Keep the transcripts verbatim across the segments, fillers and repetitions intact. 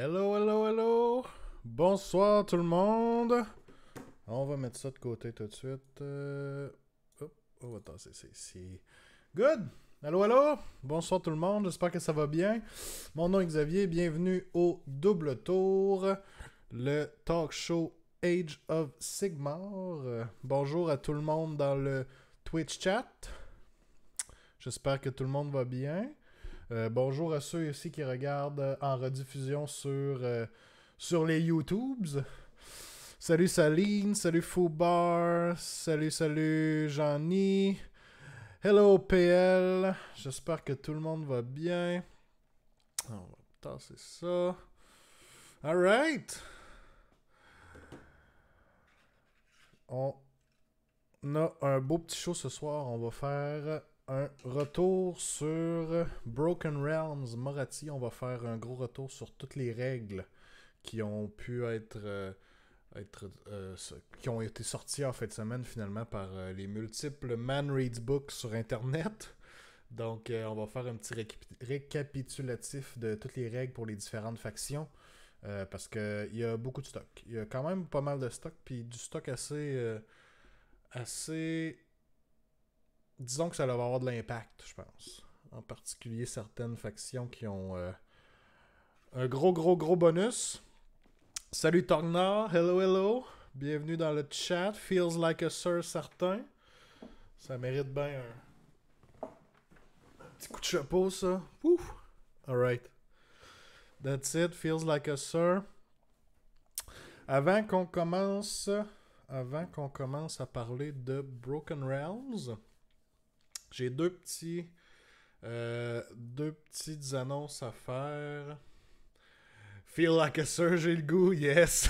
Hello, hello, hello! Bonsoir tout le monde! On va mettre ça de côté tout de suite. Euh... Oh, oh, attends, c'est ici. Good! Hello, hello! Bonsoir tout le monde, j'espère que ça va bien. Mon nom est Xavier, bienvenue au Double Tour, le talk show Age of Sigmar. Euh, bonjour à tout le monde dans le Twitch chat. J'espère que tout le monde va bien. Euh, bonjour à ceux ici qui regardent en rediffusion sur, euh, sur les YouTubes. Salut Saline, salut Foubar, salut, salut Jean-Ni. Hello P L, j'espère que tout le monde va bien. On va tasser ça. Alright. On a un beau petit show ce soir, on va faire... un retour sur Broken Realms, Morathi. On va faire un gros retour sur toutes les règles qui ont pu être, euh, être euh, qui ont été sorties en fin de semaine finalement par euh, les multiples Man Reads Books sur Internet. Donc euh, on va faire un petit récap récapitulatif de toutes les règles pour les différentes factions euh, parce qu'il y a beaucoup de stock. Il y a quand même pas mal de stock, puis du stock assez... Euh, assez... Disons que ça va avoir de l'impact, je pense. En particulier certaines factions qui ont euh, un gros, gros, gros bonus. Salut Torgnard, hello, hello. Bienvenue dans le chat. Feels like a sir, certain. Ça mérite bien un... un petit coup de chapeau, ça. Ouf. Alright. That's it, feels like a sir. Avant qu'on commence... Avant qu'on commence à parler de Broken Realms... J'ai deux petits euh, deux petites annonces à faire. Feel like a sir, j'ai le goût, yes!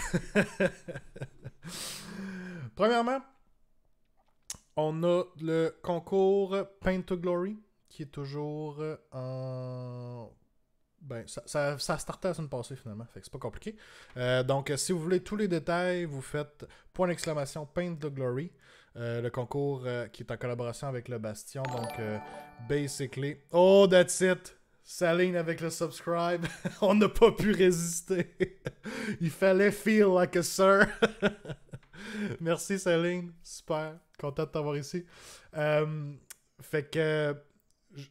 Premièrement, on a le concours Paint to Glory qui est toujours en... Ben, ça, ça, ça a starté la semaine passée finalement, fait que c'est pas compliqué. Euh, donc, si vous voulez tous les détails, vous faites point d'exclamation Paint to Glory. Euh, le concours euh, qui est en collaboration avec le Bastion, donc euh, basically... Oh, that's it! Saline avec le subscribe! On n'a pas pu résister! Il fallait feel like a sir! Merci Saline, super, content de t'avoir ici. Euh, fait que...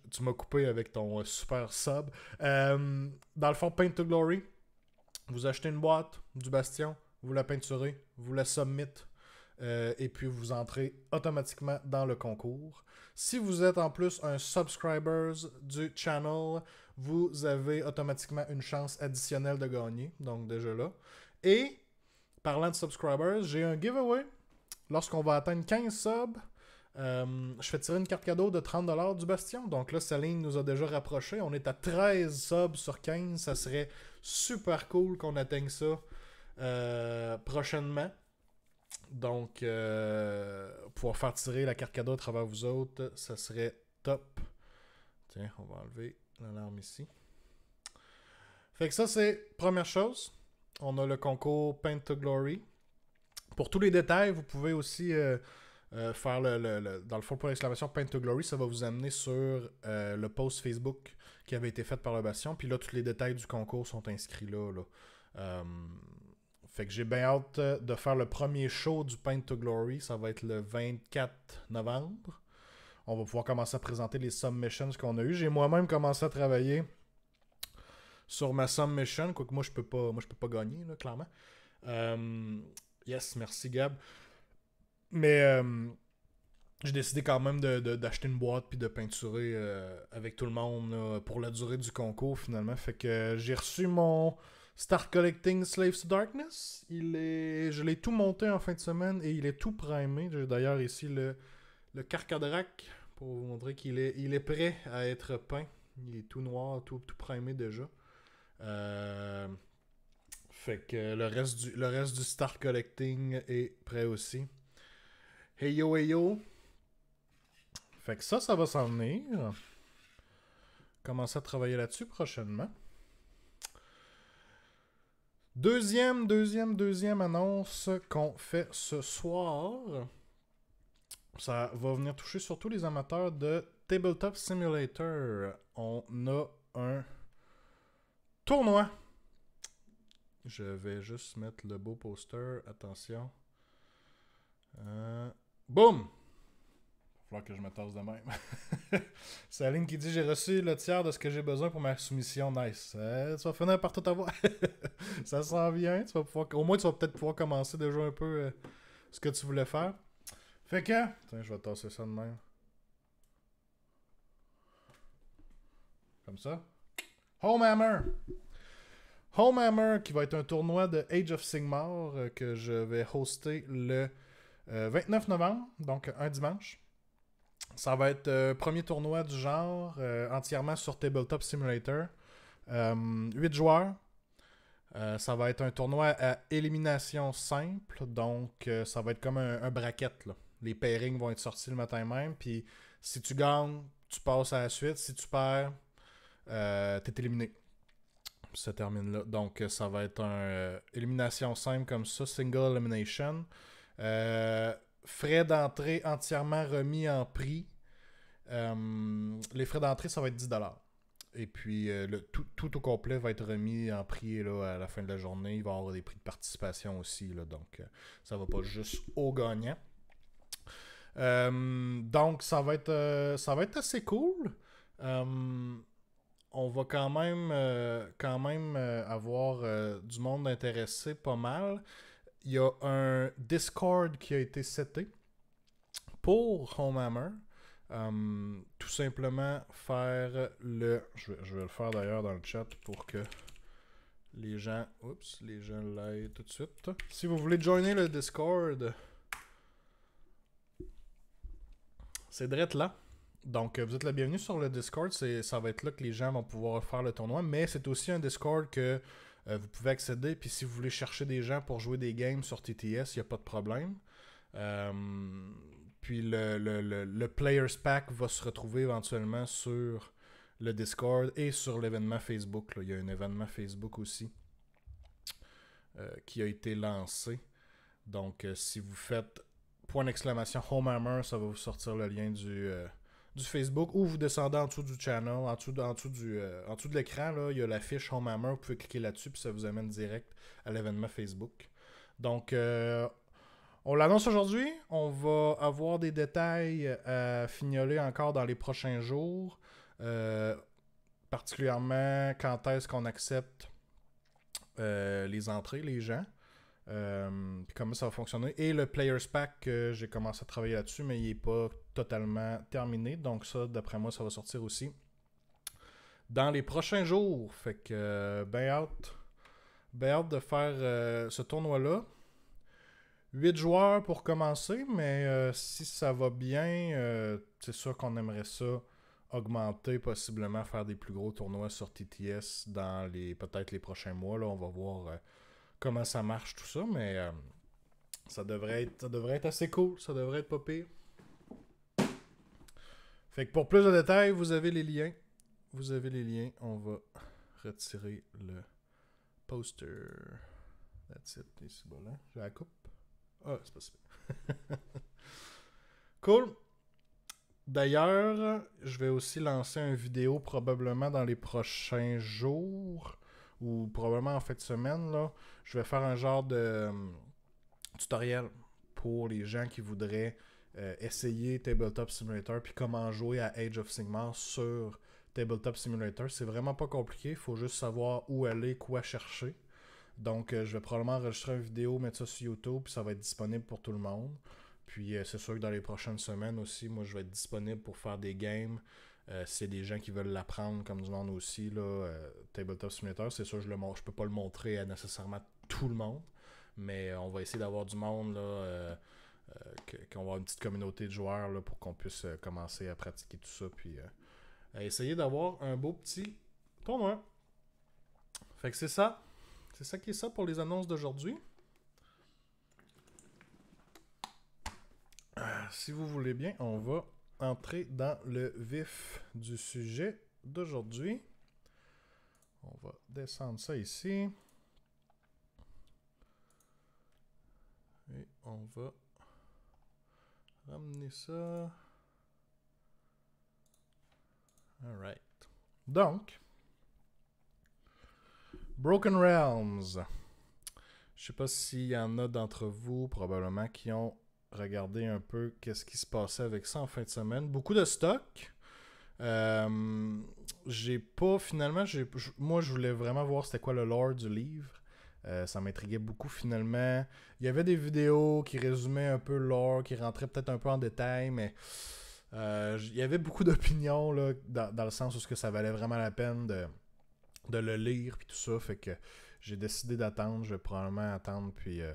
Tu m'as coupé avec ton euh, super sub. Euh, dans le fond, Paint to Glory, vous achetez une boîte du Bastion, vous la peinturez, vous la submit. Euh, et puis vous entrez automatiquement dans le concours. Si vous êtes en plus un subscriber du channel, vous avez automatiquement une chance additionnelle de gagner. Donc déjà là. Et parlant de subscribers, j'ai un giveaway. Lorsqu'on va atteindre quinze subs, euh, je fais tirer une carte cadeau de trente dollars du Bastion. Donc là, Saline nous a déjà rapproché. On est à treize subs sur quinze. Ça serait super cool qu'on atteigne ça euh, prochainement. Donc, euh, pouvoir faire tirer la carte cadeau à travers vous autres, ça serait top. Tiens, on va enlever l'alarme ici. Fait que ça, c'est première chose. On a le concours Paint to Glory. Pour tous les détails, vous pouvez aussi euh, euh, faire le, le, le, dans le fond pour l'exclamation Paint to Glory. Ça va vous amener sur euh, le post Facebook qui avait été fait par le Bastion. Puis là, tous les détails du concours sont inscrits là. là. Euh, Fait que j'ai bien hâte de faire le premier show du Paint to Glory. Ça va être le vingt-quatre novembre. On va pouvoir commencer à présenter les submissions qu'on a eues. J'ai moi-même commencé à travailler sur ma submission. Quoique moi, je peux pas, moi, je peux pas gagner, là, clairement. Euh, yes, merci Gab. Mais euh, j'ai décidé quand même d'acheter une boîte puis de peinturer euh, avec tout le monde là, pour la durée du concours, finalement. Fait que j'ai reçu mon... Start Collecting Slaves to Darkness. Il est... Je l'ai tout monté en fin de semaine et il est tout primé. J'ai d'ailleurs ici le, le carcaderac pour vous montrer qu'il est... Il est prêt à être peint. Il est tout noir, tout, tout primé déjà. Euh... Fait que le reste du, le reste du Start Collecting est prêt aussi. Hey yo, hey yo. Fait que ça, ça va s'en venir. Commencer à travailler là-dessus prochainement. Deuxième, deuxième, deuxième annonce qu'on fait ce soir. Ça va venir toucher surtout les amateurs de Tabletop Simulator. On a un tournoi Je vais juste mettre le beau poster. Attention. Euh, boum! Il va falloir que je me tasse de même. Saline qui dit « J'ai reçu le tiers de ce que j'ai besoin pour ma soumission. » Nice. Euh, tu vas finir par tout avoir. Ça s'en vient. Tu vas pouvoir... Au moins, tu vas peut-être pouvoir commencer déjà un peu euh, ce que tu voulais faire. Fait que... Tiens, je vais tasser ça de même. Comme ça. Home Hammer! Home Hammer qui va être un tournoi de Age of Sigmar euh, que je vais hoster le euh, vingt-neuf novembre, donc un dimanche. Ça va être le euh, premier tournoi du genre, euh, entièrement sur Tabletop Simulator. Euh, huit joueurs. Euh, ça va être un tournoi à élimination simple, donc euh, ça va être comme un, un bracket, là. Les pairings vont être sortis le matin même, puis si tu gagnes, tu passes à la suite. Si tu perds, euh, t'es éliminé. Ça termine là. Donc ça va être un euh, élimination simple comme ça, single elimination. Euh... Frais d'entrée entièrement remis en prix. Euh, les frais d'entrée, ça va être dix dollars. Et puis, euh, le, tout, tout au complet va être remis en prix là, à la fin de la journée. Il va y avoir des prix de participation aussi. Là, donc, euh, ça ne va pas juste aux gagnants. Euh, donc, ça va être, euh, ça va être assez cool. Euh, on va quand même, euh, quand même euh, avoir euh, du monde intéressé pas mal. Il y a un Discord qui a été seté pour Home Hammer. Um, tout simplement faire le... Je vais, je vais le faire d'ailleurs dans le chat pour que les gens... Oups, les gens l'aillent tout de suite. Si vous voulez joiner le Discord, c'est direct là. Donc, vous êtes la bienvenue sur le Discord. Ça va être là que les gens vont pouvoir faire le tournoi. Mais c'est aussi un Discord que... vous pouvez accéder, puis si vous voulez chercher des gens pour jouer des games sur T T S, il n'y a pas de problème. Euh, puis le, le, le, le Players Pack va se retrouver éventuellement sur le Discord et sur l'événement Facebook. Là. Il y a un événement Facebook aussi euh, qui a été lancé. Donc, euh, si vous faites point d'exclamation Home Hammer, ça va vous sortir le lien du... Euh, du Facebook, ou vous descendez en dessous du channel, en dessous de, en dessous du, euh, en dessous de l'écran, il y a la fiche Home Hammer, vous pouvez cliquer là-dessus, puis ça vous amène direct à l'événement Facebook. Donc, euh, on l'annonce aujourd'hui, on va avoir des détails à fignoler encore dans les prochains jours, euh, particulièrement quand est-ce qu'on accepte euh, les entrées, les gens. Euh, puis comment ça va fonctionner. Et le Players Pack, euh, j'ai commencé à travailler là-dessus, mais il n'est pas totalement terminé. Donc ça, d'après moi, ça va sortir aussi dans les prochains jours. Fait que, euh, ben hâte, ben hâte de faire euh, ce tournoi-là. huit joueurs pour commencer, mais euh, si ça va bien, euh, c'est sûr qu'on aimerait ça augmenter, possiblement faire des plus gros tournois sur T T S dans les peut-être les prochains mois. Là, on va voir... Euh, comment ça marche tout ça, mais euh, ça, devrait être, ça devrait être assez cool, ça devrait être pas pire. Fait que pour plus de détails, vous avez les liens. Vous avez les liens, on va retirer le poster. That's it, ici, voilà. Je la coupe. Ah, c'est possible. Cool. D'ailleurs, je vais aussi lancer une vidéo probablement dans les prochains jours. Ou probablement en fin de semaine, là, je vais faire un genre de euh, tutoriel pour les gens qui voudraient euh, essayer Tabletop Simulator puis comment jouer à Age of Sigmar sur Tabletop Simulator. C'est vraiment pas compliqué, il faut juste savoir où aller, quoi chercher. Donc euh, je vais probablement enregistrer une vidéo, mettre ça sur YouTube, puis ça va être disponible pour tout le monde. Puis euh, c'est sûr que dans les prochaines semaines aussi, moi je vais être disponible pour faire des games. Euh, c'est des gens qui veulent l'apprendre comme du monde aussi, là, euh, Tabletop Simulator. C'est sûr, je ne peux pas le montrer à nécessairement tout le monde, mais euh, on va essayer d'avoir du monde, là, euh, euh, qu'on va avoir une petite communauté de joueurs là, pour qu'on puisse euh, commencer à pratiquer tout ça, puis euh, essayer d'avoir un beau petit tournoi. Fait que c'est ça. C'est ça qui est ça pour les annonces d'aujourd'hui. Euh, si vous voulez bien, on va... entrer dans le vif du sujet d'aujourd'hui. On va descendre ça ici. Et on va ramener ça. Alright. Donc, Broken Realms. Je sais pas s'il y en a d'entre vous, probablement, qui ont regardé un peu qu'est-ce qui se passait avec ça en fin de semaine. Beaucoup de stock. Euh, j'ai pas, finalement, j'ai, moi, je voulais vraiment voir c'était quoi le lore du livre. Euh, ça m'intriguait beaucoup, finalement. Il y avait des vidéos qui résumaient un peu le lore, qui rentraient peut-être un peu en détail, mais euh, il y avait beaucoup d'opinions, là, dans, dans le sens où ce que ça valait vraiment la peine de, de le lire, puis tout ça, fait que j'ai décidé d'attendre, je vais probablement attendre, puis euh,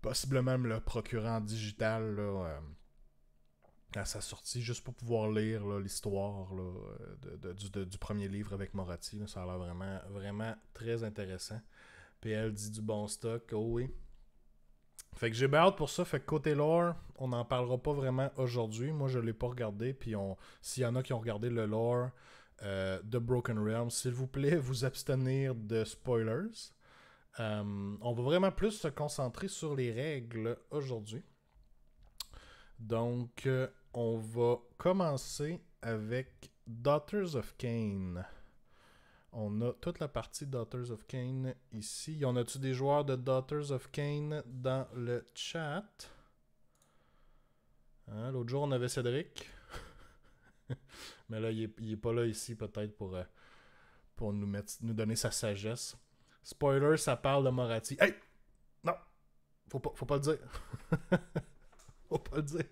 possiblement me le procurer en digital là, euh, à sa sortie, juste pour pouvoir lire l'histoire du, du premier livre avec Morathi. Là, ça a l'air vraiment, vraiment très intéressant. Puis elle dit du bon stock, oh oui. Fait que j'ai bien hâte pour ça. Fait que côté lore, on n'en parlera pas vraiment aujourd'hui. Moi, je ne l'ai pas regardé. Puis on, s'il y en a qui ont regardé le lore Euh, de Broken Realm, s'il vous plaît, vous abstenir de spoilers. Euh, on va vraiment plus se concentrer sur les règles aujourd'hui. Donc, euh, on va commencer avec Daughters of Khaine. On a toute la partie Daughters of Khaine ici. Y en a-tu des joueurs de Daughters of Khaine dans le chat? Hein, l'autre jour, on avait Cédric. Mais là, il n'est pas là ici, peut-être, pour, euh, pour nous, mettre, nous donner sa sagesse. Spoiler, ça parle de Morathi. Hey! Non! Faut pas, faut pas le dire. Faut pas le dire.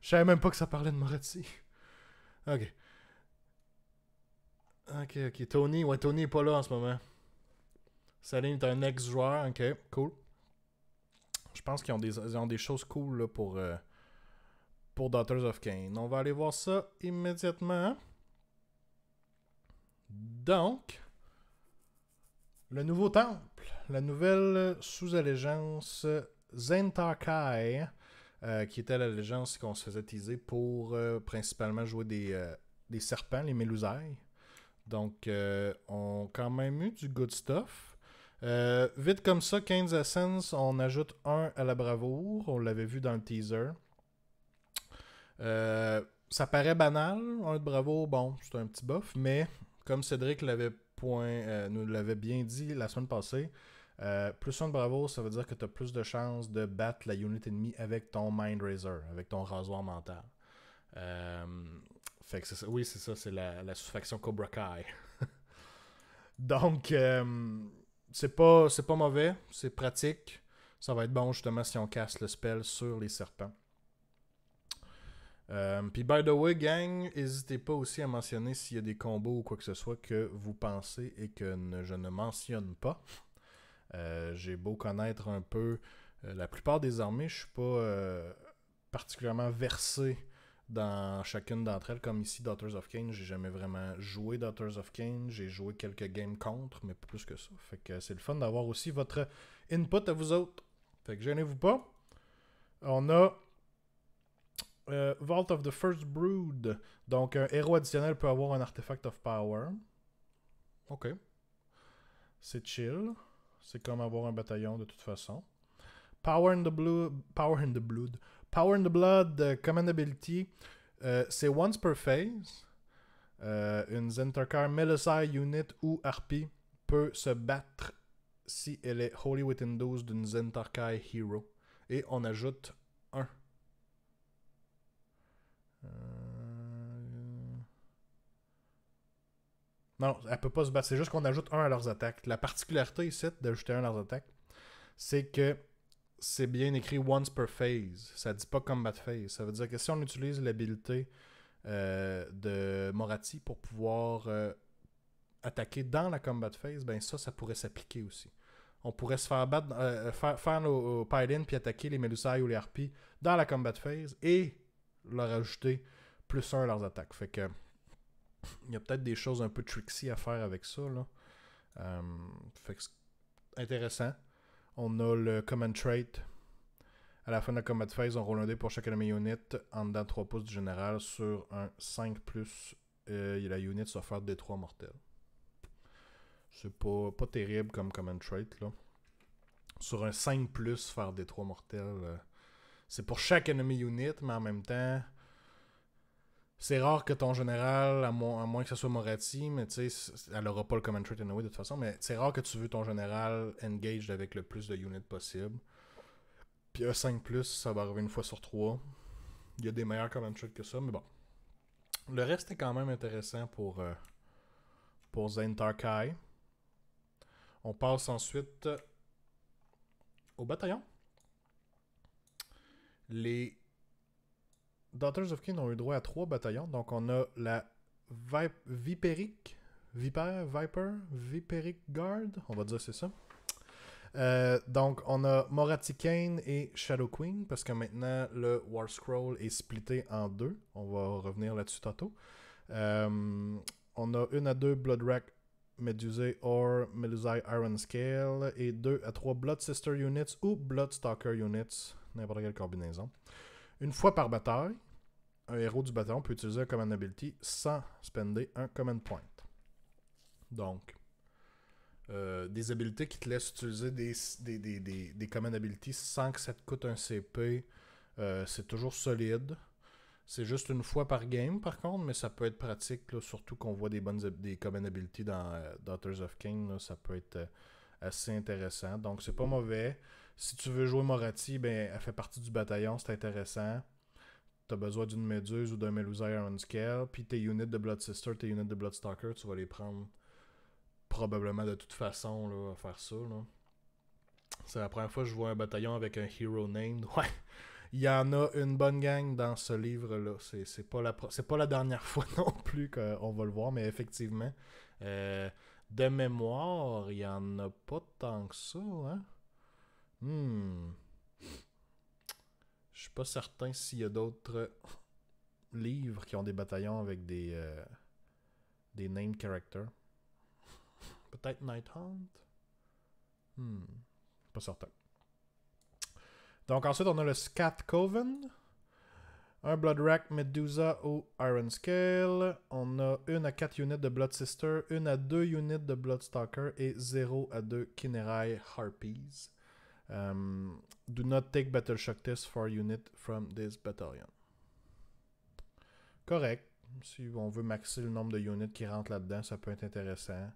Je savais même pas que ça parlait de Morathi. OK. OK, OK. Tony, ouais, Tony n'est pas là en ce moment. Saline est un ex-joueur. OK, cool. Je pense qu'ils ont des, ils ont des choses cool là, pour... Euh, pour Daughters of Khaine. On va aller voir ça immédiatement. Donc, le nouveau temple, la nouvelle sous-allégeance Zainthar Kai, euh, qui était l'allégeance qu'on se faisait teaser pour euh, principalement jouer des, euh, des serpents, les Melusai. Donc, euh, on a quand même eu du good stuff. Euh, vite comme ça, Khane's Essence, on ajoute un à la bravoure. On l'avait vu dans le teaser. Euh, ça paraît banal, un de bravo, bon, c'est un petit buff, mais comme Cédric l'avait point, euh, nous l'avait bien dit la semaine passée, euh, plus un de bravo, ça veut dire que tu as plus de chances de battre la unité ennemie avec ton Mind Razor, avec ton rasoir mental. Euh, fait que c'est ça, oui, c'est ça, c'est la, la sous-faction Cobra Kai. Donc, euh, c'est pas, c'est pas mauvais, c'est pratique. Ça va être bon justement si on casse le spell sur les serpents. Euh, Puis, by the way, gang, n'hésitez pas aussi à mentionner s'il y a des combos ou quoi que ce soit que vous pensez et que ne, je ne mentionne pas. Euh, J'ai beau connaître un peu euh, la plupart des armées, je ne suis pas euh, particulièrement versé dans chacune d'entre elles. Comme ici, Daughters of Khaine, j'ai jamais vraiment joué Daughters of Khaine. J'ai joué quelques games contre, mais pas plus que ça. Fait que c'est le fun d'avoir aussi votre input à vous autres. Fait que gênez-vous pas. On a... Euh, Vault of the First Brood. Donc, un héros additionnel peut avoir un Artifact of Power. Ok. C'est chill. C'est comme avoir un bataillon de toute façon. Power in the Blue... Power in the Blood. Power in the Blood, uh, Command Ability. Euh, C'est once per phase. Euh, une Zainthar Kai, Melusai, Unit ou Harpy peut se battre si elle est Holy Within douze d'une Zainthar Kai Hero. Et on ajoute un. Euh... Non, elle peut pas se battre. C'est juste qu'on ajoute un à leurs attaques. La particularité ici d'ajouter un à leurs attaques, c'est que c'est bien écrit once per phase. Ça dit pas combat phase. Ça veut dire que si on utilise l'habilité euh, de Morathi pour pouvoir euh, attaquer dans la combat phase, ben ça, ça pourrait s'appliquer aussi. On pourrait se faire battre, euh, faire, faire nos, nos Paladin puis attaquer les Melusai ou les Harpies dans la combat phase et leur ajouter plus un à leurs attaques. Fait que il y a peut-être des choses un peu tricksy à faire avec ça là. Euh, fait que c'est intéressant. On a le command trait. À la fin de la combat phase, on roule un dé pour chaque enemy unit en dedans trois pouces du général sur un cinq plus. Euh, la unit se fait des trois mortels. C'est pas, pas terrible comme command trait là. Sur un cinq plus, faire des trois mortels. Euh, C'est pour chaque enemy unit, mais en même temps, C'est rare que ton général, à, mo à moins que ce soit Morathi, mais tu sais, elle aura pas le command trait anyway de toute façon, mais c'est rare que tu veux ton général engaged avec le plus de units possible. Puis E cinq plus, ça va arriver une fois sur trois. Il y a des meilleurs command traits que ça, mais bon. Le reste est quand même intéressant pour, euh, pour Zainthar Kai. On passe ensuite au bataillon. Les Daughters of Khaine ont eu droit à trois bataillons. Donc, on a la Vip Viperic, Viper, Viper, Viperic Guard. On va dire c'est ça. Euh, donc, on a Morathi-Khaine et Shadow Queen. Parce que maintenant, le War Scroll est splitté en deux. On va revenir là-dessus tantôt. Euh, on a une à deux Bloodrack Medusé or Melusai Iron Scale. Et deux à trois Blood Sister Units ou Bloodstalker Units. N'importe quelle combinaison. Une fois par bataille, un héros du bataillon peut utiliser un command ability sans spender un command point. Donc, euh, des habilités qui te laissent utiliser des, des, des, des, des command abilities sans que ça te coûte un C P, euh, c'est toujours solide. C'est juste une fois par game, par contre, mais ça peut être pratique, là, surtout qu'on voit des, bonnes, des command abilities dans euh, Daughters of Khaine, là, ça peut être euh, assez intéressant. Donc, c'est pas mauvais. Si tu veux jouer Morathi, ben, elle fait partie du bataillon, c'est intéressant. Tu as besoin d'une Méduse ou d'un Melusai Iron Scale. Puis tes units de Blood Sister, tes units de Bloodstalker, tu vas les prendre probablement de toute façon là, à faire ça. C'est la première fois que je vois un bataillon avec un Hero Named. Ouais, il y en a une bonne gang dans ce livre-là. C'est pas, pas la dernière fois non plus qu'on va le voir, mais effectivement, euh, de mémoire, il n'y en a pas tant que ça, hein? Hmm. Je suis pas certain s'il y a d'autres livres qui ont des bataillons avec des euh, des named characters. Peut-être Night Hunt. Hmm. Pas certain. Donc ensuite on a le Scat Coven. Un Bloodrack Medusa ou Iron Scale. On a une à quatre units de Blood Sister, une à deux units de Bloodstalker et zéro à deux Khinerai Harpies. Um, do not take battle shock test for unit from this battalion. Correct. Si on veut maxer le nombre de units qui rentrent là-dedans, ça peut être intéressant.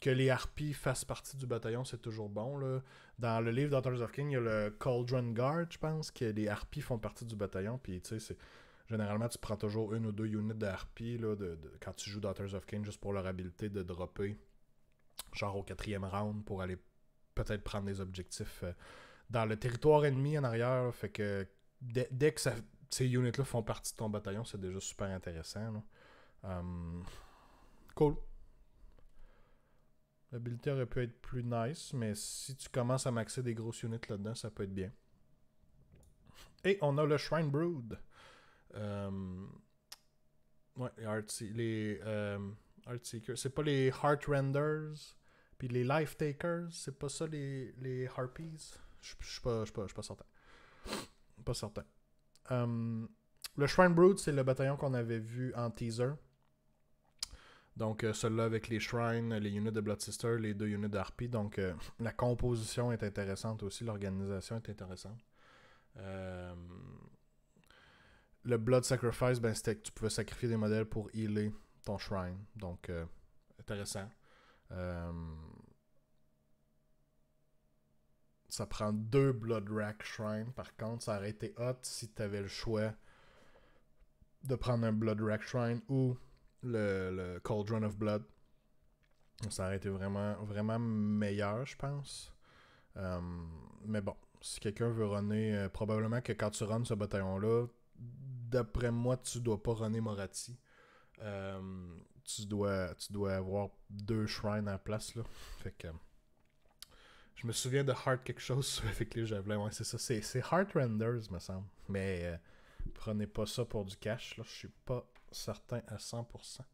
Que les harpies fassent partie du bataillon, c'est toujours bon, là. Dans le livre Daughters of Khaine, il y a le Cauldron Guard, je pense, que les harpies font partie du bataillon. Puis, tu sais, généralement, tu prends toujours une ou deux units de harpies là, de, de, quand tu joues Daughters of Khaine, juste pour leur habilité de dropper, genre au quatrième round, pour aller peut-être prendre des objectifs euh, dans le territoire ennemi en arrière. Là, fait que dès, dès que ça, ces units-là font partie de ton bataillon, c'est déjà super intéressant. Là. Um, cool. L'habilité aurait pu être plus nice, mais si tu commences à maxer des grosses units là-dedans, ça peut être bien. Et on a le Shrine Brood. Um, ouais, les Heart, les, euh, Heart Seekers. C'est pas les Heart Renders. Puis les Life Takers, c'est pas ça les, les Harpies? Je suis pas, pas, pas certain. Pas certain. Um, le Shrine Brood, c'est le bataillon qu'on avait vu en teaser. Donc, euh, celui-là avec les Shrines, les units de Blood Sister, les deux units d'Harpie. Donc, euh, la composition est intéressante aussi. L'organisation est intéressante. Euh, le Blood Sacrifice, ben, c'était que tu pouvais sacrifier des modèles pour healer ton Shrine. Donc, euh, intéressant. Euh, ça prend deux Bloodrack Shrine. Par contre, ça aurait été hot si tu avais le choix de prendre un Bloodrack Shrine ou le, le Cauldron of Blood. Ça aurait été vraiment, vraiment meilleur, je pense. Euh, mais bon, si quelqu'un veut runner, euh, probablement que quand tu runs ce bataillon-là, d'après moi, tu dois pas runner Morathi. Euh, tu dois, tu dois avoir deux shrines en place là. Fait que, je me souviens de Heart quelque chose avec les javelins. Ouais, c'est ça. C'est Heart Renders, me semble. Mais euh, prenez pas ça pour du cash. Là, je suis pas certain à cent pour cent.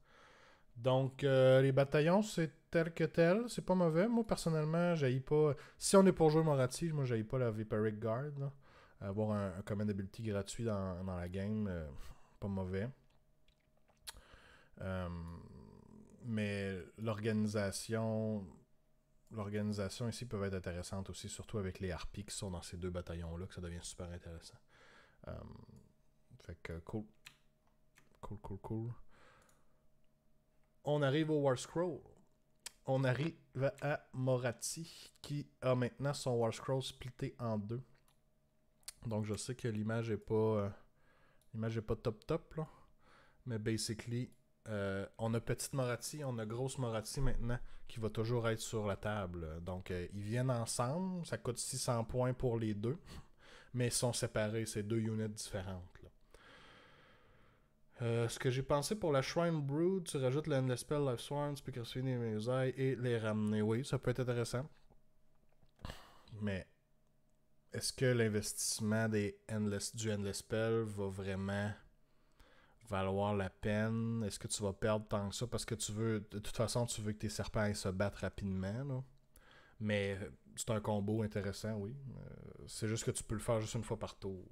Donc, euh, les bataillons, c'est tel que tel. C'est pas mauvais. Moi, personnellement, j'haïs pas. Si on est pour jouer Morathi, moi, j'haïs pas la Viperic Guard. Là. Avoir un, un command ability gratuit dans, dans la game, euh, pas mauvais. Euh, mais l'organisation l'organisation ici peut être intéressante aussi, surtout avec les harpies qui sont dans ces deux bataillons là, que ça devient super intéressant. Euh, fait que cool Cool, cool, cool. On arrive au War Scroll. On arrive à Morathi qui a maintenant son War Scroll splitté en deux. Donc je sais que l'image est pas euh, l'image est pas top top là, mais basically euh, on a petite Morathi, on a grosse Morathi maintenant qui va toujours être sur la table. Donc euh, ils viennent ensemble, ça coûte six cents points pour les deux, mais ils sont séparés, c'est deux units différentes là. Euh, ce que j'ai pensé pour la Shrine Brood, tu rajoutes le Endless Spell, Life Swarm, tu peux casser les Melusai et les ramener. Oui, ça peut être intéressant. Mais est-ce que l'investissement des endless, du Endless Spell va vraiment valoir la peine? Est-ce que tu vas perdre tant que ça? Parce que tu veux, de toute façon, tu veux que tes serpents ils se battent rapidement. Là. Mais c'est un combo intéressant, oui. Euh, c'est juste que tu peux le faire juste une fois par tour.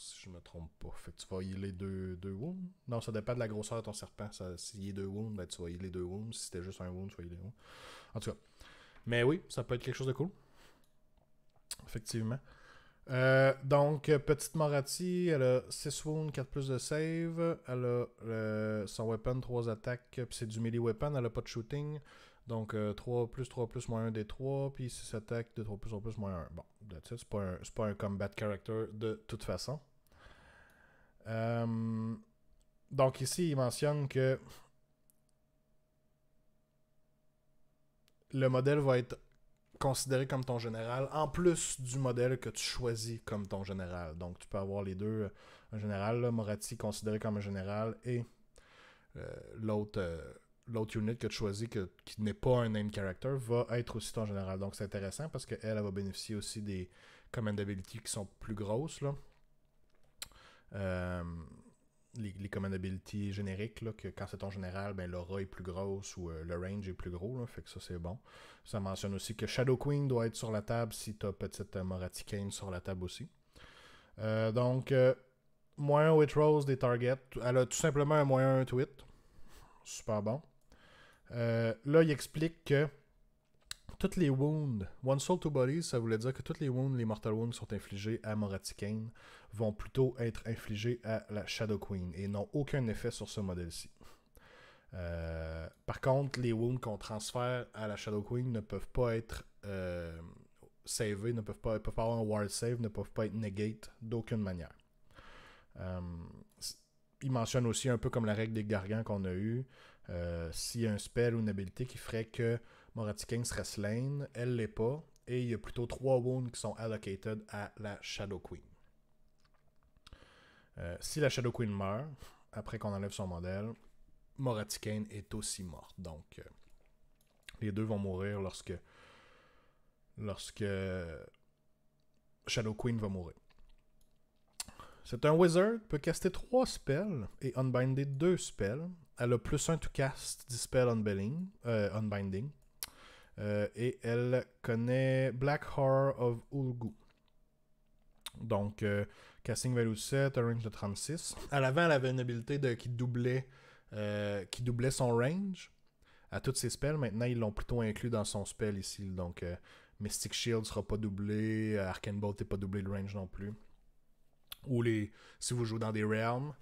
Si je me trompe pas. Fait que tu vas healer deux, deux wounds. Non, ça dépend de la grosseur de ton serpent. S'il y a deux wounds, ben tu vas healer deux wounds. Si c'était juste un wound, tu vas healer un wound. En tout cas. Mais oui, ça peut être quelque chose de cool. Effectivement. Euh, donc, petite Morathi, elle a six wounds, quatre plus de save. Elle a euh, son weapon, trois attaques. Puis c'est du melee weapon, elle a pas de shooting. Donc euh, trois plus, trois plus, moins un des trois, puis six attaques, deux, trois plus, trois plus, moins un. Bon, c'est pas, pas un combat character de toute façon. Euh, donc ici, il mentionne que le modèle va être considéré comme ton général, en plus du modèle que tu choisis comme ton général. Donc tu peux avoir les deux, un général, là, Morathi considéré comme un général, et euh, l'autre... Euh, L'autre unit que tu choisis que, qui n'est pas un name character va être aussi ton général. Donc c'est intéressant parce qu'elle elle va bénéficier aussi des command abilities qui sont plus grosses. Là. Euh, les, les command abilities génériques, là, que quand c'est ton général, ben, l'aura est plus grosse ou euh, le range est plus gros. Là, fait que ça c'est bon. Ça mentionne aussi que Shadow Queen doit être sur la table si tu as petite euh, Morathi-Khaine sur la table aussi. Euh, donc, euh, moyen hit rolls des targets. Elle a tout simplement un moyen hit hit. Super bon. Euh, là, il explique que toutes les wounds, One Soul to Body, ça voulait dire que toutes les wounds, les Mortal Wounds sont infligées à Morathi-Khaine, vont plutôt être infligées à la Shadow Queen et n'ont aucun effet sur ce modèle-ci. Euh, par contre, les wounds qu'on transfère à la Shadow Queen ne peuvent pas être euh, savés, ne peuvent pas, peuvent pas avoir un wild save, ne peuvent pas être negate d'aucune manière. Euh, il mentionne aussi un peu comme la règle des gargants qu'on a eue. Euh, s'il y a un spell ou une habilité qui ferait que Morathi-Khaine serait slain, elle l'est pas, et il y a plutôt trois wounds qui sont allocated à la Shadow Queen. Euh, si la Shadow Queen meurt, après qu'on enlève son modèle, Morathi-Khaine est aussi morte. Donc, euh, les deux vont mourir lorsque, lorsque Shadow Queen va mourir. C'est un wizard, peut caster trois spells et unbinder deux spells. Elle a plus un to cast, dispel unbinding. Euh, unbinding. Euh, et elle connaît Black Horror of Ulgu. Donc, euh, casting value sept, un range de trente-six. À l'avant, elle avait une habilité de, qui, doublait, euh, qui doublait son range à toutes ses spells. Maintenant, ils l'ont plutôt inclus dans son spell ici. Donc, euh, Mystic Shield ne sera pas doublé. Arcane Bolt n'est pas doublé le range non plus. Ou les, si vous jouez dans des realms,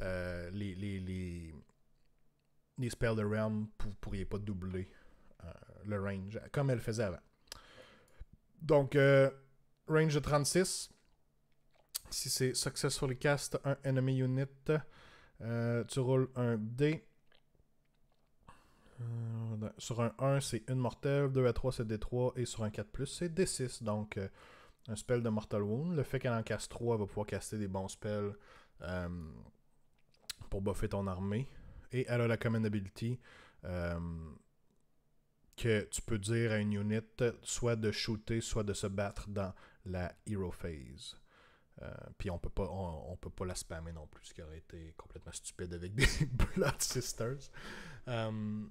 euh, les, les, les, les spells de realm, vous ne pourriez pas doubler euh, le range, comme elle faisait avant. Donc, euh, range de trente-six. Si c'est successful cast, un enemy unit, euh, tu roules un dé. Euh, sur un un, c'est une mortelle, deux à trois, c'est D trois, et sur un quatre plus, c'est D six. Donc, euh, un spell de Mortal Wound. Le fait qu'elle en casse trois, elle va pouvoir caster des bons spells euh, pour buffer ton armée. Et elle a la command ability euh, que tu peux dire à une unit soit de shooter, soit de se battre dans la hero phase. Euh, Puis on peut pas, on, on peut pas la spammer non plus, ce qui aurait été complètement stupide avec des Blood Sisters. Euh,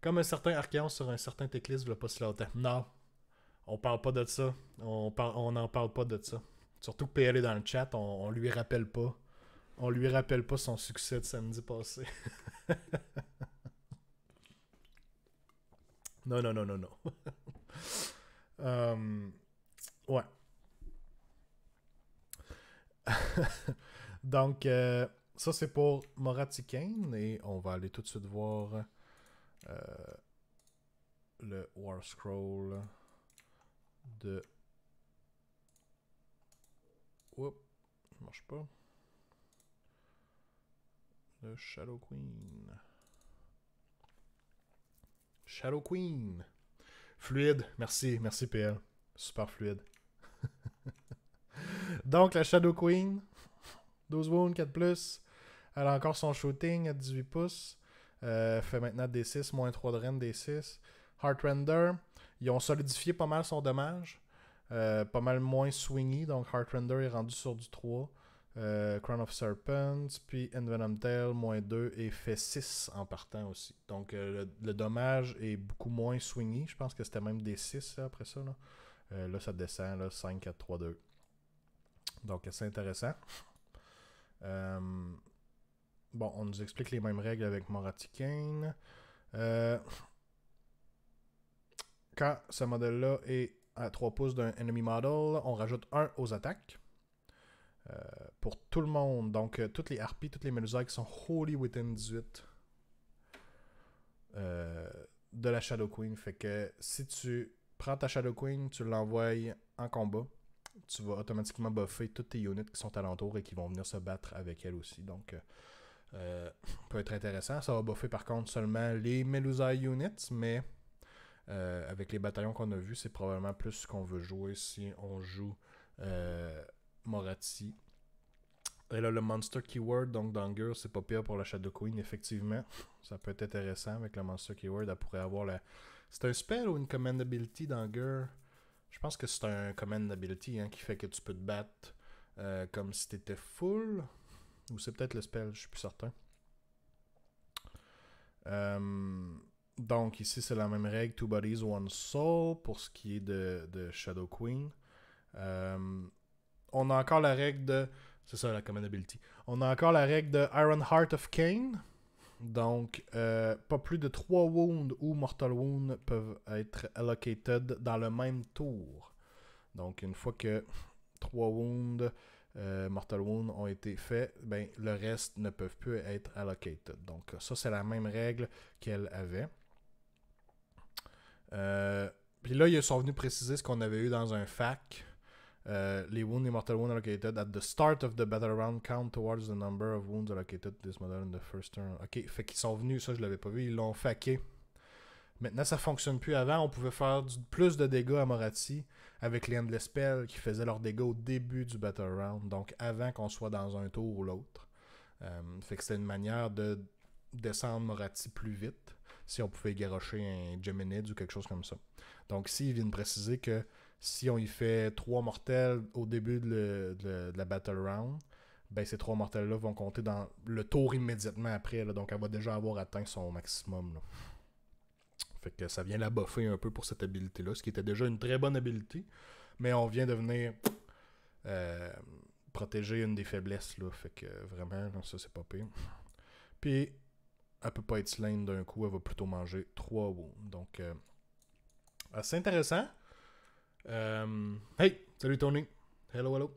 comme un certain Archaon sur un certain Teclis, il ne va pas si longtemps. Non! On parle pas de ça. On par... on n'en parle pas de ça. Surtout que P L est dans le chat, on, on lui rappelle pas. On lui rappelle pas son succès de samedi passé. non, non, non, non, non. um, ouais. Donc, euh, Ça, c'est pour Morathi-Khaine et on va aller tout de suite voir euh, le War Scroll de... Oups, ça marche pas. Le Shadow Queen. Shadow Queen. Fluide. Merci, merci P L. Super fluide. Donc, la Shadow Queen. douze wounds, quatre plus. Elle a encore son shooting à dix-huit pouces. Euh, fait maintenant D six, moins trois de rend D six. Heart Render. Ils ont solidifié pas mal son dommage. Euh, pas mal moins swingy. Donc, Heart Render est rendu sur du trois. Euh, Crown of Serpent. Puis Envenom Tail, moins deux. Et fait six en partant aussi. Donc, euh, le, le dommage est beaucoup moins swingy. Je pense que c'était même D six là, après ça. Là, euh, là ça descend. Là, cinq, quatre, trois, deux. Donc, c'est intéressant. Euh, bon, on nous explique les mêmes règles avec Morathi-Khaine. Euh, quand ce modèle-là est à trois pouces d'un enemy model, on rajoute un aux attaques. Euh, pour tout le monde. Donc, euh, toutes les harpies, toutes les Melusai qui sont wholly within dix-huit euh, de la Shadow Queen. Fait que si tu prends ta Shadow Queen, tu l'envoies en combat, tu vas automatiquement buffer toutes tes units qui sont alentour et qui vont venir se battre avec elle aussi. Donc, euh, peut être intéressant. Ça va buffer par contre seulement les Melusai units, mais euh, avec les bataillons qu'on a vus, c'est probablement plus ce qu'on veut jouer si on joue euh, Morathi. Et là, le Monster Keyword, donc Danger, c'est pas pire pour la Shadow Queen, effectivement. Ça peut être intéressant avec le Monster Keyword. Elle pourrait avoir la... C'est un spell ou une command ability, Danger? Je pense que c'est un command ability hein, qui fait que tu peux te battre euh, comme si tu étais full. Ou c'est peut-être le spell, je suis plus certain. Euh, donc ici, c'est la même règle. Two bodies, one soul pour ce qui est de, de Shadow Queen. Euh, on a encore la règle de... C'est ça, la command ability. On a encore la règle de Iron Heart of Khaine. Donc, euh, pas plus de trois wounds ou mortal wounds peuvent être allocated dans le même tour. Donc, une fois que trois wounds, euh, mortal wounds ont été faits, ben, le reste ne peuvent plus être allocated. Donc, ça, c'est la même règle qu'elle avait. Euh, Puis là, ils sont venus préciser ce qu'on avait eu dans un fac. Uh, les wounds, les mortal wounds allocated at the start of the battle round count towards the number of wounds allocated to this model in the first turn. Ok, fait qu'ils sont venus, ça je l'avais pas vu, ils l'ont faqué. Maintenant ça fonctionne plus. Avant, on pouvait faire du, plus de dégâts à Morathi avec les Endless Spells qui faisaient leurs dégâts au début du battle round, donc avant qu'on soit dans un tour ou l'autre. Um, fait que c'était une manière de descendre Morathi plus vite si on pouvait garrocher un Geminid ou quelque chose comme ça. Donc ici, ils viennent préciser que si on y fait trois mortels au début de, le, de, de la battle round, ben ces trois mortels-là vont compter dans le tour immédiatement après. Là, donc, elle va déjà avoir atteint son maximum. Là. Fait que ça vient la buffer un peu pour cette habilité-là, ce qui était déjà une très bonne habilité. Mais on vient de venir euh, protéger une des faiblesses. Là, fait que vraiment, ça, c'est pas pire. Puis, elle peut pas être slain d'un coup. Elle va plutôt manger trois wounds. Donc, euh, assez intéressant. Um, hey, salut Tony. Hello, hello.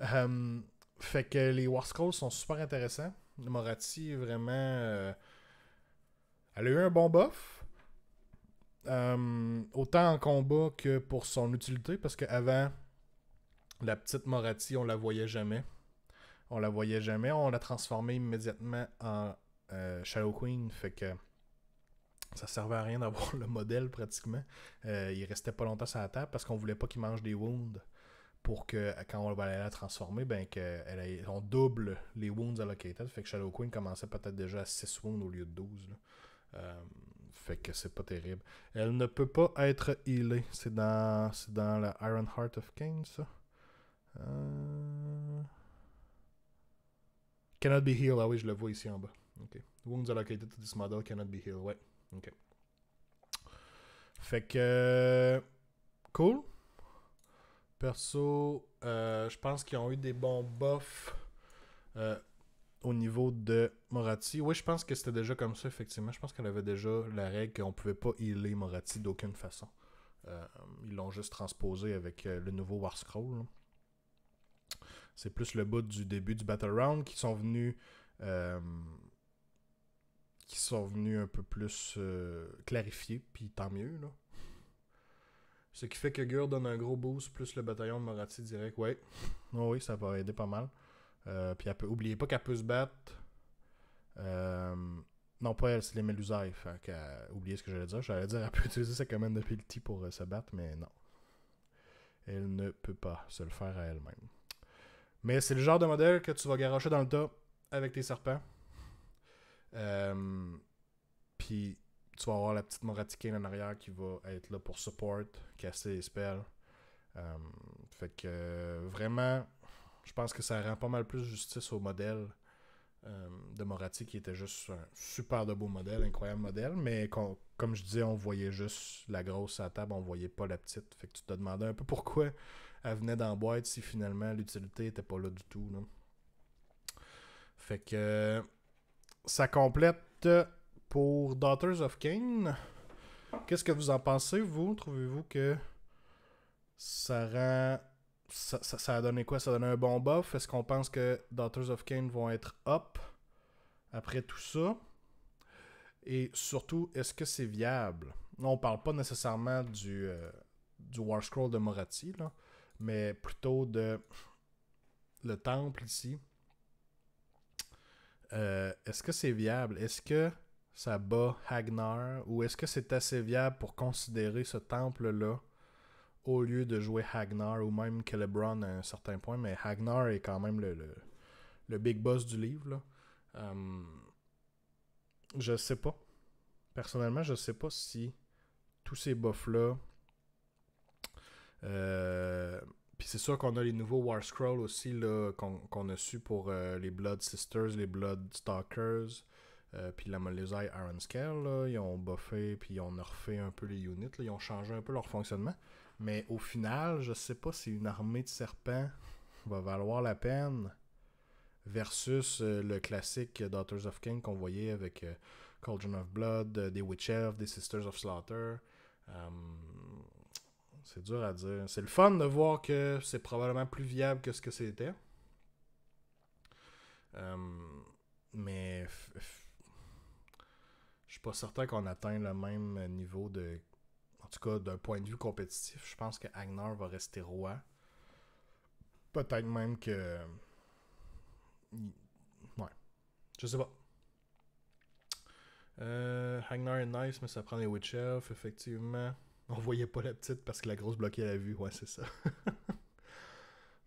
Um, fait que les War Scrolls sont super intéressants. Morathi, vraiment, euh, elle a eu un bon buff. Um, autant en combat que pour son utilité, parce qu'avant, la petite Morathi, on la voyait jamais. On la voyait jamais. On l'a transformée immédiatement en euh, Shadow Queen. Fait que ça servait à rien d'avoir le modèle pratiquement. Euh, il restait pas longtemps sur la table parce qu'on voulait pas qu'il mange des wounds pour que quand on va la transformer, ben qu'elle on double les wounds allocated. Fait que Shadow Queen commençait peut-être déjà à six wounds au lieu de douze. Là. Euh, fait que c'est pas terrible. Elle ne peut pas être healée. C'est dans, c'est dans la Iron Heart of Khaine, ça. Euh... Cannot be healed. Ah oui, je le vois ici en bas. Okay. Wounds allocated to this model cannot be healed. Ouais. Ok. Fait que... Cool. Perso, euh, je pense qu'ils ont eu des bons buffs euh, au niveau de Morathi. Oui, je pense que c'était déjà comme ça, effectivement. Je pense qu'elle avait déjà la règle qu'on pouvait pas healer Morathi d'aucune façon. Euh, ils l'ont juste transposé avec euh, le nouveau War Scroll. C'est plus le bout du début du Battle Round qui sont venus euh, qui sont venus un peu plus euh, clarifiés, puis tant mieux, là. Ce qui fait que Gur donne un gros boost, plus le bataillon de Morathi direct. Ouais, oh oui, ça va aider pas mal. Euh, puis elle peut, oubliez pas qu'elle peut se battre. Euh, non, pas elle, c'est les Melusai. Fait qu'elle, oubliez ce que j'allais dire. J'allais dire qu'elle peut utiliser sa commande de Pilti pour euh, se battre, mais non. Elle ne peut pas se le faire à elle-même. Mais c'est le genre de modèle que tu vas garrocher dans le tas avec tes serpents. Euh, puis tu vas avoir la petite Morathi-Khaine en arrière qui va être là pour support, casser les spells. Euh, fait que vraiment, je pense que ça rend pas mal plus justice au modèle euh, de Morathi, qui était juste un super de beau modèle, incroyable modèle, mais comme je disais, on voyait juste la grosse à la table, on voyait pas la petite. Fait que tu te demandais un peu pourquoi elle venait dans la boîte si finalement l'utilité était pas là du tout. Là. Fait que ça complète... Pour Daughters of Khaine, qu'est-ce que vous en pensez, vous? Trouvez-vous que ça rend... Ça, ça, ça a donné quoi? Ça a donné un bon buff? Est-ce qu'on pense que Daughters of Khaine vont être up après tout ça? Et surtout, est-ce que c'est viable? On ne parle pas nécessairement du, euh, du War Scroll de Morathi, là, mais plutôt de le temple ici. Euh, est-ce que c'est viable? Est-ce que ça bat Hagnar, ou est-ce que c'est assez viable pour considérer ce temple-là au lieu de jouer Hagnar, ou même Celebron à un certain point, mais Hagnar est quand même le, le, le big boss du livre. Là. Euh, je sais pas. Personnellement, je sais pas si tous ces buffs-là... Euh, Puis c'est sûr qu'on a les nouveaux War Scrolls aussi qu'on qu'on a su pour euh, les Blood Sisters, les Bloodstalkers... Euh, puis la Melusai Iron Scale, là, ils ont buffé, puis on a refait un peu les units, là, ils ont changé un peu leur fonctionnement. Mais au final, je sais pas si une armée de serpents va valoir la peine versus euh, le classique Daughters of Khaine qu'on voyait avec euh, Cauldron of Blood, euh, des Witch Elves, des Sisters of Slaughter. Euh, c'est dur à dire. C'est le fun de voir que c'est probablement plus viable que ce que c'était. Euh, mais... Je suis pas certain qu'on atteint le même niveau de... En tout cas, d'un point de vue compétitif, je pense que Hagnar va rester roi. Peut-être même que... Ouais. Je sais pas. Euh, Hagnar est nice, mais ça prend des Witch Elves, effectivement. On voyait pas la petite parce que la grosse bloquait la vue. Ouais, c'est ça.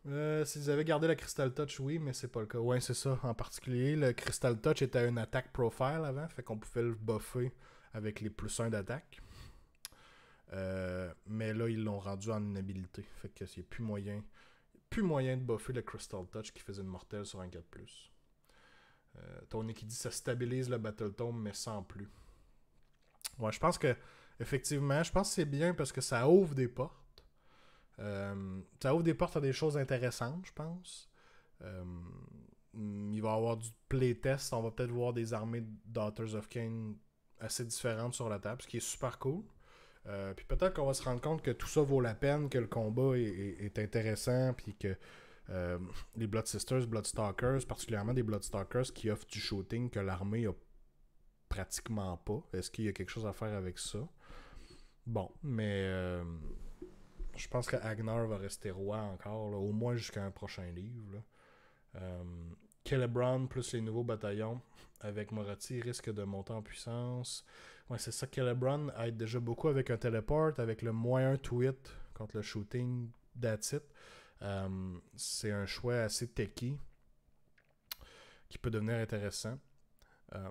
euh, S'ils avaient gardé la Crystal Touch, oui, mais c'est pas le cas. Ouais, c'est ça. En particulier, le Crystal Touch était une attaque profile avant, fait qu'on pouvait le buffer avec les plus un d'attaque. Euh, mais là, ils l'ont rendu en inhabilité, fait que c'est plus moyen, plus moyen de buffer le Crystal Touch qui faisait une mortelle sur un quatre plus. Euh, Tony qui dit ça stabilise le Battle Tome, mais sans plus. Ouais, je pense que, effectivement, je pense que c'est bien parce que ça ouvre des portes. Euh, ça ouvre des portes à des choses intéressantes, je pense. Euh, il va y avoir du playtest. On va peut-être voir des armées de Daughters of Khaine assez différentes sur la table, ce qui est super cool. Euh, puis peut-être qu'on va se rendre compte que tout ça vaut la peine, que le combat est, est, est intéressant, puis que euh, les Blood Sisters, Bloodstalkers, particulièrement des Bloodstalkers qui offrent du shooting que l'armée n'a pratiquement pas. Est-ce qu'il y a quelque chose à faire avec ça? Bon, mais... Euh, je pense que Hagnar va rester roi encore, là, au moins jusqu'à un prochain livre. Euh, Celebron plus les nouveaux bataillons avec Morathi risque de monter en puissance. Ouais, c'est ça. Celebron aide déjà beaucoup avec un téléport, avec le moins un to hit contre le shooting d'attitude. Euh, c'est un choix assez techie qui peut devenir intéressant. Euh,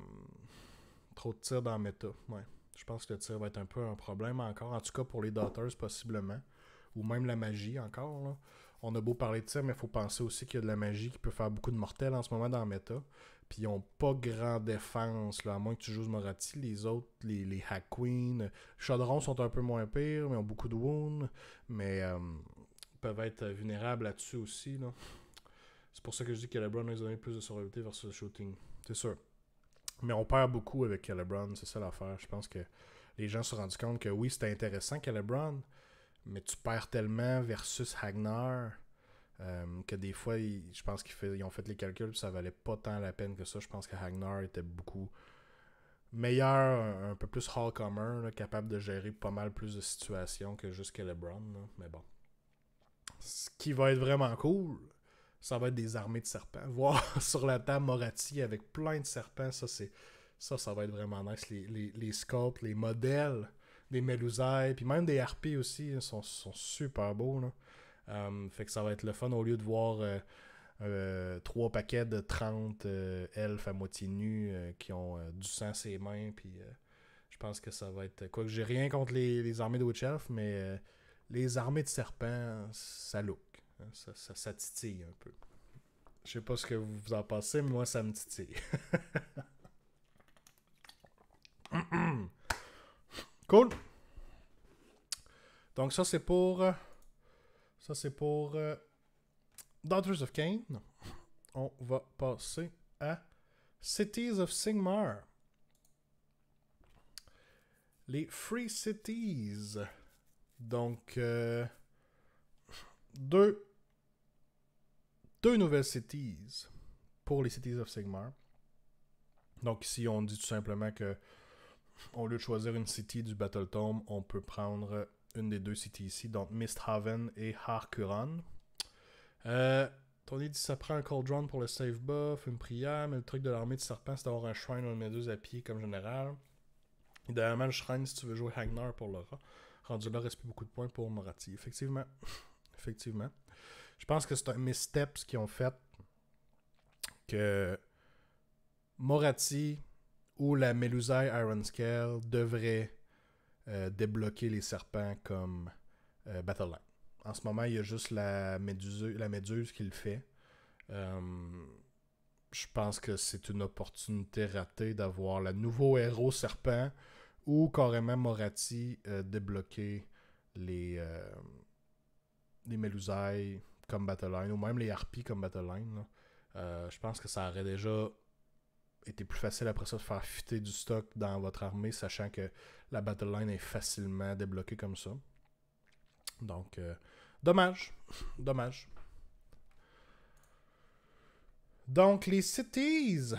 trop de tirs dans la méta. Ouais. Je pense que le tir va être un peu un problème encore, en tout cas pour les Daughters possiblement. Ou même la magie encore. Là. On a beau parler de ça, mais il faut penser aussi qu'il y a de la magie qui peut faire beaucoup de mortels en ce moment dans la méta. Puis ils n'ont pas grand défense, là, à moins que tu joues Morathi. Les autres, les, les Hack Queen, Chaudron sont un peu moins pires, mais ont beaucoup de wounds. Mais euh, peuvent être vulnérables là-dessus aussi. Là. C'est pour ça que je dis que Celebron a donné plus de survivabilité versus le shooting. C'est sûr. Mais on perd beaucoup avec Celebron, c'est ça l'affaire. Je pense que les gens se sont rendus compte que oui, c'était intéressant Celebron, mais tu perds tellement versus Hagnar Euh, que des fois, ils, je pense qu'ils ont fait les calculs, ça valait pas tant la peine que ça. Je pense que Ragnar était beaucoup meilleur, un, un peu plus all-comer, capable de gérer pas mal plus de situations que juste Celebron. Mais bon. Ce qui va être vraiment cool, ça va être des armées de serpents. Voir sur la table Morathi avec plein de serpents, ça, c'est ça, ça va être vraiment nice. Les, les, les sculpts, les modèles des Melusai, puis même des harpies aussi, hein, sont, sont super beaux, là. Um, fait que ça va être le fun au lieu de voir euh, euh, trois paquets de trente euh, elfes à moitié nus euh, qui ont euh, du sang à ses mains. Puis euh, je pense que ça va être. Quoique j'ai rien contre les, les armées de Witch Elf, mais euh, les armées de serpents, ça look. Hein, ça, ça, ça titille un peu. Je sais pas ce que vous en pensez, mais moi ça me titille. Cool! Donc ça c'est pour. Euh, Ça, c'est pour euh, Daughters of Khaine. On va passer à Cities of Sigmar. Les Free Cities. Donc, euh, deux, deux nouvelles cities pour les Cities of Sigmar. Donc ici, on dit tout simplement que au lieu de choisir une city du Battle Tome, on peut prendre une des deux cités ici, donc Misthåvn et Har Kuron. Euh, on dit ça prend un Cauldron pour le save buff, une prière, mais le truc de l'armée de serpent, c'est d'avoir un shrine ou une méduse à pied comme général. Et dernièrement, le shrine si tu veux jouer Ragnar pour Laura. Rendu là, reste plus beaucoup de points pour Morathi. Effectivement. Effectivement. Je pense que c'est un misstep ce qu'ils ont fait que Morathi ou la Melusai Iron Scale devraient Euh, débloquer les serpents comme euh, Battleline. En ce moment, il y a juste la méduse, la méduse qui le fait. Euh, je pense que c'est une opportunité ratée d'avoir le nouveau héros serpent ou carrément Morathi euh, débloquer les, euh, les Melusai comme Battleline ou même les Harpies comme Battleline. Euh, je pense que ça aurait déjà était plus facile après ça de faire fitter du stock dans votre armée, sachant que la battle line est facilement débloquée comme ça. Donc, euh, dommage. Dommage. Donc, les cities.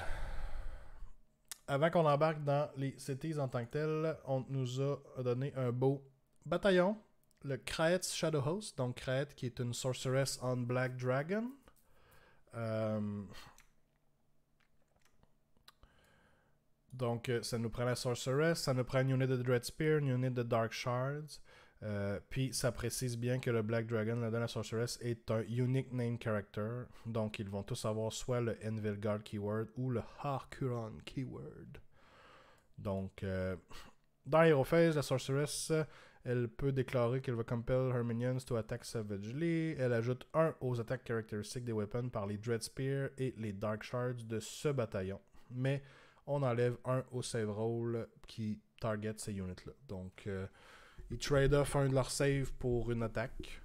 Avant qu'on embarque dans les cities en tant que telles, on nous a donné un beau bataillon. Le Kraet Shadow Host. Donc, Kraet qui est une sorceress on Black Dragon. Euh... Donc, ça nous prend la Sorceress, ça nous prend une unité de Dread Spear, une unité de Dark Shards. Euh, puis, ça précise bien que le Black Dragon, là-dedans, la Sorceress, est un Unique Name Character. Donc, ils vont tous avoir soit le Anvilgard Keyword ou le Har Kuron Keyword. Donc, euh, dans Hérophase, la Sorceress, elle peut déclarer qu'elle va compel her minions to attack savagely. Elle ajoute un aux attaques caractéristiques des weapons par les Dread Spear et les Dark Shards de ce bataillon. Mais on enlève un au save roll qui target ces units-là. Donc, euh, ils trade-off un de leurs saves pour une attaque.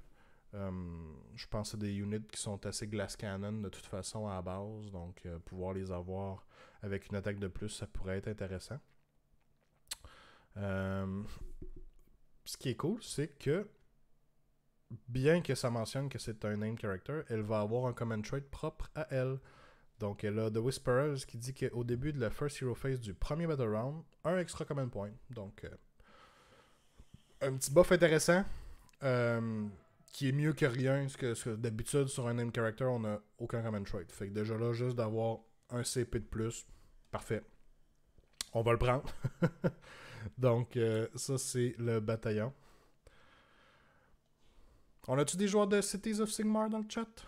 Euh, je pense que c'est des units qui sont assez glass cannon de toute façon à la base. Donc, euh, pouvoir les avoir avec une attaque de plus, ça pourrait être intéressant. Euh, ce qui est cool, c'est que, bien que ça mentionne que c'est un name character, elle va avoir un command trait propre à elle. Donc, elle a The Whisperers qui dit qu'au début de la First Hero Phase du premier Battle Round, un extra command point. Donc, euh, un petit buff intéressant euh, qui est mieux que rien. Parce que, que d'habitude, sur un name character, on n'a aucun command trait. Fait que déjà là, juste d'avoir un C P de plus, parfait. On va le prendre. Donc, euh, ça, c'est le bataillon. On a-tu des joueurs de Cities of Sigmar dans le chat?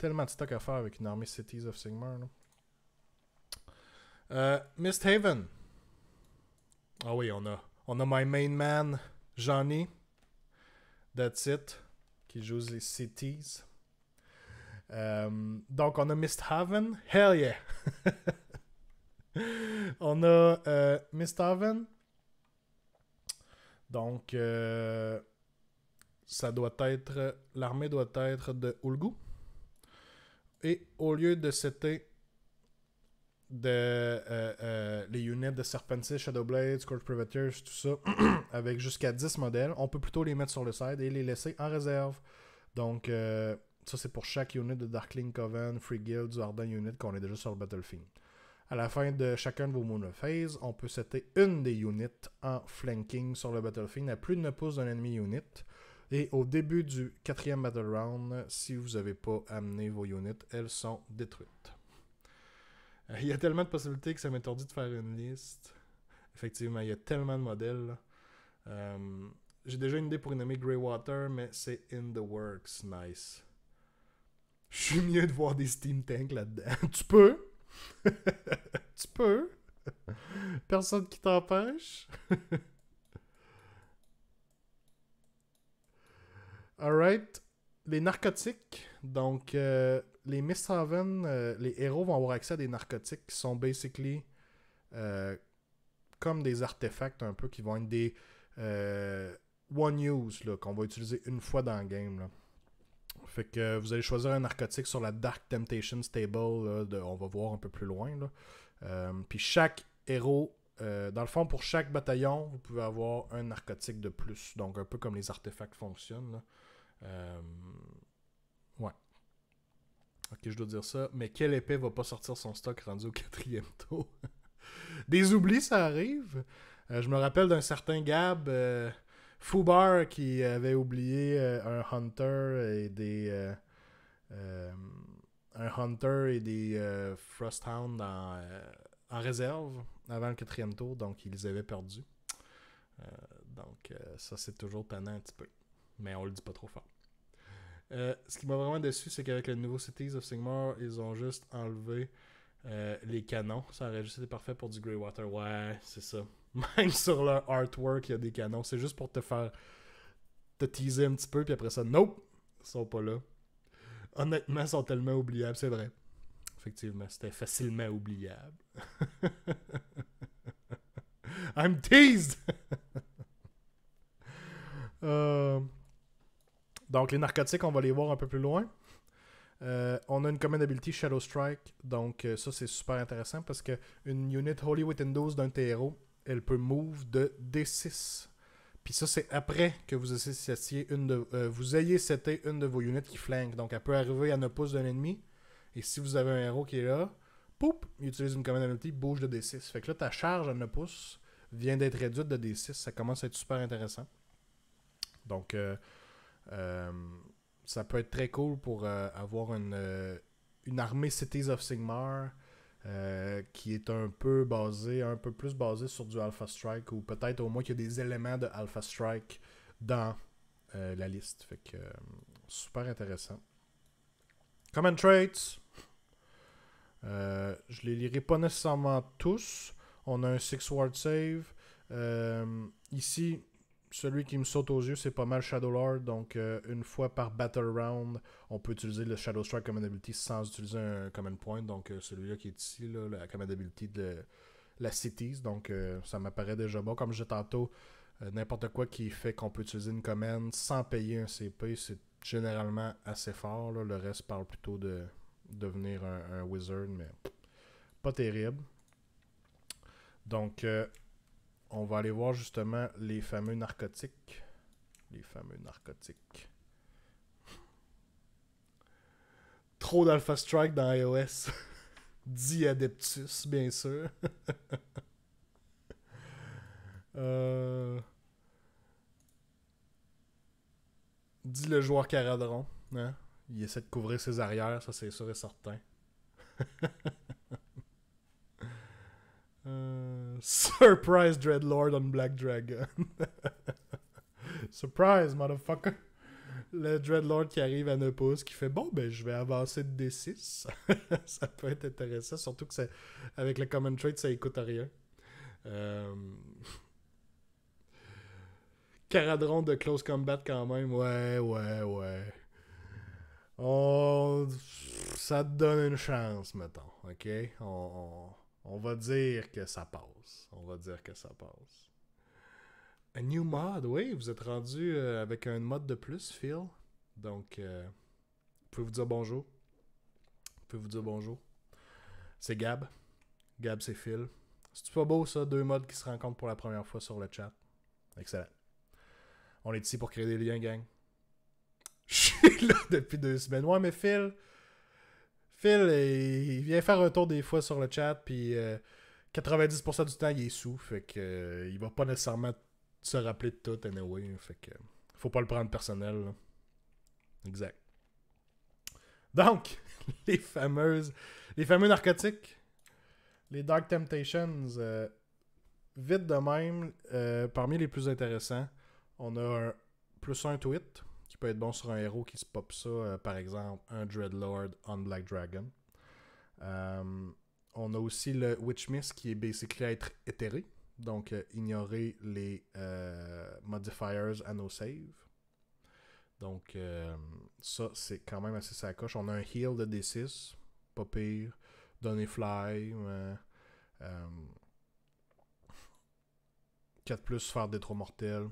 Tellement de stock à faire avec une armée Cities of Sigmar. Euh, Misthåvn. Ah oui, on a, on a my main man, Johnny. That's it. Qui joue les Cities. Euh, donc, on a Misthåvn. Hell yeah! On a euh, Misthåvn. Donc, euh, ça doit être. L'armée doit être de Ulgu. Et au lieu de c'était de euh, euh, les units de Serpentine, Shadow Blade, Scourge Privateers, tout ça, avec jusqu'à dix modèles, on peut plutôt les mettre sur le side et les laisser en réserve. Donc, euh, ça c'est pour chaque unit de Darkling Coven, Free Guild, du Ardent Unit qu'on est déjà sur le Battlefield. À la fin de chacun de vos Moon of Phase, on peut setter une des units en flanking sur le Battlefield à plus de neuf pouces d'un ennemi unit. Et au début du quatrième Battle Round, si vous n'avez pas amené vos units, elles sont détruites. Il y a tellement de possibilités que ça m'étourdit de faire une liste. Effectivement, il y a tellement de modèles. Euh, J'ai déjà une idée pour nommer Greywater, mais c'est in the works. Nice. Je suis mieux de voir des steam tanks là-dedans. Tu peux. Tu peux. Personne qui t'empêche. Alright. Les narcotiques. Donc... Euh les Misthåvn, euh, les héros vont avoir accès à des narcotiques qui sont basically euh, comme des artefacts un peu qui vont être des euh, one use qu'on va utiliser une fois dans le game. Là. Fait que vous allez choisir un narcotique sur la Dark Temptation Stable, là, de, on va voir un peu plus loin. Euh, Puis chaque héros, euh, dans le fond, pour chaque bataillon, vous pouvez avoir un narcotique de plus. Donc un peu comme les artefacts fonctionnent. Là. Euh, ouais. Ok, je dois dire ça. Mais quelle épée va pas sortir son stock rendu au quatrième tour? Des oublis, ça arrive. Euh, je me rappelle d'un certain Gab, euh, Foubar, qui avait oublié euh, un Hunter et des... Euh, euh, un Hunter et des euh, Frosthound en, euh, en réserve avant le quatrième tour. Donc, ils avaient perdu. Euh, donc, euh, ça, c'est toujours tannant un petit peu. Mais on le dit pas trop fort. Euh, ce qui m'a vraiment déçu, c'est qu'avec le nouveau Cities of Sigmar, ils ont juste enlevé euh, les canons. Ça aurait juste été parfait pour du Greywater. Ouais, c'est ça. Même sur leur artwork, il y a des canons. C'est juste pour te faire te teaser un petit peu, puis après ça, nope, ils sont pas là. Honnêtement, ils sont tellement oubliables, c'est vrai. Effectivement, c'était facilement oubliable. I'm teased! euh... Donc, les narcotiques, on va les voir un peu plus loin. Euh, on a une common ability Shadow Strike. Donc, euh, ça, c'est super intéressant parce qu'une unit Holy Windows d'un héros, elle peut move de D six. Puis ça, c'est après que vous ayez, une de, euh, vous ayez seté une de vos units qui flanque. Donc, elle peut arriver à neuf pouces d'un ennemi. Et si vous avez un héros qui est là, poup, il utilise une common ability, bouge de D six. Fait que là, ta charge à neuf pouces vient d'être réduite de D six. Ça commence à être super intéressant. Donc... Euh, Euh, ça peut être très cool pour euh, avoir une, euh, une armée Cities of Sigmar euh, qui est un peu basée, un peu plus basée sur du Alpha Strike ou peut-être au moins qu'il y a des éléments de Alpha Strike dans euh, la liste. Fait que euh, super intéressant. Common Traits. Euh, je les lirai pas nécessairement tous. On a un six ward save. Euh, ici... Celui qui me saute aux yeux, c'est pas mal Shadow Lord. Donc, euh, une fois par Battle Round, on peut utiliser le Shadow Strike Command Ability sans utiliser un Command Point. Donc, euh, celui-là qui est ici, là, la Command Ability de la Cities. Donc, euh, ça m'apparaît déjà bon. Comme je disais tantôt, euh, n'importe quoi qui fait qu'on peut utiliser une command sans payer un C P, c'est généralement assez fort. Là. Le reste parle plutôt de devenir un, un Wizard, mais pas terrible. Donc... Euh, on va aller voir justement les fameux narcotiques. Les fameux narcotiques. Trop d'Alpha Strike dans iOS. Diadeptus, bien sûr. euh... Dis le joueur Caradron. Hein? Il essaie de couvrir ses arrières, ça c'est sûr et certain. Uh, surprise Dreadlord on Black Dragon. Surprise, motherfucker. Le Dreadlord qui arrive à neuf pouces, qui fait bon, ben je vais avancer de D six. Ça peut être intéressant, surtout que c'est avec le Common Trait, ça écoute à rien. Euh... Caradron de Close Combat, quand même. Ouais, ouais, ouais. On... Ça te donne une chance, mettons. Ok? On. on... On va dire que ça passe. On va dire que ça passe. A new mod, oui. Vous êtes rendu euh, avec un mod de plus, Phil. Donc, euh, vous pouvez vous dire bonjour. Vous pouvez vous dire bonjour. C'est Gab. Gab, c'est Phil. C'est-tu pas beau, ça? Deux mods qui se rencontrent pour la première fois sur le chat. Excellent. On est ici pour créer des liens, gang. Je suis là depuis deux semaines. Ouais, mais Phil... Phil, il vient faire un tour des fois sur le chat, puis euh, quatre-vingt-dix pour cent du temps, il est sous. Fait que euh, il va pas nécessairement se rappeler de tout, anyway. Fait que euh, faut pas le prendre personnel, là. Exact. Donc, les fameuses... Les fameux narcotiques. Les Dark Temptations. Euh, vite de même, euh, parmi les plus intéressants, on a un plus un tweet. Qui peut être bon sur un héros qui se pop ça, euh, par exemple, un Dreadlord on Black Dragon. Euh, on a aussi le Witch Mist qui est basically être éthéré, donc euh, ignorer les euh, modifiers à nos saves. Donc euh, ça, c'est quand même assez sacoche. On a un heal de D six, pas pire, donner fly, euh, euh, quatre plus, faire des trois mortels.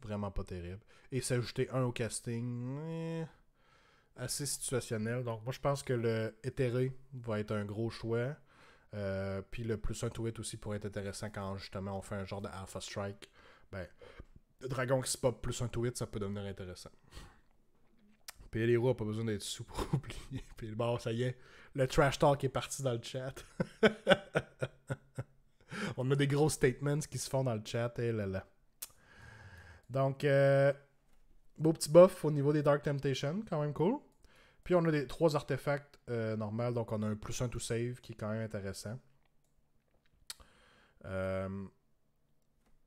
Vraiment pas terrible. Et s'ajouter un au casting, eh, assez situationnel. Donc moi je pense que le éthéré va être un gros choix. Euh, puis le plus un to hit aussi pourrait être intéressant quand justement on fait un genre de alpha strike. Ben, le dragon qui se pop plus un to hit, ça peut devenir intéressant. Puis les roues, pas besoin d'être sous pour oublier. Puis bon, ça y est, le trash talk est parti dans le chat. On a des gros statements qui se font dans le chat. Et là là. Donc, euh, beau petit buff au niveau des Dark Temptation, quand même cool. Puis on a les trois artefacts euh, normales, donc on a un plus un to save qui est quand même intéressant. Euh,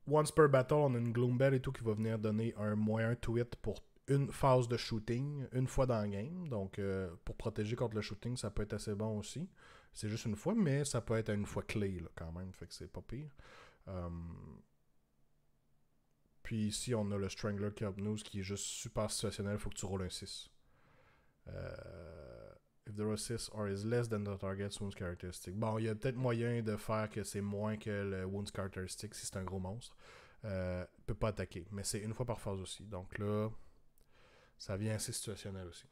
once per battle, on a une Gloombell et tout qui va venir donner un moins un to hit pour une phase de shooting, une fois dans le game. Donc euh, pour protéger contre le shooting, ça peut être assez bon aussi. C'est juste une fois, mais ça peut être une fois clé là, quand même, fait que c'est pas pire. Euh, Puis ici, on a le Strangler News qui est juste super situationnel. Il faut que tu roules un six. Euh, if the roll six or is less than the target's wounds characteristic. Bon, il y a peut-être moyen de faire que c'est moins que le wounds characteristic si c'est un gros monstre. Euh, il ne peut pas attaquer, mais c'est une fois par phase aussi. Donc là, ça vient assez situationnel aussi.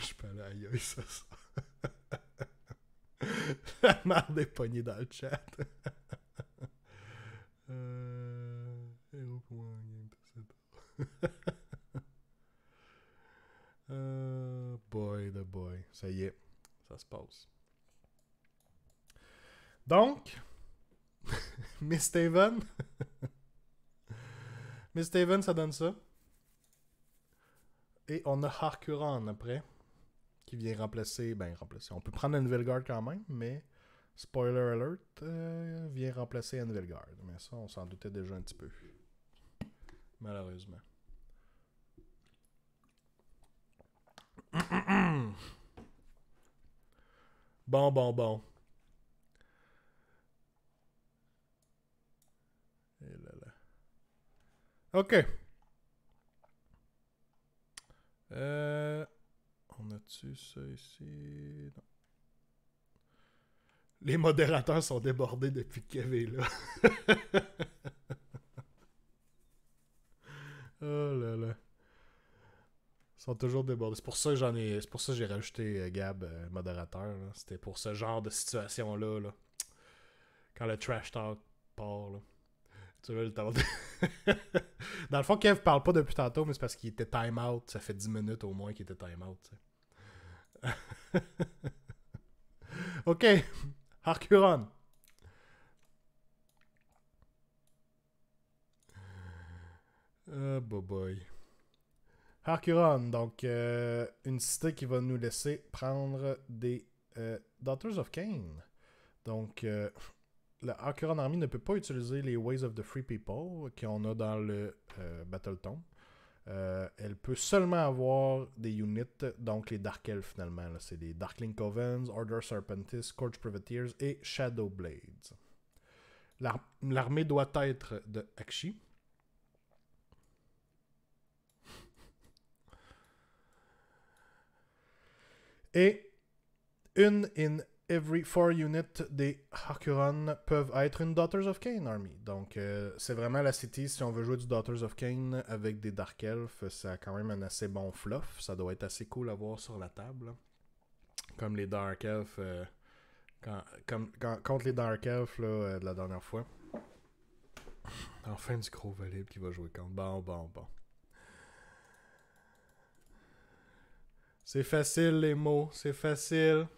Je peux aller ailleurs, ça, ça. La merde des poignées dans le chat. Euh... euh, boy the boy. Ça y est, ça se passe. Donc, Misthåvn. Misthåvn, ça donne ça. Et on a Har Kuron après, qui vient remplacer... Ben, remplacer. On peut prendre Anvilgard quand même, mais... Spoiler alert, euh, vient remplacer Anvilgard. Mais ça, on s'en doutait déjà un petit peu. Malheureusement. Bon, bon, bon. Et là, là. OK. Euh, on a-tu ça ici? Non. Les modérateurs sont débordés depuis que Kev est là. Oh là là. Ils sont toujours débordés. C'est pour ça que j'en ai. C'est pour ça que j'ai rajouté euh, Gab, euh, modérateur. C'était pour ce genre de situation-là. Là. Quand le trash talk part. Là. Tu veux le tenter. Dans le fond, Kev parle pas depuis tantôt, mais c'est parce qu'il était time out. Ça fait dix minutes au moins qu'il était time out. OK. Har Kuron. Oh boy. Har Kuron, donc euh, une cité qui va nous laisser prendre des euh, Daughters of Khaine. Donc, euh, la Har Kuron Army ne peut pas utiliser les Ways of the Free People qu'on a dans le euh, Battle Tome. Euh, elle peut seulement avoir des units, donc les Dark Elves finalement. C'est les Darkling Covens, Order Serpentis, Scourge Privateers et Shadow Blades. L'armée doit être de Akshi. Et une in every four units des Har Kuron peuvent être une Daughters of Khaine Army. Donc, euh, c'est vraiment la city. Si on veut jouer du Daughters of Khaine avec des Dark Elves, ça a quand même un assez bon fluff. Ça doit être assez cool à voir sur la table. comme les Dark Elf, euh, quand, comme, quand, contre les Dark Elf là, euh, de la dernière fois. Enfin du gros valide qui va jouer contre. Bon, bon, bon. C'est facile les mots, c'est facile.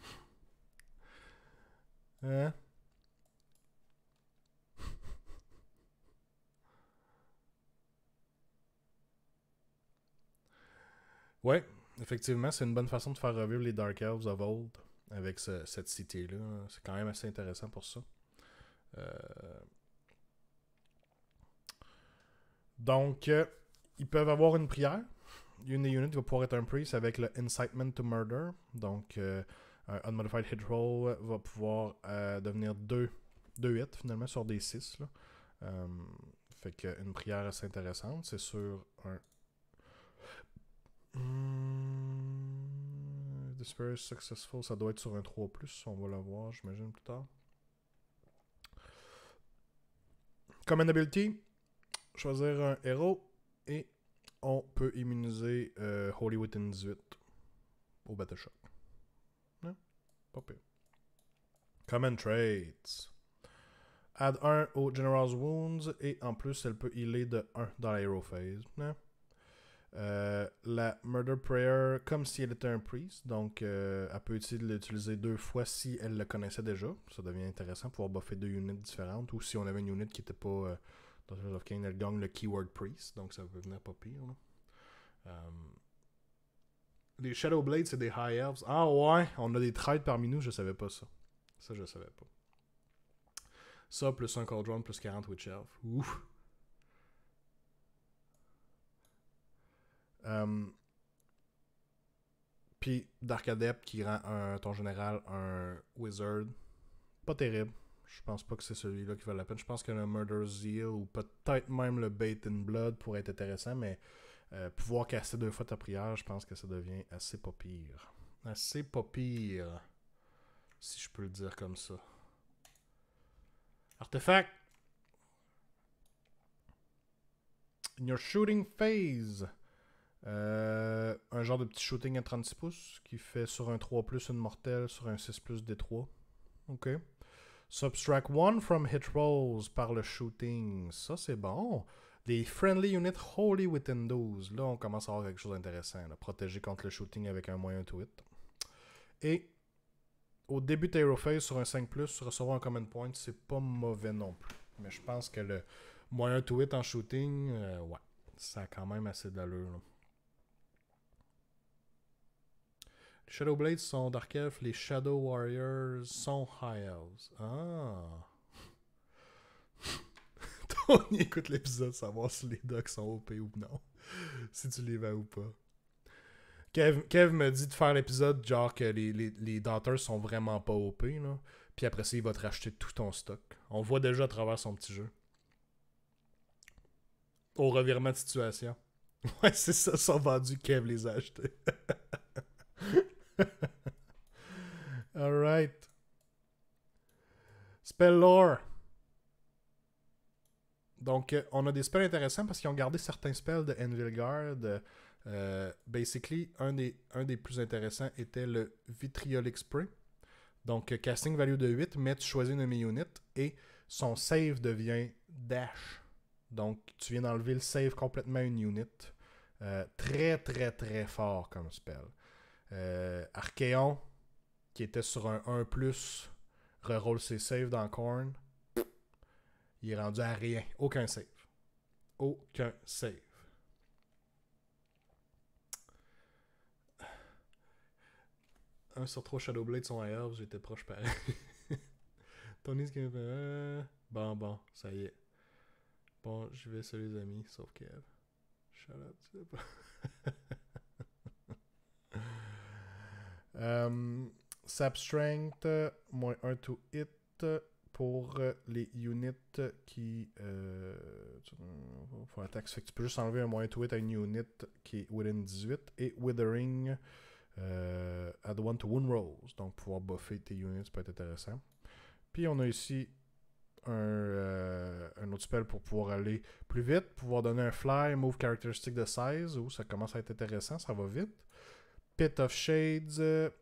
Hein? Ouais, effectivement, c'est une bonne façon de faire revivre les Dark Elves of Old avec ce, cette cité-là. C'est quand même assez intéressant pour ça. Euh... Donc, euh, ils peuvent avoir une prière. Une unit va pouvoir être un priest avec le Incitement to Murder. Donc, euh, un Unmodified Hit Roll va pouvoir euh, devenir deux hits finalement sur des six. Euh, fait qu'une prière assez intéressante. C'est sur un. Hmm, Despair is successful. Ça doit être sur un trois plus. On va le voir, j'imagine, plus tard. Comme une ability, choisir un héros et on peut immuniser euh, Holy Within dix-huit au Battle Shock. Non, pas pire. Common Traits. Add un au General's Wounds et en plus elle peut healer de un dans la Hero Phase. Non. Euh, la Murder Prayer, comme si elle était un priest, donc euh, elle peut l'utiliser deux fois si elle le connaissait déjà. Ça devient intéressant, pouvoir buffer deux units différentes, ou si on avait une unit qui n'était pas euh, dans Daughters of Khaine, elle gagne le keyword priest, donc ça peut venir pas pire. Euh... Les Shadow Blade, c'est des High Elves. Ah ouais, on a des traits parmi nous, je savais pas ça. Ça, je savais pas. Ça, plus un Cold Round, plus quarante Witch Elf. Ouf! Um, Puis Dark Adept qui rend un, ton général un Wizard. Pas terrible. Je pense pas que c'est celui-là qui vaut la peine. Je pense que le Murder's Zeal ou peut-être même le Bait in Blood pourrait être intéressant, mais euh, pouvoir casser deux fois ta prière, je pense que ça devient assez pas pire. Assez pas pire. Si je peux le dire comme ça. Artefact! In your shooting phase! Euh, un genre de petit shooting à trente-six pouces qui fait sur un trois plus une mortelle, sur un six plus D trois. Ok. Subtract one from hit rolls par le shooting. Ça, c'est bon. Des friendly units holy within douze. Là, on commence à avoir quelque chose d'intéressant. Protéger contre le shooting avec un moyen to hit. Et au début de Hero Phase, sur un cinq plus, recevoir un common point, c'est pas mauvais non plus. Mais je pense que le moyen to hit en shooting, euh, ouais, ça a quand même assez d'allure. Là. Les Shadow Blades sont Dark Elf, les Shadow Warriors sont High Elves. Ah! On y écoute l'épisode, savoir si les docs sont O P ou non. Si tu les vends ou pas. Kev, Kev me dit de faire l'épisode genre que les, les, les Daughters sont vraiment pas O P. Là. Puis après ça, il va te racheter tout ton stock. On voit déjà à travers son petit jeu. Au revirement de situation. Ouais, c'est ça, ils sont vendus, Kev les a achetés. Alright. Spell lore. Donc, on a des spells intéressants parce qu'ils ont gardé certains spells de Anvilgard. Euh, basically, un des, un des plus intéressants était le Vitriolic Spray. Donc, casting value de huit, mais tu choisis une enemy-unit et son save devient dash. Donc, tu viens d'enlever le save complètement une unit. Euh, très, très, très fort comme spell. Euh, Archéon, qui était sur un un plus, reroll ses saves dans Korn. Il est rendu à rien. Aucun save. Aucun save. un sur trois Shadowblade sont à Herbs, j'étais proche pareil. Tony, ce qu'il me fait. Bon, bon, ça y est. Bon, je vais sur les amis, sauf Kev. Shut up, tu sais pas. Um, Sap Strength, moins un to hit pour les units qui euh, font attaque. Fait que tu peux juste enlever un moins to hit à une unit qui est within dix-huit et Withering euh, add one to wound rolls. Donc pouvoir buffer tes units, ça peut être intéressant. Puis on a ici un, euh, un autre spell pour pouvoir aller plus vite, pouvoir donner un fly, move characteristic de seize, où ça commence à être intéressant, ça va vite. Pit of Shades,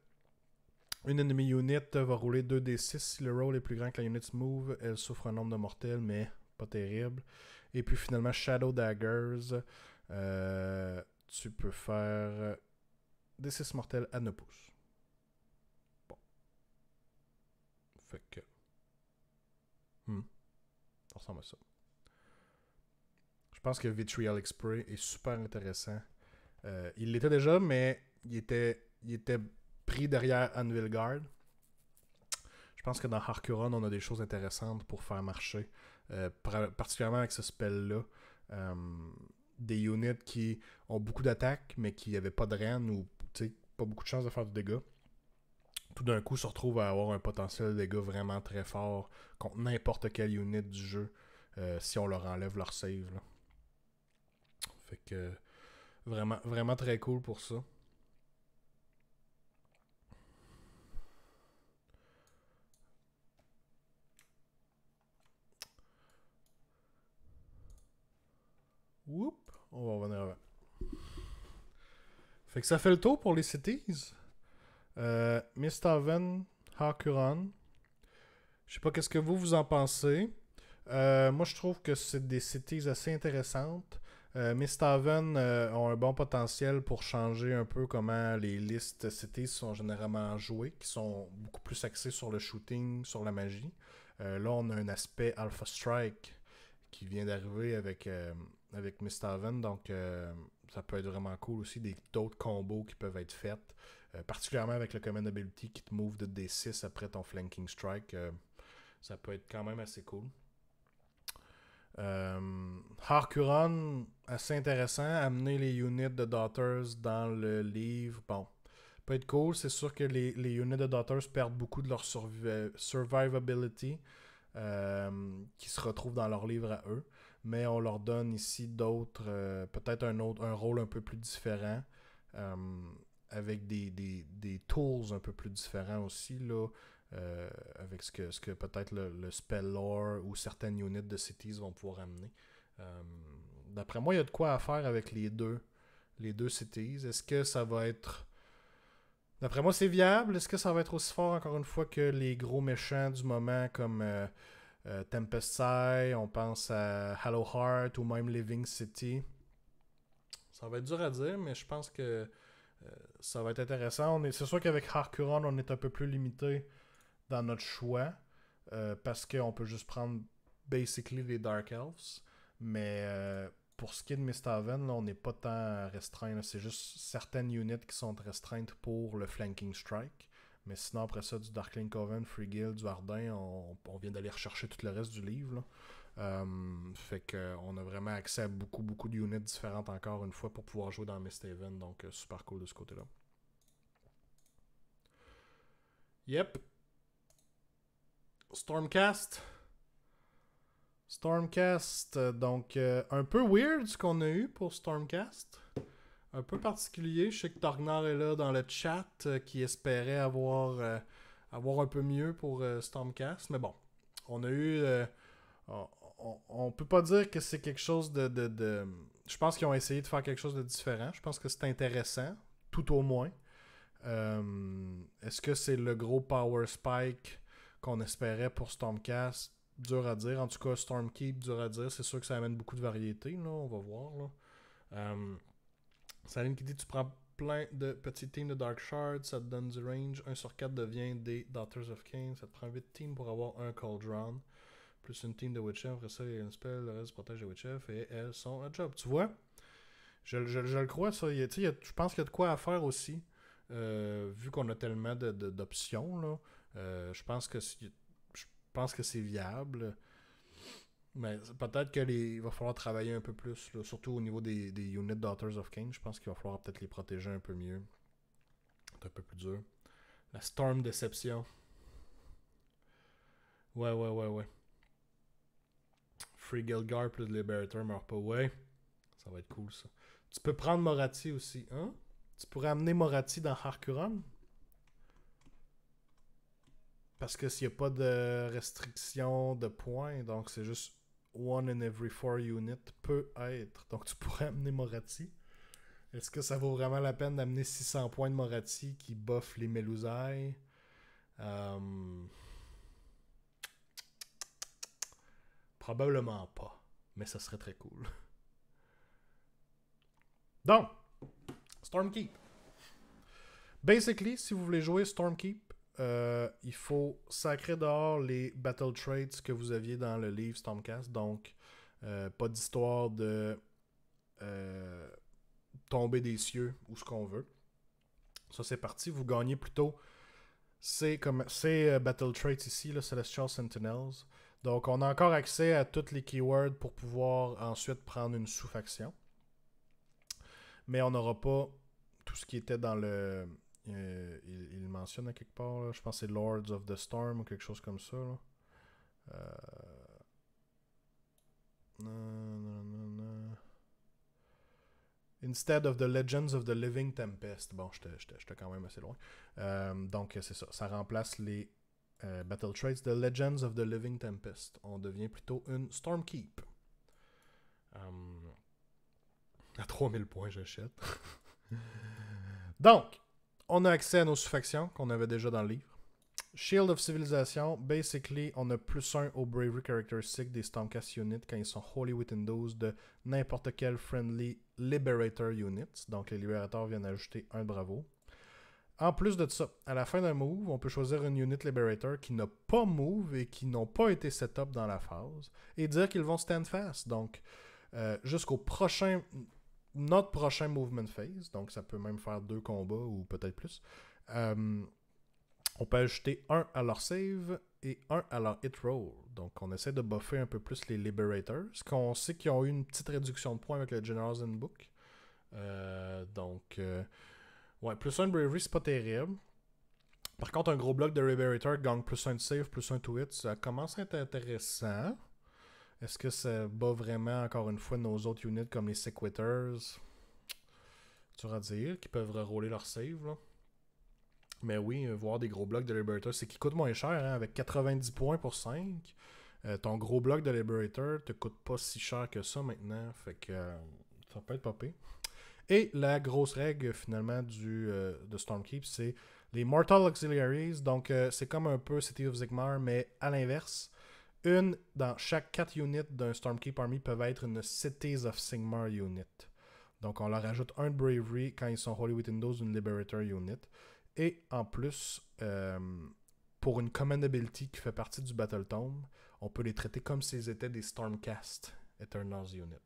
Une enemy unit va rouler deux D six. Si le roll est plus grand que la unit move, elle souffre un nombre de mortels, mais pas terrible. Et puis finalement, Shadow Daggers. Euh, tu peux faire des six mortels à neuf pouces. Bon. Fait que. Hmm. Ça ressemble à ça. Je pense que Vitriol X-Spray est super intéressant. Euh, il l'était déjà, mais il était, il était pris derrière Anvilgard. Je pense que dans Har Kuron, on a des choses intéressantes pour faire marcher. Euh, particulièrement avec ce spell-là. Euh, des units qui ont beaucoup d'attaques, mais qui n'avaient pas de renne ou pas beaucoup de chance de faire du dégât. Tout d'un coup, se retrouvent à avoir un potentiel de dégâts vraiment très fort contre n'importe quelle unit du jeu euh, si on leur enlève leur save. Là. Fait que vraiment, vraiment très cool pour ça. Oups, on va revenir avant. Fait que ça fait le tour pour les cities. Euh, Misthåvn, Har Kuron. Je sais pas qu'est-ce que vous vous en pensez. Euh, moi, je trouve que c'est des cities assez intéressantes. Euh, Misthåvn euh, ont un bon potentiel pour changer un peu comment les listes cities sont généralement jouées, qui sont beaucoup plus axées sur le shooting, sur la magie. Euh, là, on a un aspect Alpha Strike qui vient d'arriver avec, euh, avec Misthåvn, donc euh, ça peut être vraiment cool aussi, d'autres combos qui peuvent être faits, euh, particulièrement avec le Command Ability qui te move de D six après ton Flanking Strike, euh, ça peut être quand même assez cool. Euh, Har Kuron, assez intéressant, amener les units de Daughters dans le livre, bon, peut être cool, c'est sûr que les, les units de Daughters perdent beaucoup de leur survi survivability, Euh, qui se retrouvent dans leur livre à eux, mais on leur donne ici d'autres, euh, peut-être un autre, un rôle un peu plus différent, euh, avec des, des, des tools un peu plus différents aussi, là, euh, avec ce que, ce que peut-être le, le spell lore ou certaines units de cities vont pouvoir amener. Euh, D'après moi, il y a de quoi à faire avec les deux, les deux cities. Est-ce que ça va être... D'après moi, c'est viable. Est-ce que ça va être aussi fort, encore une fois, que les gros méchants du moment comme euh, euh, Tempestai, on pense à Hollow Heart ou même Living City? Ça va être dur à dire, mais je pense que euh, ça va être intéressant. C'est sûr qu'avec Har Kuron, on est un peu plus limité dans notre choix euh, parce qu'on peut juste prendre basically les Dark Elves. Mais euh, pour ce qui est de Misthåvn, on n'est pas tant restreint. C'est juste certaines units qui sont restreintes pour le Flanking Strike. Mais sinon, après ça, du Darkling Coven, Free Guild, du Ardyn, on, on vient d'aller rechercher tout le reste du livre. Euh, fait qu'on a vraiment accès à beaucoup, beaucoup de units différentes encore une fois pour pouvoir jouer dans Misthåvn. Donc, super cool de ce côté-là. Yep. Stormcast. Stormcast, donc euh, un peu weird ce qu'on a eu pour Stormcast. Un peu particulier. Je sais que Torgnar est là dans le chat euh, qui espérait avoir, euh, avoir un peu mieux pour euh, Stormcast. Mais bon, on a eu... Euh, on ne peut pas dire que c'est quelque chose de... de, de... Je pense qu'ils ont essayé de faire quelque chose de différent. Je pense que c'est intéressant, tout au moins. Euh, Est-ce que c'est le gros power spike qu'on espérait pour Stormcast? Dur à dire. En tout cas, Stormkeep, dur à dire. C'est sûr que ça amène beaucoup de variété. Là. On va voir. Là. Euh, Saline qui dit tu prends plein de petits teams de Dark Shard, ça te donne du range. un sur quatre devient des Daughters of Khaine. Ça te prend huit teams pour avoir un Cauldron. Plus une team de Witch-Elf. Après ça, il y a une spell, le reste protège les Witch-Elf et elles sont à job. Tu vois, je, je, je le crois, ça. Il y a, il y a, je pense qu'il y a de quoi à faire aussi. Euh, vu qu'on a tellement d'options, là. Euh, je pense que si. Je pense que c'est viable, mais peut-être qu'il va falloir travailler un peu plus, là, surtout au niveau des, des units Daughters of Khaine. Je pense qu'il va falloir peut-être les protéger un peu mieux. C'est un peu plus dur. La Storm Deception. Ouais, ouais, ouais, ouais. Free Guildguard plus Liberator meurt pas. Ouais, ça va être cool ça. Tu peux prendre Morathi aussi, hein? Tu pourrais amener Morathi dans Har Kuron? Parce que s'il n'y a pas de restriction de points, donc c'est juste one in every four unit peut être. Donc tu pourrais amener Morathi. Est-ce que ça vaut vraiment la peine d'amener six cents points de Morathi qui buff les Melusai? Euh... Probablement pas, mais ça serait très cool. Donc, Stormkeep. Basically, si vous voulez jouer Stormkeep, euh, il faut sacrer dehors les Battle Traits que vous aviez dans le livre Stormcast. Donc, euh, pas d'histoire de euh, tomber des cieux ou ce qu'on veut. Ça, c'est parti. Vous gagnez plutôt ces, comme, ces euh, Battle Traits ici, là, Celestial Sentinels. Donc, on a encore accès à toutes les keywords pour pouvoir ensuite prendre une sous-faction. Mais on n'aura pas tout ce qui était dans le... Euh, il, il mentionne à quelque part, là, je pense que c'est Lords of the Storm ou quelque chose comme ça. Là. Euh... Non, non, non, non. Instead of the Legends of the Living Tempest. Bon, j'étais quand même assez loin. Euh, donc, c'est ça. Ça remplace les euh, Battle Traits de Legends of the Living Tempest. On devient plutôt une Stormkeep. Um, à trois mille points, j'achète. Donc, on a accès à nos sous-factions qu'on avait déjà dans le livre. Shield of Civilization, basically, on a plus un au Bravery Characteristic des Stormcast Units quand ils sont Holy Within Those de n'importe quel Friendly Liberator Units. Donc, les Libérateurs viennent ajouter un bravo. En plus de ça, à la fin d'un move, on peut choisir une Unit Liberator qui n'a pas move et qui n'ont pas été set up dans la phase et dire qu'ils vont stand fast. Donc, euh, jusqu'au prochain... notre prochain movement phase, donc ça peut même faire deux combats ou peut-être plus, euh, on peut ajouter un à leur save et un à leur hit roll. Donc on essaie de buffer un peu plus les Liberators, qu'on sait qu'ils ont eu une petite réduction de points avec le General's Handbook. Euh, donc, euh, ouais, plus un de Bravery, c'est pas terrible. Par contre, un gros bloc de Liberator gagne plus un de save, plus un to hit, ça commence à être intéressant. Est-ce que ça bat vraiment, encore une fois, nos autres units comme les Sequiters, tu vas dire, qui peuvent reroller leur save, là. Mais oui, voir des gros blocs de Liberator, c'est qui coûte moins cher, hein, avec quatre-vingt-dix points pour cinq. Euh, ton gros bloc de Liberator te coûte pas si cher que ça maintenant, fait que euh, ça peut être popé. Et la grosse règle, finalement, du, euh, de Stormkeep, c'est les Mortal Auxiliaries. Donc, euh, c'est comme un peu Cities of Sigmar, mais à l'inverse. Une dans chaque quatre units d'un Stormkeep Army peuvent être une Cities of Sigmar unit. Donc on leur ajoute un de Bravery quand ils sont Holy Within Those, une Liberator unit. Et en plus, euh, pour une Commandability qui fait partie du Battle Tome, on peut les traiter comme s'ils étaient des Stormcast Eternal unit.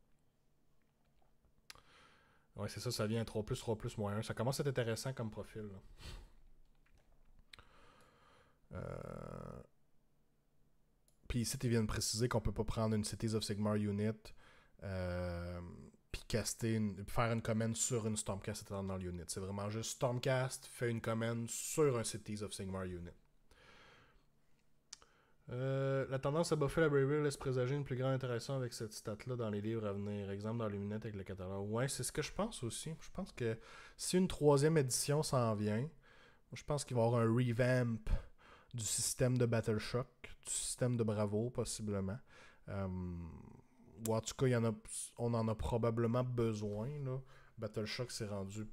Ouais, c'est ça, ça vient trois plus, trois plus, moins un. Ça commence à être intéressant comme profil. Là. Euh... Puis ici, ils viennent préciser qu'on peut pas prendre une Cities of Sigmar unit euh, puis caster une, faire une commande sur une Stormcast Eternal unit. C'est vraiment juste Stormcast fait une commande sur un Cities of Sigmar unit. Euh, la tendance à buffer la Bravery laisse présager une plus grande interaction avec cette stat-là dans les livres à venir. Exemple dans Luminette avec le catalogue. Ouais, c'est ce que je pense aussi. Je pense que si une troisième édition s'en vient, je pense qu'il va y avoir un revamp du système de Battle Shock, du système de Bravo, possiblement. Euh, ou en tout cas, y en a, on en a probablement besoin. Là. Battle Shock s'est rendu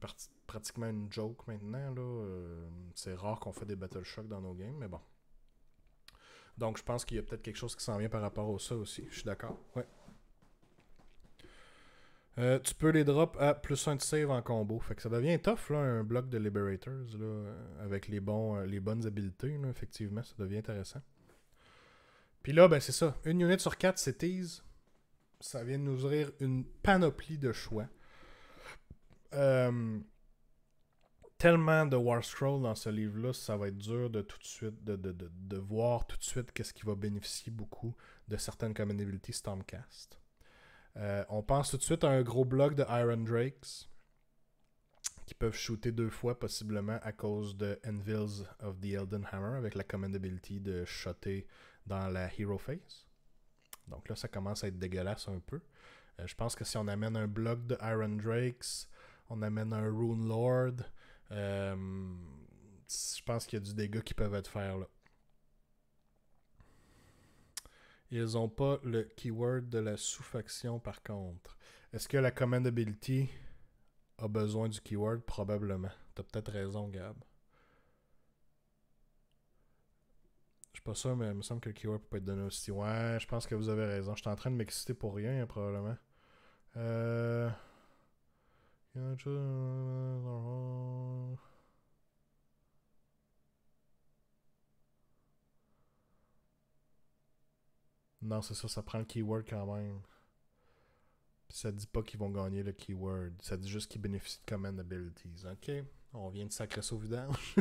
pratiquement une joke maintenant. Euh, c'est rare qu'on fait des Battle Shock dans nos games, mais bon. Donc, je pense qu'il y a peut-être quelque chose qui s'en vient par rapport à ça aussi. Je suis d'accord, ouais. Euh, tu peux les drop à plus un de save en combo. Fait que ça devient tough, là, un bloc de Liberators, là, avec les, bons, les bonnes habiletés, là, effectivement. Ça devient intéressant. Puis là, ben c'est ça. Une unit sur quatre, c'est tease. Ça vient de nous ouvrir une panoplie de choix. Euh, tellement de War Scroll dans ce livre-là, ça va être dur de tout de suite de, de, de, de voir tout de suite qu'est-ce qui va bénéficier beaucoup de certaines commandabilités Stormcast. Euh, on pense tout de suite à un gros bloc de Iron Drakes qui peuvent shooter deux fois possiblement à cause de Anvils of the Elden Hammer avec la commandability de shotter dans la Hero Phase. Donc là, ça commence à être dégueulasse un peu. Euh, je pense que si on amène un bloc de Iron Drakes, on amène un Rune Lord, euh, je pense qu'il y a du dégât qui peuvent être faits là. Ils n'ont pas le keyword de la sous-faction par contre. Est-ce que la commandability a besoin du keyword? Probablement. T'as peut-être raison, Gab. pas sûr, mais il me semble que le keyword peut pas être donné aussi. Ouais, je pense que vous avez raison. Je suis en train de m'exciter pour rien, probablement. Euh... Non, c'est ça, ça prend le keyword quand même. Puis ça dit pas qu'ils vont gagner le keyword. Ça dit juste qu'ils bénéficient de command abilities. Ok, on vient de sacrer ça au vidange.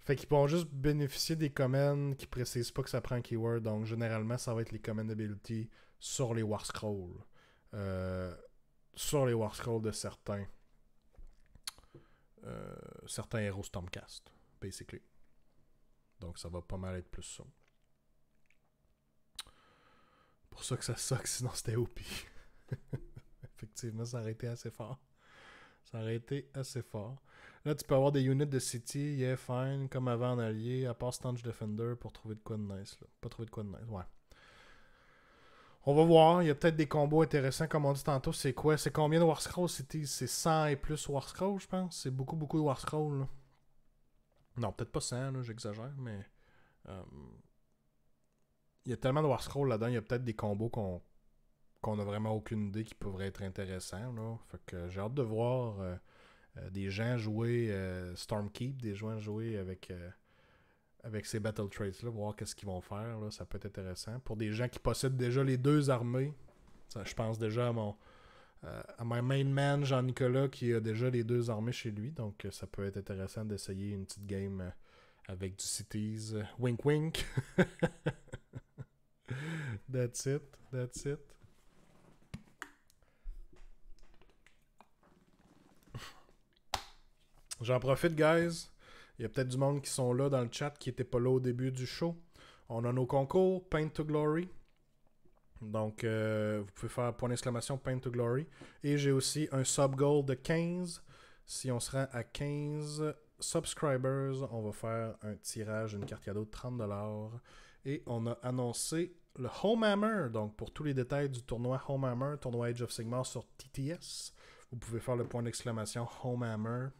Fait qu'ils pourront juste bénéficier des commandes qui précisent pas que ça prend un keyword. Donc généralement, ça va être les command abilities sur les War Scrolls. Euh, sur les War Scrolls de certains. Euh, certains héros Stormcast, basically. Donc ça va pas mal être plus ça. Pour ça que ça soque, sinon c'était O P. Effectivement, ça aurait été assez fort. Ça aurait été assez fort. Là, tu peux avoir des units de City, yeah, fine, comme avant en allié, à part Stange Defender pour trouver de quoi de nice. Là. Pas trouver de quoi de nice, ouais. On va voir, il y a peut-être des combos intéressants, comme on dit tantôt. C'est quoi? C'est combien de War Scrolls City? C'est cent et plus War Scrolls, je pense. C'est beaucoup, beaucoup de War Scrolls, là. Non, peut-être pas cent, j'exagère, mais... Euh, il y a tellement de War Scrolls là-dedans, il y a peut-être des combos qu'on qu'on n'a vraiment aucune idée qui pourraient être intéressants, là. Fait que j'ai hâte de voir euh, euh, des gens jouer euh, Stormkeep, des gens jouer avec, euh, avec ces Battle Traits-là, voir qu'est-ce qu'ils vont faire, là. Ça peut être intéressant. Pour des gens qui possèdent déjà les deux armées, ça, je pense déjà à mon... Euh, à my main man Jean-Nicolas qui a déjà les deux armées chez lui, donc euh, ça peut être intéressant d'essayer une petite game euh, avec du Cities. Euh, wink wink. That's it, that's it. J'en profite, guys. Il y a peut-être du monde qui sont là dans le chat qui n'était pas là au début du show. On a nos concours, Paint to Glory. Donc, euh, vous pouvez faire point d'exclamation Paint to Glory. Et j'ai aussi un sub-goal de quinze. Si on se rend à quinze subscribers, on va faire un tirage d'une carte cadeau de trente dollars. Et on a annoncé le Home Hammer. Donc, pour tous les détails du tournoi Home Hammer, tournoi Age of Sigmar sur T T S, vous pouvez faire le point d'exclamation Home Hammer.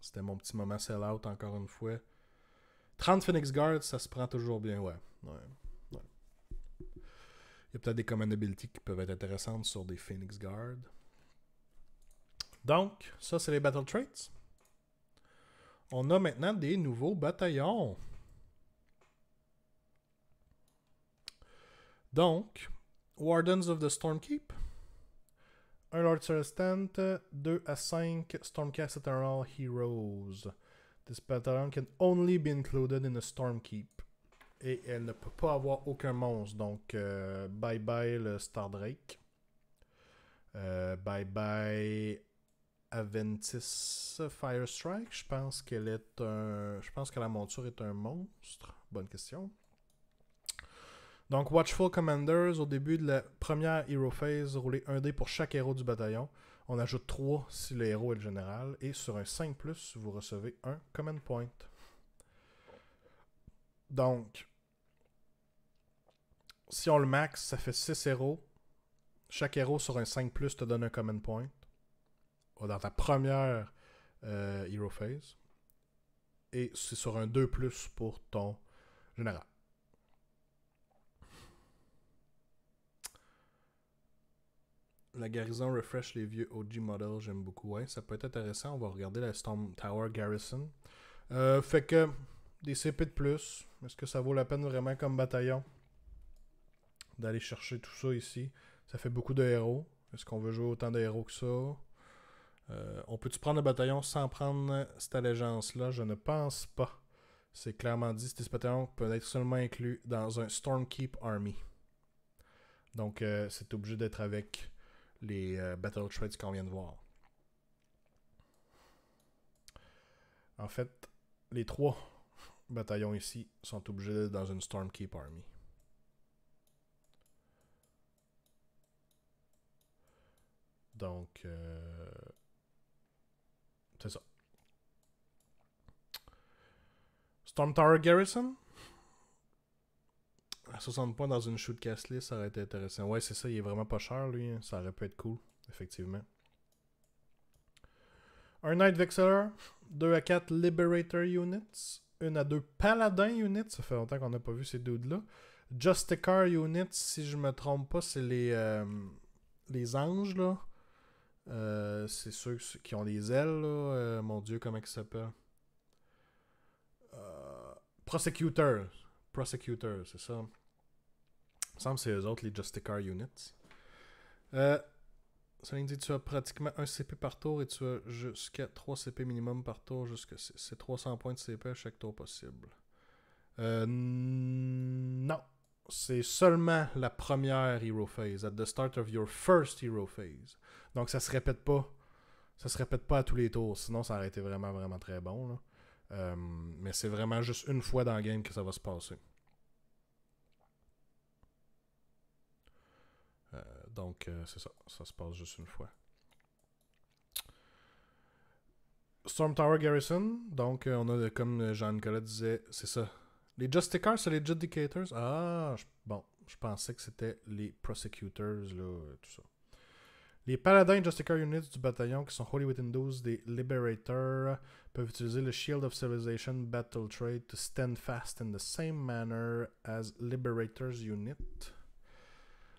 C'était mon petit moment sell-out, encore une fois. trente Phoenix Guard, ça se prend toujours bien, ouais. Ouais. Il y a peut-être des command abilities qui peuvent être intéressantes sur des Phoenix Guard. Donc, ça, c'est les Battle Traits. On a maintenant des nouveaux bataillons. Donc, Wardens of the Stormkeep. un Lord Celestant, deux à cinq Stormcast Eternal Heroes. This battalion can only be included in a Stormkeep. Et elle ne peut pas avoir aucun monstre. Donc, euh, bye bye le Star Drake. Euh, bye bye Aventis Fire Strike. Je pense qu'elle est un. Je pense que la monture est un monstre. Bonne question. Donc, Watchful Commanders, au début de la première Hero Phase, roulez un dé pour chaque héros du bataillon. On ajoute trois si le héros est le général. Et sur un cinq plus, vous recevez un Command Point. Donc, si on le max, ça fait six héros. Chaque héros sur un cinq plus te donne un command point. Dans ta première euh, hero phase. Et c'est sur un deux plus pour ton général. La garnison refresh les vieux O G models, j'aime beaucoup. Ouais, ça peut être intéressant. On va regarder la Storm Tower Garrison. Euh, fait que... Des C P de plus. Est-ce que ça vaut la peine vraiment comme bataillon d'aller chercher tout ça ici? Ça fait beaucoup de héros. Est-ce qu'on veut jouer autant de héros que ça? Euh, on peut-tu prendre le bataillon sans prendre cette allégeance-là? Je ne pense pas. C'est clairement dit, ce bataillon peut être seulement inclus dans un Stormkeep Army. Donc, euh, c'est obligé d'être avec les euh, Battle Traits qu'on vient de voir. En fait, les trois... bataillons ici sont obligés d'être dans une Stormkeep Army. Donc, euh, c'est ça. Storm Tower Garrison. À soixante points dans une shoot cast list, ça aurait été intéressant. Ouais, c'est ça, il est vraiment pas cher, lui. Ça aurait pu être cool, effectivement. Un Night Vexler, deux à quatre Liberator units, une à deux Paladin units, ça fait longtemps qu'on n'a pas vu ces dudes-là. Justicar units, si je me trompe pas, c'est les, euh, les anges, là. Euh, c'est ceux qui ont les ailes, là. Euh, mon dieu, comment ils s'appellent? Euh, Prosecutors. Prosecutors, c'est ça. Il me semble que c'est eux autres, les Justicar units. Euh, ça me dit que tu as pratiquement un C P par tour et tu as jusqu'à trois C P minimum par tour, jusqu'à c'est trois cents points de C P à chaque tour possible. Euh, non. C'est seulement la première Hero Phase, at the start of your first Hero Phase. Donc ça se répète pas. Ça se répète pas à tous les tours, sinon ça aurait été vraiment, vraiment très bon, là. Euh, mais c'est vraiment juste une fois dans le game que ça va se passer. Euh, donc euh, c'est ça, ça se passe juste une fois. Storm Tower Garrison, donc euh, on a, comme Jean-Nicolas disait, c'est ça. Les Justicars, c'est les Judicators. Ah, je, bon, je pensais que c'était les Prosecutors, là, tout ça. Les Paladins et Justicar Units du bataillon qui sont Holy Within douze des Liberators peuvent utiliser le Shield of Civilization Battle Trait to stand fast in the same manner as Liberators Unit.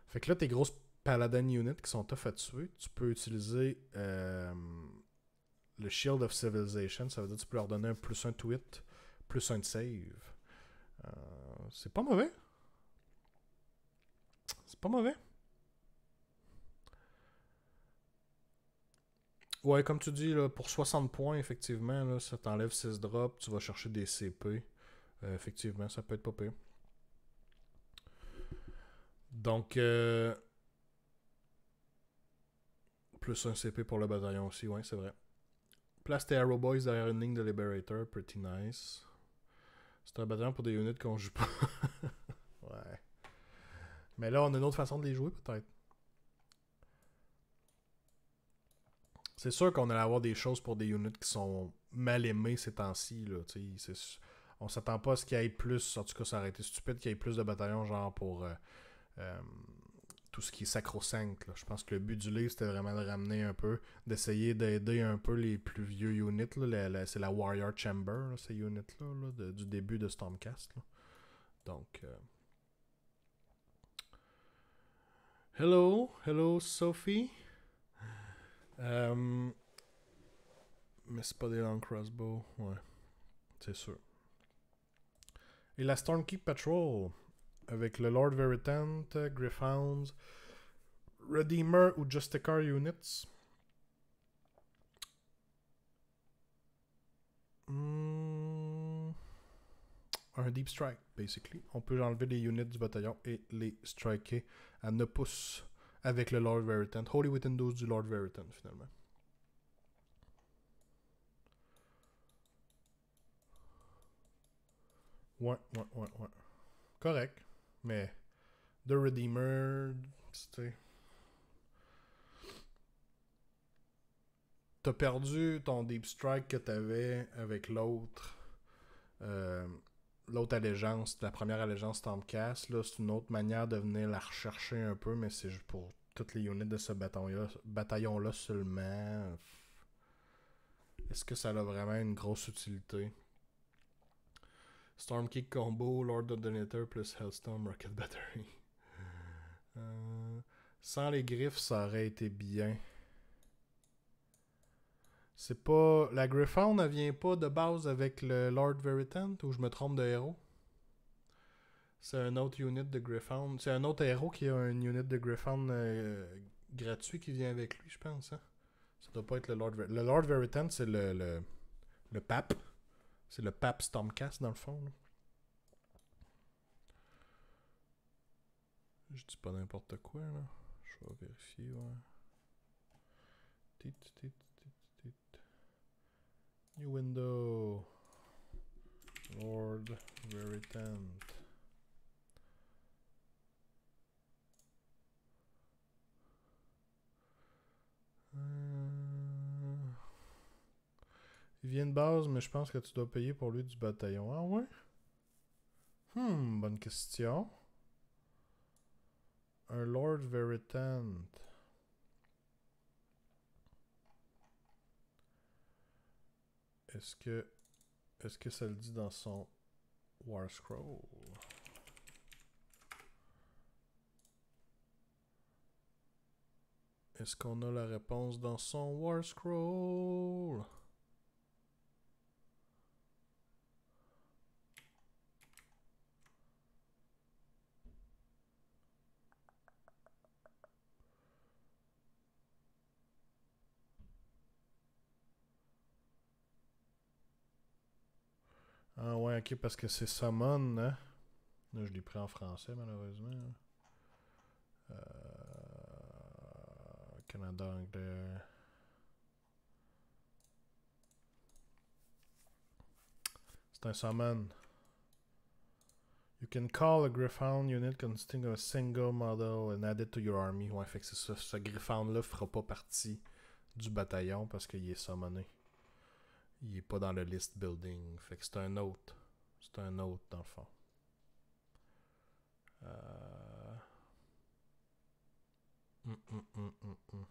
Fait que là, tes grosses Paladin Units qui sont tough à tuer, tu peux utiliser euh, le Shield of Civilization. Ça veut dire que tu peux leur donner un plus un to hit, plus un de save. Euh, c'est pas mauvais. C'est pas mauvais. Ouais, comme tu dis, là, pour soixante points, effectivement, là, ça t'enlève six drops, tu vas chercher des C P. Euh, effectivement, ça peut être pas pire. Donc, euh, plus un C P pour le bataillon aussi, ouais, c'est vrai. Place tes Arrow Boys derrière une ligne de Liberator, pretty nice. C'est un bataillon pour des units qu'on joue pas. Ouais. Mais là, on a une autre façon de les jouer, peut-être. C'est sûr qu'on allait avoir des choses pour des units qui sont mal aimées ces temps-ci. On s'attend pas à ce qu'il y ait plus, en tout cas ça aurait été stupide qu'il y ait plus de bataillons genre pour euh, euh, tout ce qui est sacro-saint. Je pense que le but du livre c'était vraiment de ramener un peu, d'essayer d'aider un peu les plus vieux units. C'est la Warrior Chamber, là, ces units-là, là, du début de Stormcast. Là. Donc... Euh... Hello, hello Sophie. Euh, mais c'est pas des long crossbows, ouais, c'est sûr. Et la Stormkeep Patrol avec le Lord Veritant, Griffhounds, Redeemer ou Justicar Units. Hmm. Un Deep Strike, basically. On peut enlever les units du bataillon et les striker à neuf pouces. Avec le Lord Veritant. Holy Within douze du Lord Veritant, finalement. Ouais, ouais, ouais, ouais. Correct. Mais... The Redeemer... C'était... T'as perdu ton Deep Strike que t'avais avec l'autre... Euh, l'autre allégeance, la première allégeance Stormcast, là, c'est une autre manière de venir la rechercher un peu, mais c'est juste pour toutes les units de ce bataillon-là bataillon-là seulement. Est-ce que ça a vraiment une grosse utilité? Stormkick combo, Lord of Donator plus Hellstorm Rocket Battery. Euh, sans les griffes, ça aurait été bien. C'est pas... La Griffon ne vient pas de base avec le Lord Veritant, ou je me trompe de héros? C'est un autre unit de Griffon. C'est un autre héros qui a une unit de Griffon euh, gratuit qui vient avec lui, je pense. Hein? Ça doit pas être le Lord Veritant. Le Lord Veritant, c'est le, le, le pape. C'est le pape Stormcast, dans le fond. Là. Je dis pas n'importe quoi, là. Je vais vérifier, ouais. Tit, tit. New window. Lord Veritant. Euh... Il vient de base, mais je pense que tu dois payer pour lui du bataillon. Ah ouais? Hmm, bonne question. Un Lord Veritant. Est-ce que... Est-ce que ça le dit dans son War Scroll? Est-ce qu'on a la réponse dans son War Scroll? Ah ouais, ok, parce que c'est Summon, hein? Là, je l'ai pris en français, malheureusement. Euh... Canada, anglais... C'est un Summon. You can call a Griffhound unit consisting of a single model and add it to your army. Ouais, fait que c'est ça. Ce Griffhound-là fera pas partie du bataillon parce qu'il est summoné. Il est pas dans le list building. Fait que c'est un autre. C'est un autre dans le fond. Euh... Mm, mm, mm, mm, mm.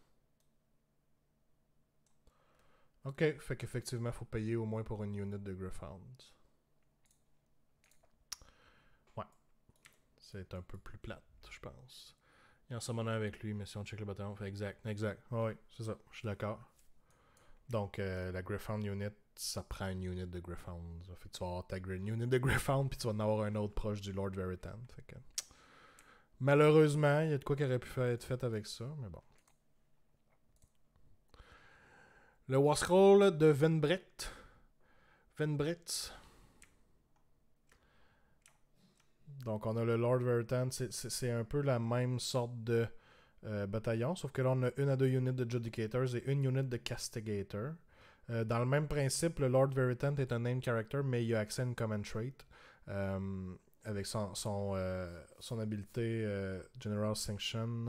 Ok, fait qu'effectivement, il faut payer au moins pour une unit de Griffhounds. Ouais. C'est un peu plus plate, je pense. Il y en summonant avec lui, mais si on check le bataillon, fait exact, exact. Oh, oui, c'est ça, je suis d'accord. Donc, euh, la Griffhound unit, ça prend une unit de Griffhound. Fait que tu vas avoir ta une unit de Griffhound, puis tu vas en avoir un autre proche du Lord Veritant. Fait que... Malheureusement, il y a de quoi qui aurait pu être fait avec ça, mais bon. Le War Scroll de Venbrett. Venbrett. Donc, on a le Lord Veritant. C'est un peu la même sorte de... Euh, bataillon, sauf que là on a une à deux units de Judicators et une unit de Castigator. Euh, dans le même principe, le Lord Veritant est un named character, mais il a accès à une command trait euh, avec son, son, euh, son habilité euh, General Sanction.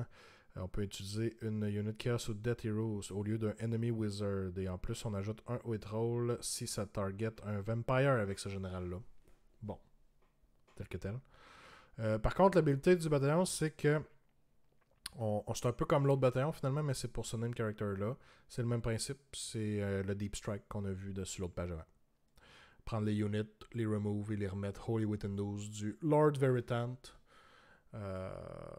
Euh, on peut utiliser une unit Chaos ou Death Heroes au lieu d'un Enemy Wizard, et en plus on ajoute un hit roll si ça target un Vampire avec ce général-là. Bon, tel que tel. Euh, par contre, l'habilité du bataillon, c'est que On, on, c'est un peu comme l'autre bataillon finalement, mais c'est pour ce name character là. C'est le même principe, c'est euh, le Deep Strike qu'on a vu dessus l'autre page avant. Prendre les units, les remove et les remettre Holy Within douze du Lord Veritant. Euh,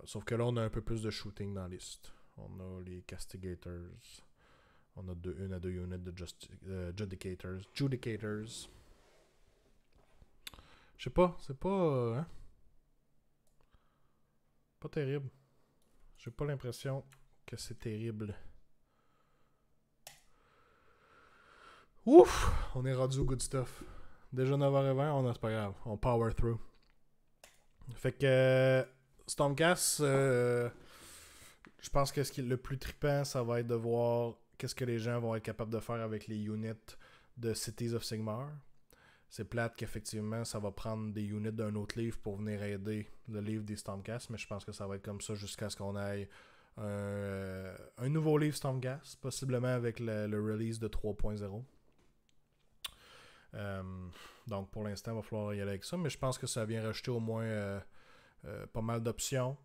sauf que là on a un peu plus de shooting dans la liste. On a les Castigators. On a deux, une à deux units de just, euh, Judicators. Judicators. Je sais pas, c'est pas... Euh, hein? Pas terrible. J'ai pas l'impression que c'est terrible. Ouf! On est rendu au good stuff. Déjà neuf heures vingt, on a, c'est pas grave. On power through. Fait que Stormcast, euh, je pense que ce qui est le plus trippant, ça va être de voir qu'est-ce que les gens vont être capables de faire avec les units de Cities of Sigmar. C'est plate qu'effectivement, ça va prendre des units d'un autre livre pour venir aider le livre des Stormcast, mais je pense que ça va être comme ça jusqu'à ce qu'on aille un, euh, un nouveau livre Stormcast, possiblement avec le, le release de trois point zéro. Euh, donc pour l'instant, il va falloir y aller avec ça, mais je pense que ça vient rajouter au moins euh, euh, pas mal d'options.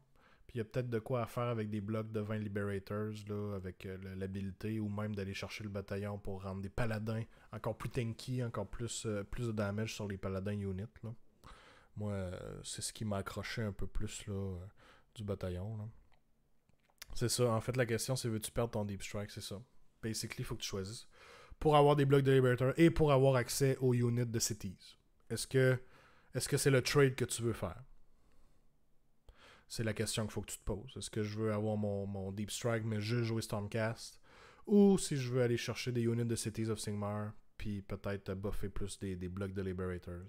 Puis il y a peut-être de quoi à faire avec des blocs de vingt Liberators, là, avec euh, l'habilité, ou même d'aller chercher le bataillon pour rendre des paladins encore plus tanky, encore plus, euh, plus de damage sur les paladins units. Là. Moi, euh, c'est ce qui m'a accroché un peu plus là, euh, du bataillon. C'est ça. En fait, la question, c'est veux-tu perdre ton Deep Strike? C'est ça. Basically, il faut que tu choisisses. Pour avoir des blocs de Liberators et pour avoir accès aux units de Cities. Est-ce que est-ce que c'est le trade que tu veux faire? C'est la question qu'il faut que tu te poses. Est-ce que je veux avoir mon, mon Deep Strike, mais juste jouer Stormcast? Ou si je veux aller chercher des units de Cities of Sigmar, puis peut-être buffer plus des, des blocs de Liberators?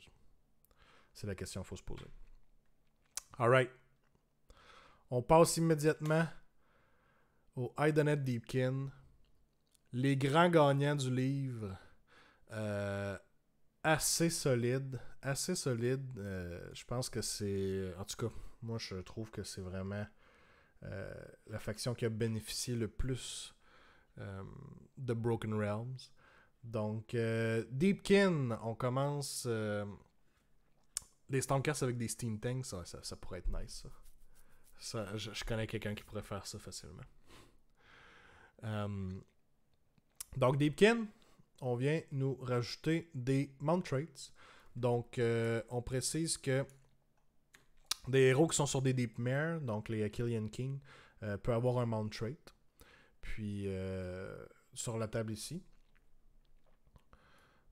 C'est la question qu'il faut se poser. Alright. On passe immédiatement au Idoneth Deepkin. Les grands gagnants du livre. Euh, assez solide. Assez solide. Euh, je pense que c'est... En tout cas... Moi, je trouve que c'est vraiment euh, la faction qui a bénéficié le plus euh, de Broken Realms. Donc, euh, Deepkin, on commence euh, les Stormcast avec des Steam Tanks. Ça, ça, ça pourrait être nice, ça. Ça, je, je connais quelqu'un qui pourrait faire ça facilement. Um, donc, Deepkin, on vient nous rajouter des Mount Traits. Donc, euh, on précise que des héros qui sont sur des Deep Mare, donc les Killian King, euh, peut avoir un Mount Trait. Puis, euh, sur la table ici.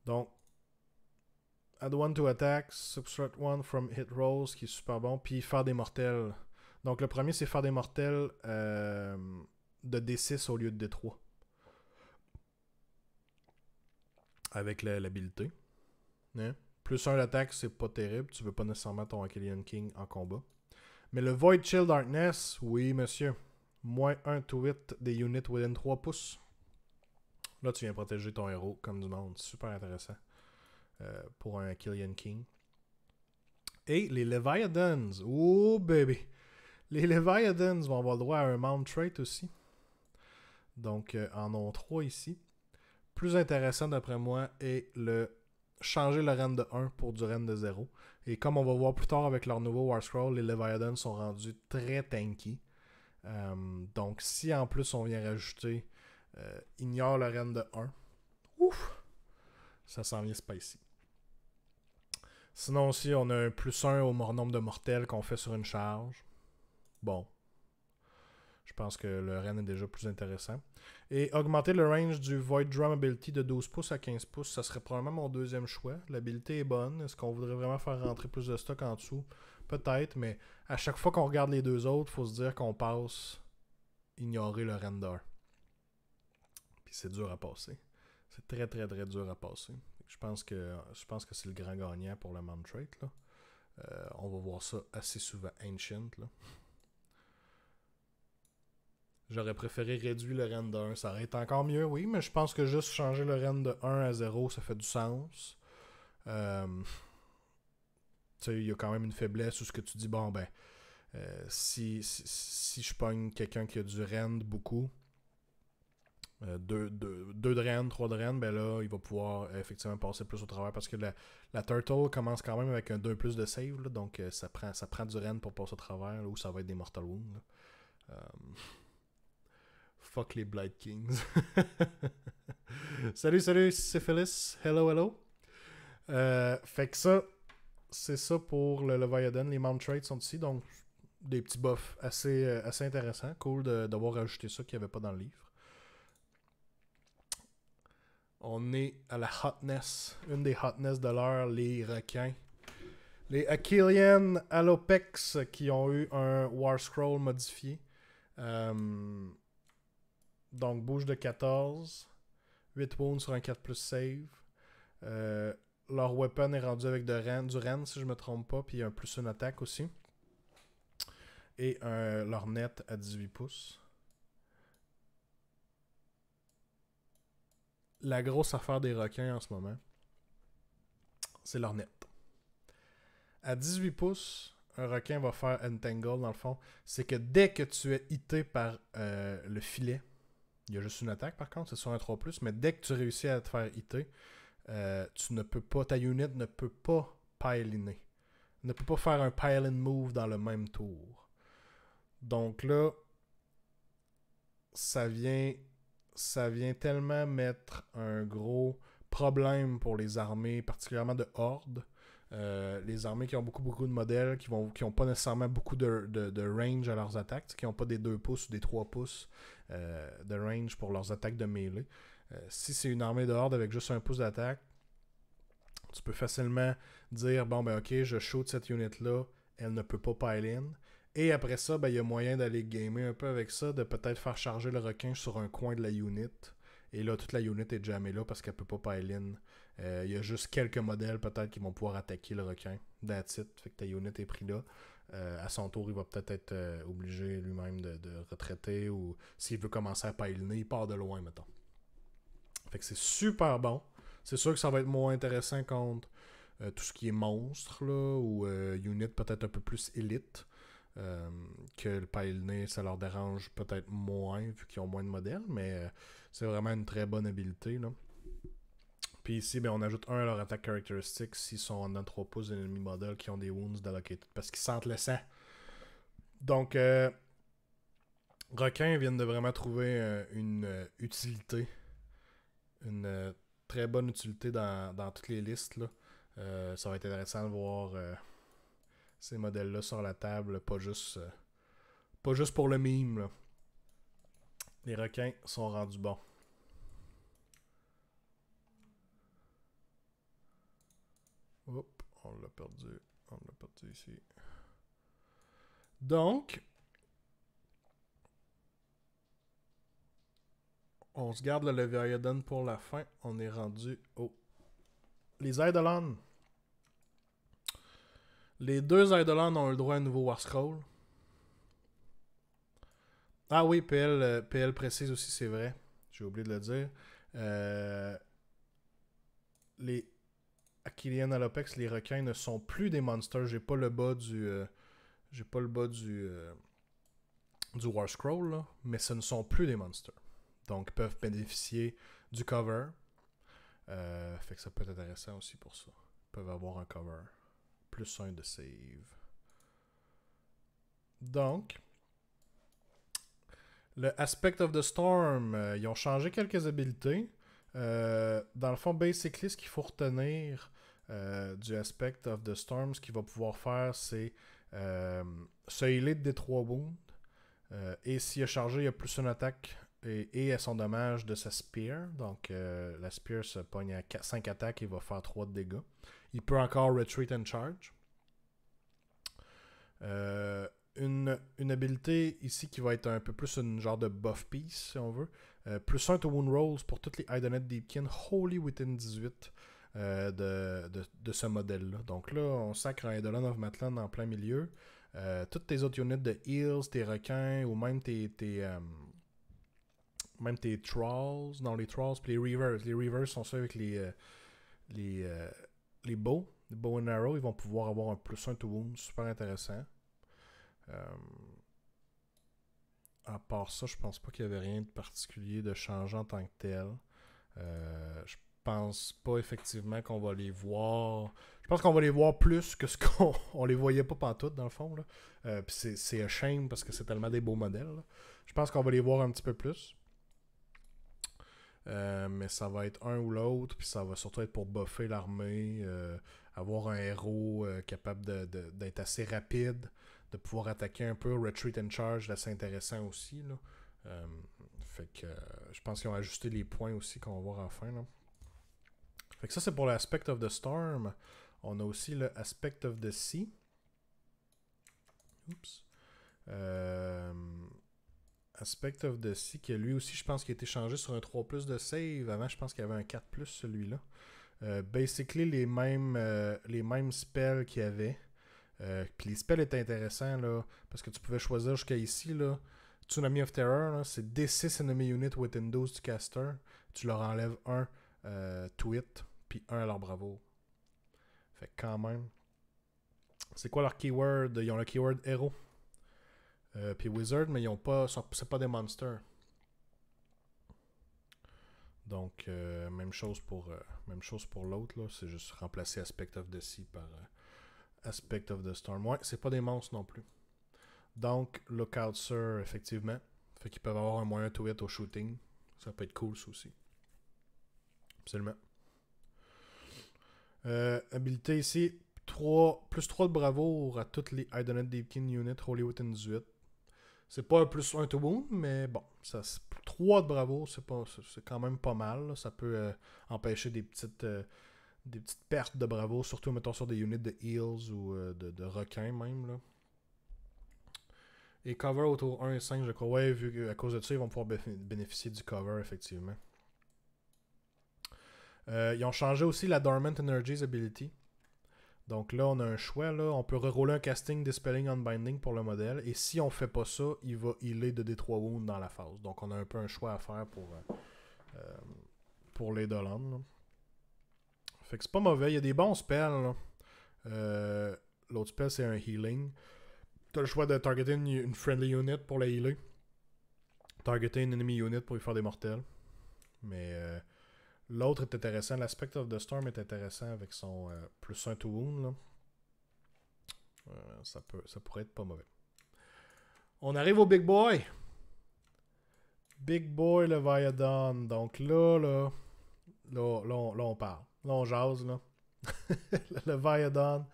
Donc, add one to attack, subtract one from hit rolls, qui est super bon. Puis, faire des mortels. Donc, le premier, c'est faire des mortels euh, de D six au lieu de D trois. Avec l'habilité. Hein? Plus un d'attaque, c'est pas terrible. Tu veux pas nécessairement ton Killian King en combat. Mais le Void Chill Darkness, oui, monsieur. Moins un to huit des units within trois pouces. Là, tu viens protéger ton héros comme du monde. Super intéressant euh, pour un Killian King. Et les Leviathans. Oh, baby. Les Leviathans vont avoir le droit à un Mount Trait aussi. Donc, euh, en ont trois ici. Plus intéressant, d'après moi, est le... changer le rend de un pour du rend de zéro. Et comme on va voir plus tard avec leur nouveau War Scroll, les Leviathans sont rendus très tanky. Euh, donc si en plus on vient rajouter euh, ignore le rend de un, ouf, ça s'en vient spicy. Sinon aussi on a un plus un au nombre de mortels qu'on fait sur une charge. Bon. Je pense que le Ren est déjà plus intéressant. Et augmenter le range du Void Drum Ability de douze pouces à quinze pouces, ça serait probablement mon deuxième choix. L'habilité est bonne. Est-ce qu'on voudrait vraiment faire rentrer plus de stock en dessous? Peut-être, mais à chaque fois qu'on regarde les deux autres, il faut se dire qu'on passe ignorer le render. Puis c'est dur à passer. C'est très très très dur à passer. Je pense que je pense que c'est le grand gagnant pour le Mount Trait, là. Euh, on va voir ça assez souvent. Ancient, là. J'aurais préféré réduire le rend de un. Ça aurait été encore mieux, oui, mais je pense que juste changer le rend de un à zéro, ça fait du sens. Euh, tu sais, il y a quand même une faiblesse où ce que tu dis, bon, ben, euh, si, si, si je pogne quelqu'un qui a du rend beaucoup, deux de rend, trois de rend, ben là, il va pouvoir euh, effectivement passer plus au travers parce que la, la Turtle commence quand même avec un deux plus de save, là, donc euh, ça, prend, ça prend du rend pour passer au travers, là, où ça va être des Mortal Wounds. Euh... Fuck les Blight Kings. Salut, salut, Syphilis. Hello, hello. Euh, fait que ça, c'est ça pour le Leviathan. Les Mount Traits sont ici, donc des petits buffs assez, assez intéressants. Cool d'avoir ajouté ça qu'il n'y avait pas dans le livre. On est à la hotness. Une des hotness de l'heure, les requins. Les Achillean Alopex qui ont eu un War Scroll modifié. Euh... Donc, bouge de quatorze, huit wounds sur un quatre plus save. Euh, leur weapon est rendu avec de ran, du ran, si je ne me trompe pas, puis un plus une attaque aussi. Et un, leur net à dix-huit pouces. La grosse affaire des requins en ce moment, c'est leur net. À dix-huit pouces... un requin va faire Entangle, dans le fond. C'est que dès que tu es hité par euh, le filet, il y a juste une attaque par contre, c'est sur un trois plus, mais dès que tu réussis à te faire hiter, euh, tu ne peux pas, ta unit ne peut pas pile-iner. Ne peut pas faire un pile-in move dans le même tour. Donc là, ça vient, ça vient tellement mettre un gros problème pour les armées, particulièrement de hordes. Euh, les armées qui ont beaucoup beaucoup de modèles, qui n'ont qui ont pas nécessairement beaucoup de, de, de range à leurs attaques, qui n'ont pas des deux pouces ou des trois pouces euh, de range pour leurs attaques de mêlée. Euh, si c'est une armée de horde avec juste un pouce d'attaque, tu peux facilement dire, bon ben ok, je shoot cette unit-là, elle ne peut pas pile-in. Et après ça, ben, y a moyen d'aller gamer un peu avec ça, de peut-être faire charger le requin sur un coin de la unit. Et là, toute la unit est jamais là parce qu'elle peut pas pile-in. Il euh, y a juste quelques modèles peut-être qui vont pouvoir attaquer le requin. That's it. Fait que ta unit est pris là. Euh, à son tour, il va peut-être être, être euh, obligé lui-même de, de retraiter, ou s'il veut commencer à pile-in, il part de loin, mettons. Fait que c'est super bon. C'est sûr que ça va être moins intéressant contre euh, tout ce qui est monstre, là, ou euh, unit peut-être un peu plus élite. Euh, que le pile-in, ça leur dérange peut-être moins, vu qu'ils ont moins de modèles, mais euh, c'est vraiment une très bonne habilité, là. Puis ici, ben, on ajoute un à leur attaque caractéristique s'ils sont en dedans trois pouces d'ennemis modèles qui ont des wounds d'allocated parce qu'ils sentent le sang. Donc, euh, requins viennent de vraiment trouver euh, une euh, utilité, une euh, très bonne utilité dans, dans toutes les listes. Là. Euh, ça va être intéressant de voir euh, ces modèles-là sur la table, pas juste, euh, pas juste pour le meme. Là. Les requins sont rendus bons. Oups, on l'a perdu. On l'a perdu ici. Donc, on se garde le Leviathan pour la fin. On est rendu au... Les Eidolons. Les deux Eidolons ont le droit à un nouveau War Scroll. Ah oui, P L, P L précise aussi, c'est vrai. J'ai oublié de le dire. Euh, les Achillean Alopex, les requins ne sont plus des monsters. J'ai pas le bas du... Euh, J'ai pas le bas du, euh, du War Scroll, là, mais ce ne sont plus des monsters. Donc, ils peuvent bénéficier du cover. Euh, fait que ça peut être intéressant aussi pour ça. Ils peuvent avoir un cover. Plus un de save. Donc, le Aspect of the Storm, euh, ils ont changé quelques habilités. Euh, dans le fond, basically, ce qu'il faut retenir euh, du Aspect of the Storm, ce qu'il va pouvoir faire, c'est... Euh, se healer de D trois wounds euh, et s'il est chargé, il a plus une attaque et, et à son dommage de sa spear. Donc euh, la spear se pogne à cinq attaques et va faire trois de dégâts. Il peut encore retreat and charge. Euh, une, une habilité ici qui va être un peu plus une genre de buff piece si on veut. Euh, plus un to wound rolls pour toutes les Idoneth Deepkin Holy Within dix-huit. Euh, de, de, de ce modèle-là. Donc là, on sacre un Eidolon of Matlan en plein milieu. Euh, toutes tes autres units de heals, tes requins, ou même tes, tes euh, même tes trolls, non les trolls, puis les reavers. Les reavers sont ceux avec les euh, les, euh, les bows, les bow and arrow, ils vont pouvoir avoir un plus un to wound, super intéressant. Euh, à part ça, je pense pas qu'il y avait rien de particulier de changeant en tant que tel. Euh, je Je pense pas effectivement qu'on va les voir. Je pense qu'on va les voir plus que ce qu'on on les voyait pas pantoute dans le fond. Euh, Puis c'est un shame parce que c'est tellement des beaux modèles. Là. Je pense qu'on va les voir un petit peu plus. Euh, mais ça va être un ou l'autre. Puis ça va surtout être pour buffer l'armée. Euh, avoir un héros euh, capable d'être assez rapide. De pouvoir attaquer un peu. Retreat and charge, là c'est intéressant aussi. Là. Euh, fait que euh, je pense qu'ils ont ajusté les points aussi qu'on va voir à la fin. Là. Fait que ça, c'est pour l'Aspect of the Storm. On a aussi le Aspect of the Sea. Oups. Euh, Aspect of the Sea, qui lui aussi, je pense qu'il a été changé sur un trois plus de save. Avant, je pense qu'il y avait un quatre plus, celui-là. Euh, basically, les mêmes, euh, les mêmes spells qu'il y avait. Euh, Puis les spells étaient intéressants, là, parce que tu pouvais choisir jusqu'à ici, là. Tsunami of Terror, c'est D six enemy unit within douze du caster. Tu leur enlèves un euh, tweet. Puis un à leur bravo. Fait que quand même. C'est quoi leur keyword? Ils ont le keyword héros. Euh, puis wizard, mais ils ont pas. C'est pas des monsters. Donc euh, même chose pour euh, même chose pour l'autre. C'est juste remplacer Aspect of the Sea par euh, Aspect of the Storm. Ouais, c'est pas des monstres non plus. Donc Lookout Sir, effectivement. Fait qu'ils peuvent avoir un moyen to hit au shooting. Ça peut être cool ça aussi. Absolument. Euh, habilité ici, trois, plus trois de bravoure à toutes les Idoneth Deepkin Unit Holy Within dix-huit. C'est pas un plus un to wound, mais bon, ça, trois de bravoure, c'est quand même pas mal. Là. Ça peut euh, empêcher des petites, euh, des petites pertes de bravoure, surtout mettons sur des units de heals ou euh, de, de requins même. Là. Et cover autour un et cinq, je crois. Ouais, vu qu'à cause de ça, ils vont pouvoir bénéficier du cover, effectivement. Euh, ils ont changé aussi la Dormant Energies Ability. Donc là, on a un choix. Là. On peut rerouler un casting, dispelling, unbinding pour le modèle. Et si on ne fait pas ça, il va healer de D trois wounds dans la phase. Donc on a un peu un choix à faire pour, euh, pour les Dolan. Fait que c'est pas mauvais. Il y a des bons spells. Euh, L'autre spell, c'est un healing. Tu as le choix de targeter une, une friendly unit pour la healer. Targeter une enemy unit pour lui faire des mortels. Mais... Euh, L'autre est intéressant. L'Aspect of the Storm est intéressant avec son euh, plus un to wound. Là. Euh, ça, peut, ça pourrait être pas mauvais. On arrive au Big Boy. Big Boy Leviathan. Donc là, là Là, là, on, là, on parle. Là, on jase, là. Le Viadon,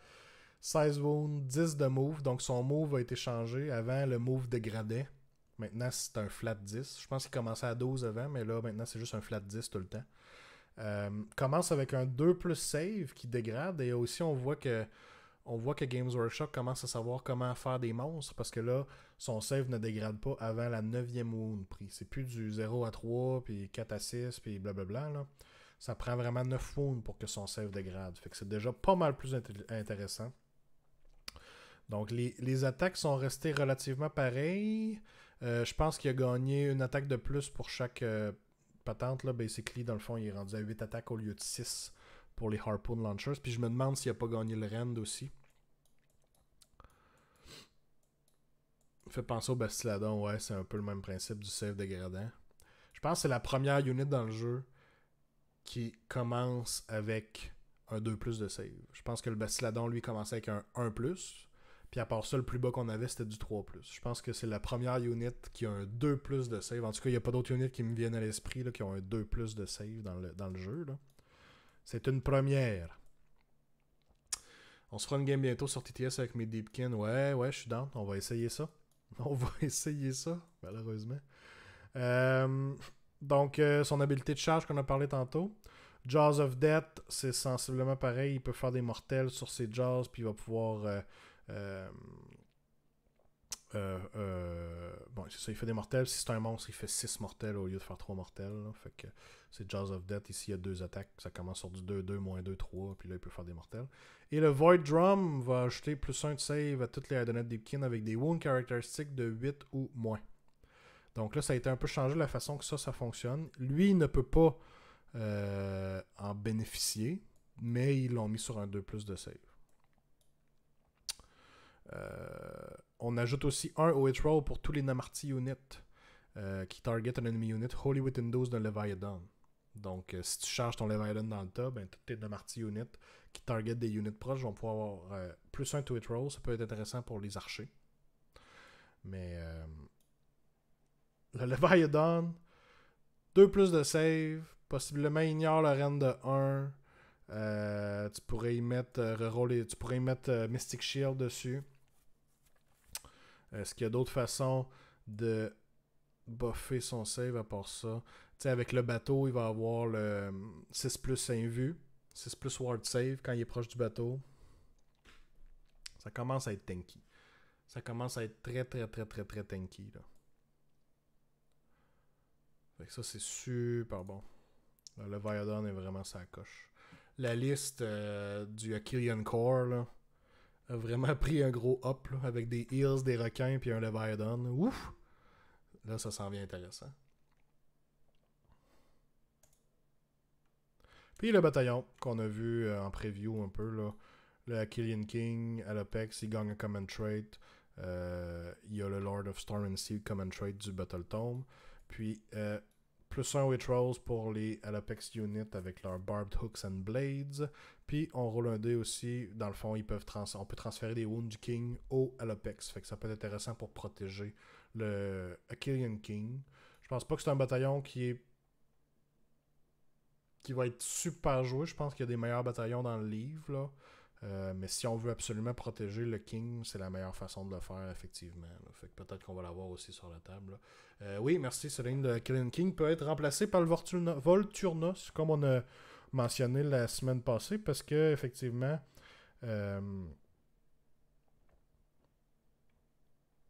seize wounds, dix de move. Donc, son move a été changé. Avant, le move dégradait. Maintenant, c'est un flat dix. Je pense qu'il commençait à douze avant, mais là, maintenant, c'est juste un flat dix tout le temps. Euh, commence avec un deux plus save qui dégrade. Et aussi, on voit que on voit que Games Workshop commence à savoir comment faire des monstres, parce que là, son save ne dégrade pas avant la neuvième wound pris. C'est plus du zéro à trois, puis quatre à six, puis blablabla, là. Ça prend vraiment neuf wounds pour que son save dégrade. Fait que c'est déjà pas mal plus int intéressant. Donc, les, les attaques sont restées relativement pareilles. Euh, je pense qu'il a gagné une attaque de plus pour chaque euh, patente, là. Basically, dans le fond, il est rendu à huit attaques au lieu de six pour les Harpoon Launchers. Puis je me demande s'il n'a pas gagné le Rend aussi. Fait penser au Bastiladon, ouais, c'est un peu le même principe du save dégradant. Je pense que c'est la première unit dans le jeu qui commence avec un deux plus de save. Je pense que le Bastiladon, lui, commençait avec un un plus. Puis à part ça, le plus bas qu'on avait, c'était du trois plus. Je pense que c'est la première unit qui a un deux plus de save. En tout cas, il n'y a pas d'autres units qui me viennent à l'esprit qui ont un deux plus de save dans le, dans le jeu, là. C'est une première. On se fera une game bientôt sur T T S avec mes Deepkin. Ouais, ouais, je suis down. On va essayer ça. On va essayer ça, malheureusement. Euh, donc, euh, son habilité de charge qu'on a parlé tantôt. Jaws of Death, c'est sensiblement pareil. Il peut faire des mortels sur ses jaws, puis il va pouvoir... Euh, euh, euh, euh, bon, c'est ça, il fait des mortels. Si c'est un monstre, il fait six mortels au lieu de faire trois mortels, là. Fait que... C'est Jaws of Death. Ici, il y a deux attaques. Ça commence sur du deux deux, moins deux, trois. Puis là, il peut faire des mortels. Et le Void Drum va ajouter plus un de save à toutes les Idoneth Deepkin avec des wounds caractéristiques de huit ou moins. Donc là, ça a été un peu changé la façon que ça, ça fonctionne. Lui, il ne peut pas euh, en bénéficier, mais ils l'ont mis sur un deux plus de save. Euh, on ajoute aussi un au hit roll pour tous les Namarti units euh, qui target un enemy unit Holy Within douze d'un Leviathan. Donc, euh, si tu charges ton Leviathan dans le tas, ben, toutes tes Namarti units qui target des units proches vont pouvoir avoir euh, plus un to hit roll. Ça peut être intéressant pour les archers. Mais euh, le Leviathan, deux plus de save, possiblement ignore le rend de un. Euh, tu pourrais y mettre euh, reroller, tu pourrais y mettre euh, Mystic Shield dessus. Est-ce qu'il y a d'autres façons de buffer son save à part ça? Tu sais, avec le bateau, il va avoir le six plus invu, six plus ward save quand il est proche du bateau. Ça commence à être tanky. Ça commence à être très très très très très tanky, là. Fait que ça, c'est super bon. Là, le Viadon est vraiment sa coche. La liste euh, du Achillean Core, là, a vraiment pris un gros up, là, avec des heals, des requins, puis un Leviathan. Ouf! Là, ça s'en vient intéressant. Puis le bataillon qu'on a vu euh, en preview un peu, là. Le Achillean King à l'Apex, il gagne un Common Trait. Euh, il y a le Lord of Storm and Sea Common Trait du Battle Tome. Puis... Euh, plus un Witch Rolls pour les Alapex Unit avec leurs Barbed Hooks and Blades. Puis on roule un dé aussi. Dans le fond, ils peuvent trans on peut transférer des Wounds du King au Alapex. Fait que ça peut être intéressant pour protéger le Achillean King. Je pense pas que c'est un bataillon qui est qui va être super joué. Je pense qu'il y a des meilleurs bataillons dans le livre, là. Euh, mais si on veut absolument protéger le King, c'est la meilleure façon de le faire, effectivement, là. Fait que peut-être qu'on va l'avoir aussi sur la table, là. Euh, oui, merci Céline. Le Killing King peut être remplacé par le Volturnos, comme on a mentionné la semaine passée, parce que effectivement, euh,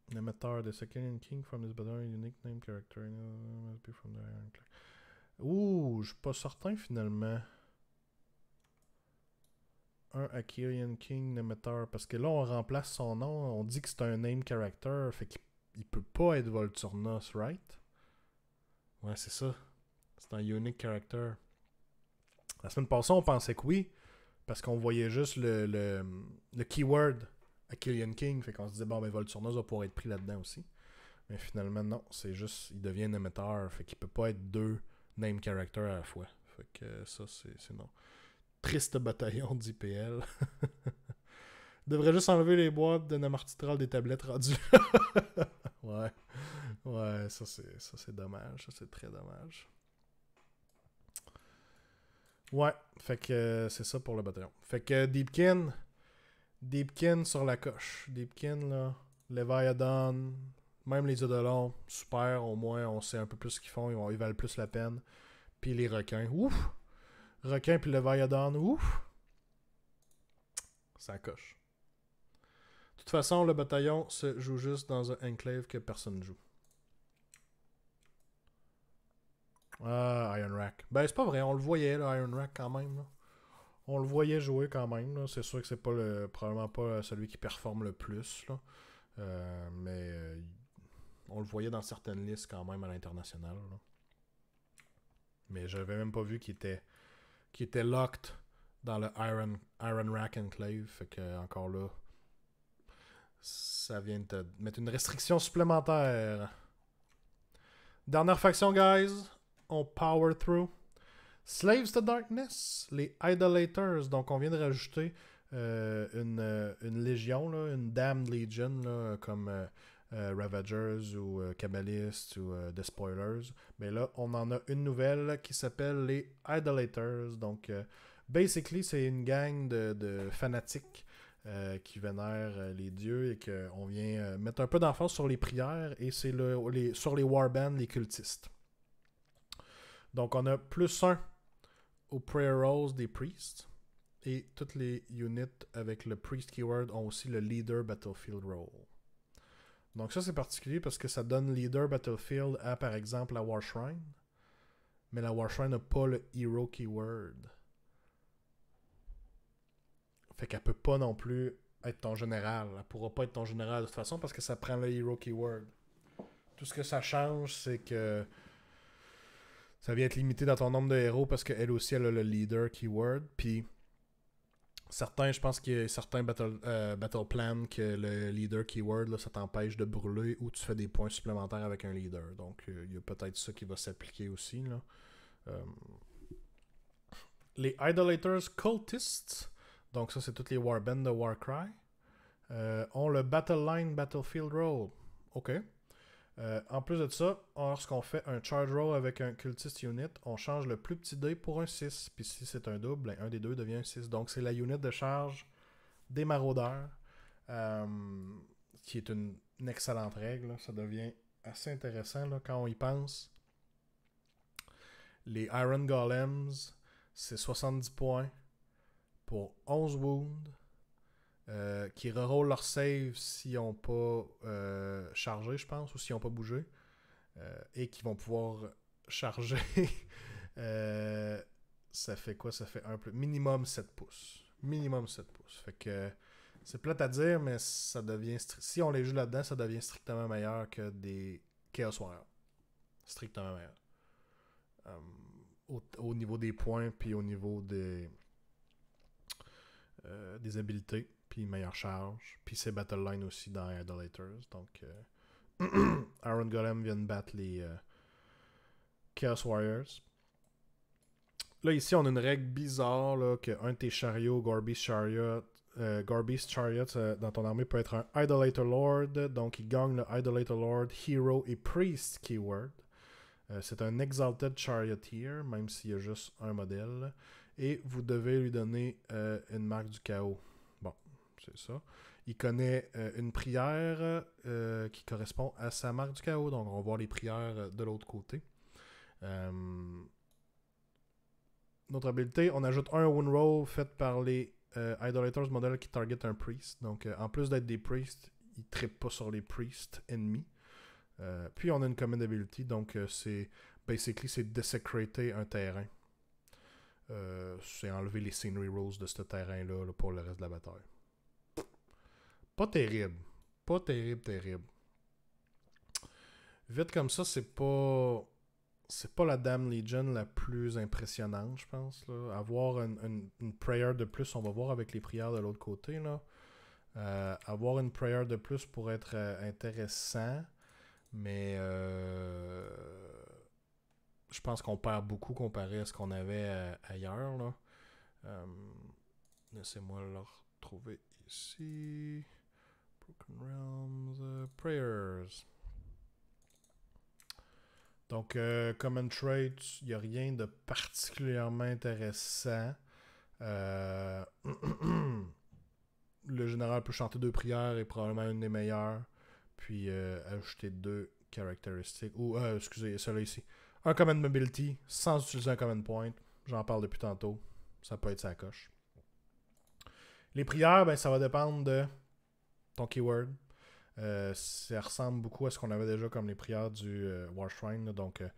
l'émetteur de ce Killing King from this battle unique name character must be from the Iron Clan. Ouh, je suis pas certain finalement. Un Achillean King Nemeter, parce que là on remplace son nom, on dit que c'est un name character, fait qu'il peut pas être Volturnos, right? Ouais, c'est ça. C'est un unique character. La semaine passée, on pensait que oui, parce qu'on voyait juste le, le, le keyword Achillean King, fait qu'on se disait bon, ben Volturnos va pouvoir être pris là-dedans aussi. Mais finalement, non, c'est juste, il devient Nemeter, fait qu'il peut pas être deux name character à la fois. Fait que ça, c'est non. Triste bataillon d'I P L. Devrait juste enlever les boîtes de Namartitrol des tablettes rendues. Ouais. Ouais, ça c'est dommage. Ça c'est très dommage. Ouais, fait que euh, c'est ça pour le bataillon. Fait que euh, Deepkin, Deepkin sur la coche. Deepkin, là, Leviathan, même les Eudolons, super, au moins on sait un peu plus ce qu'ils font, ils, vont, ils valent plus la peine. Puis les requins, ouf! Requins puis Leviathan, ouf! Ça coche. De toute façon, le bataillon se joue juste dans un enclave que personne ne joue. Ah, Iron Rack. Ben, c'est pas vrai, on le voyait, là, Iron Rack, quand même. Là. On le voyait jouer, quand même. C'est sûr que c'est pas le, probablement pas celui qui performe le plus. Là. Euh, mais euh, on le voyait dans certaines listes, quand même, à l'international. Mais j'avais même pas vu qu'il était, qu'il était locked dans le Iron, Iron Rack Enclave. Fait que, encore là, ça vient de te mettre une restriction supplémentaire. Dernière faction, guys. On power through. Slaves to Darkness, les Idolaters. Donc, on vient de rajouter euh, une, une légion, là, une Damned Legion, là, comme euh, euh, Ravagers ou euh, Kabbalistes ou euh, Despoilers. Mais là, on en a une nouvelle qui s'appelle les Idolaters. Donc, euh, basically, c'est une gang de, de fanatiques euh, qui vénèrent les dieux et qu'on vient euh, mettre un peu d'emphase sur les prières et c'est le, les, sur les warbands, les cultistes. Donc, on a plus un au Prayer Rolls des Priests. Et toutes les units avec le Priest Keyword ont aussi le Leader Battlefield Roll. Donc, ça, c'est particulier parce que ça donne Leader Battlefield à, par exemple, la War Shrine. Mais la War Shrine n'a pas le Hero Keyword. Fait qu'elle peut pas non plus être ton général. Elle pourra pas être ton général de toute façon parce que ça prend le Hero Keyword. Tout ce que ça change, c'est que... ça vient être limité dans ton nombre de héros parce qu'elle aussi, elle a le leader keyword. Puis, certains, je pense qu'il y a certains battle, euh, battle plans que le leader keyword, là, ça t'empêche de brûler ou tu fais des points supplémentaires avec un leader. Donc, il euh, y a peut-être ça qui va s'appliquer aussi. Là. Euh... Les Idolaters Cultists, donc ça, c'est toutes les warbands de Warcry, euh, ont le Battle Line Battlefield Roll. OK. Euh, en plus de ça, lorsqu'on fait un charge roll avec un cultist unit, on change le plus petit dé pour un six. Puis si c'est un double, un des deux devient un six. Donc c'est la unit de charge des maraudeurs, euh, qui est une, une excellente règle. Ça devient assez intéressant là, quand on y pense. Les Iron Golems, c'est soixante-dix points pour onze wounds. Euh, qui reroll leur save s'ils n'ont pas euh, chargé, je pense, ou s'ils n'ont pas bougé, euh, et qui vont pouvoir charger. euh, ça fait quoi? Ça fait un plus. Minimum sept pouces. Minimum sept pouces. Fait que c'est plate à dire, mais ça devient si on les joue là-dedans, ça devient strictement meilleur que des Chaos Warriors. Strictement meilleur. Euh, au, au niveau des points, puis au niveau des, euh, des habilités. Puis meilleure charge, puis c'est Battle Line aussi dans Idolaters, donc euh... Iron Golem vient de battre les euh... Chaos Warriors. Là ici on a une règle bizarre, là, que un de tes chariots, Gorby's Chariot, euh, Gorby's Chariot euh, dans ton armée peut être un Idolator Lord, donc il gagne le Idolator Lord, Hero et Priest Keyword. Euh, c'est un Exalted Charioteer, même s'il y a juste un modèle, et vous devez lui donner euh, une marque du chaos. C'est ça. Il connaît euh, une prière euh, qui correspond à sa marque du chaos. Donc, on va voir les prières euh, de l'autre côté. Euh... Notre habilité, on ajoute un wound roll fait par les euh, Idolaters modèle qui target un priest. Donc, euh, en plus d'être des priests, ils ne trippent pas sur les priests ennemis. Euh, puis, on a une command ability. Donc, euh, c'est basically, c'est desecrater un terrain. Euh, c'est enlever les scenery rolls de ce terrain-là là, pour le reste de la bataille. Pas terrible. Pas terrible, terrible. Vite comme ça, c'est pas... c'est pas la Damned Legion la plus impressionnante, je pense. Là. Avoir une, une, une prayer de plus, on va voir avec les prières de l'autre côté. Là. Euh, avoir une prayer de plus pour être euh, intéressant, mais euh, je pense qu'on perd beaucoup comparé à ce qu'on avait euh, ailleurs. Là. Euh, laissez-moi le retrouver ici... Broken Realms, uh, Prayers. Donc, euh, Common Traits, il n'y a rien de particulièrement intéressant. Euh... Le général peut chanter deux prières et probablement une des meilleures. Puis, euh, ajouter deux caractéristiques. Ou, euh, excusez, celui-là ici. Un Common Mobility, sans utiliser un Common Point. J'en parle depuis tantôt. Ça peut être sa coche. Les prières, ben, ça va dépendre de ton keyword. Euh, ça ressemble beaucoup à ce qu'on avait déjà comme les prières du euh, War Shrine. Là. Donc, euh,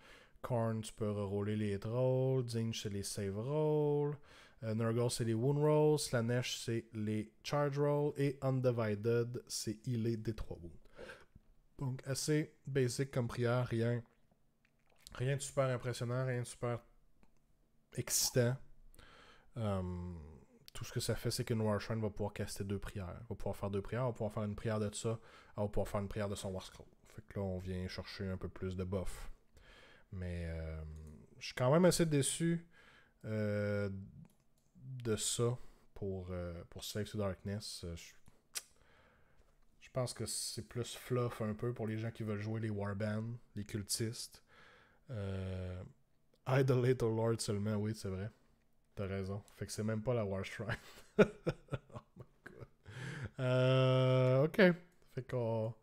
Khorne, tu peux reroller les hit rolls. Dinge, c'est les save rolls. Euh, Nurgle, c'est les wound rolls. Slanesh, c'est les charge rolls. Et Undivided, c'est healer des trois wounds. Donc, assez basic comme prière. Rien, rien de super impressionnant, rien de super excitant. Um, tout ce que ça fait, c'est qu'une War Shrine va pouvoir caster deux prières. Va pouvoir faire deux prières, on va pouvoir faire une prière de ça, on va pouvoir faire une prière de son War Scroll. Fait que là, on vient chercher un peu plus de buff. Mais euh, je suis quand même assez déçu euh, de ça pour, euh, pour Slave to Darkness. Je, je pense que c'est plus fluff un peu pour les gens qui veulent jouer les Warbands, les cultistes. Euh, Idolate au Lord seulement, oui, c'est vrai. T'as raison. Fait que c'est même pas la War Shrine. Oh my god. Euh, ok. Fait qu'on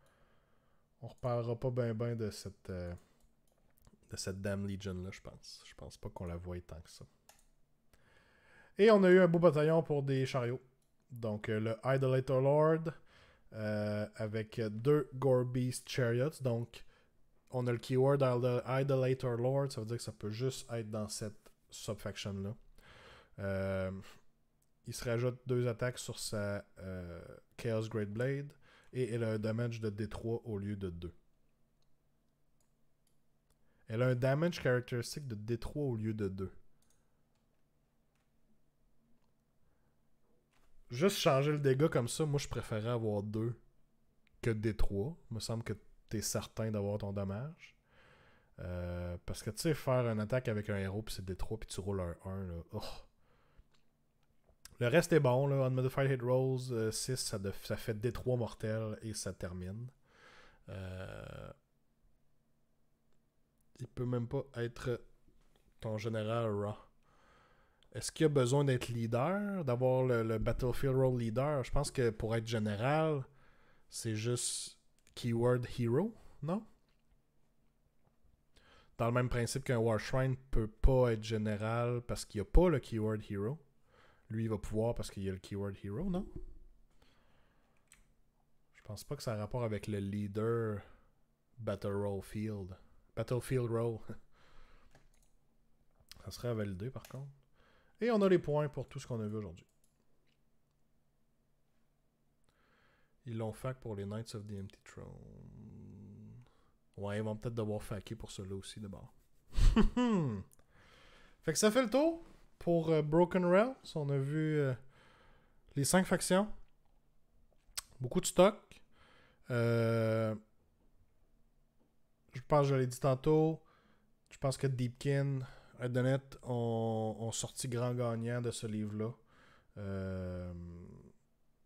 on reparlera pas ben ben de cette euh, de cette Dame Legion là, je pense. Je pense pas qu'on la voie tant que ça. Et on a eu un beau bataillon pour des chariots. Donc euh, le Idolator Lord euh, avec deux Gore Beast Chariots. Donc on a le keyword Idolator Lord. Ça veut dire que ça peut juste être dans cette subfaction là. Euh, il se rajoute deux attaques sur sa euh, Chaos Great Blade et elle a un damage de D trois au lieu de deux. Elle a un damage caractéristique de D trois au lieu de deux. Juste changer le dégât comme ça, moi je préférais avoir deux que D trois. Il me semble que tu es certain d'avoir ton damage. Euh, parce que tu sais, faire une attaque avec un héros puis c'est D trois puis tu roules un un là. Oh. Le reste est bon, là. Unmodified Hit Rolls euh, six, ça, de, ça fait D trois mortel et ça termine. Euh... Il peut même pas être ton général raw. Est-ce qu'il y a besoin d'être leader, d'avoir le, le Battlefield Role Leader? Je pense que pour être général, c'est juste Keyword Hero, non? Dans le même principe qu'un War Shrine peut pas être général parce qu'il n'y a pas le Keyword Hero. Lui, il va pouvoir parce qu'il y a le Keyword Hero, non? Je pense pas que ça a rapport avec le leader Battle Roll Field. Battlefield Roll. Ça serait à valider par contre. Et on a les points pour tout ce qu'on a vu aujourd'hui. Ils l'ont fac pour les Knights of the Empty Throne. Ouais, ils vont peut-être devoir faquer pour ceux-là aussi de bord. Fait que ça fait le tour. Pour euh, Broken Realms, on a vu euh, les cinq factions. Beaucoup de stock. Euh, je pense que je l'ai dit tantôt. Je pense que Deepkin, Idoneth ont, ont sorti grand gagnant de ce livre-là. Euh,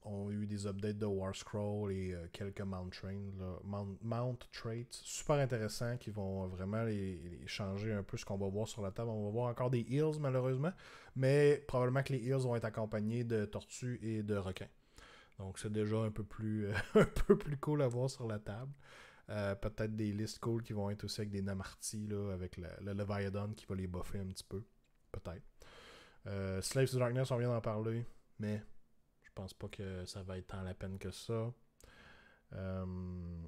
on a eu des updates de War Scroll et euh, quelques Mount Train, là, Mount, Mount Traits. Super intéressants qui vont euh, vraiment les, les changer un peu ce qu'on va voir sur la table. On va voir encore des heals malheureusement, mais probablement que les heals vont être accompagnés de tortues et de requins. Donc c'est déjà un peu plus euh, un peu plus cool à voir sur la table. Euh, Peut-être des listes cool qui vont être aussi avec des Namartis, là, avec le, le Leviathan qui va les buffer un petit peu. Peut-être. Euh, Slaves to Darkness, on vient d'en parler, mais... je pense pas que ça va être tant la peine que ça. Euh,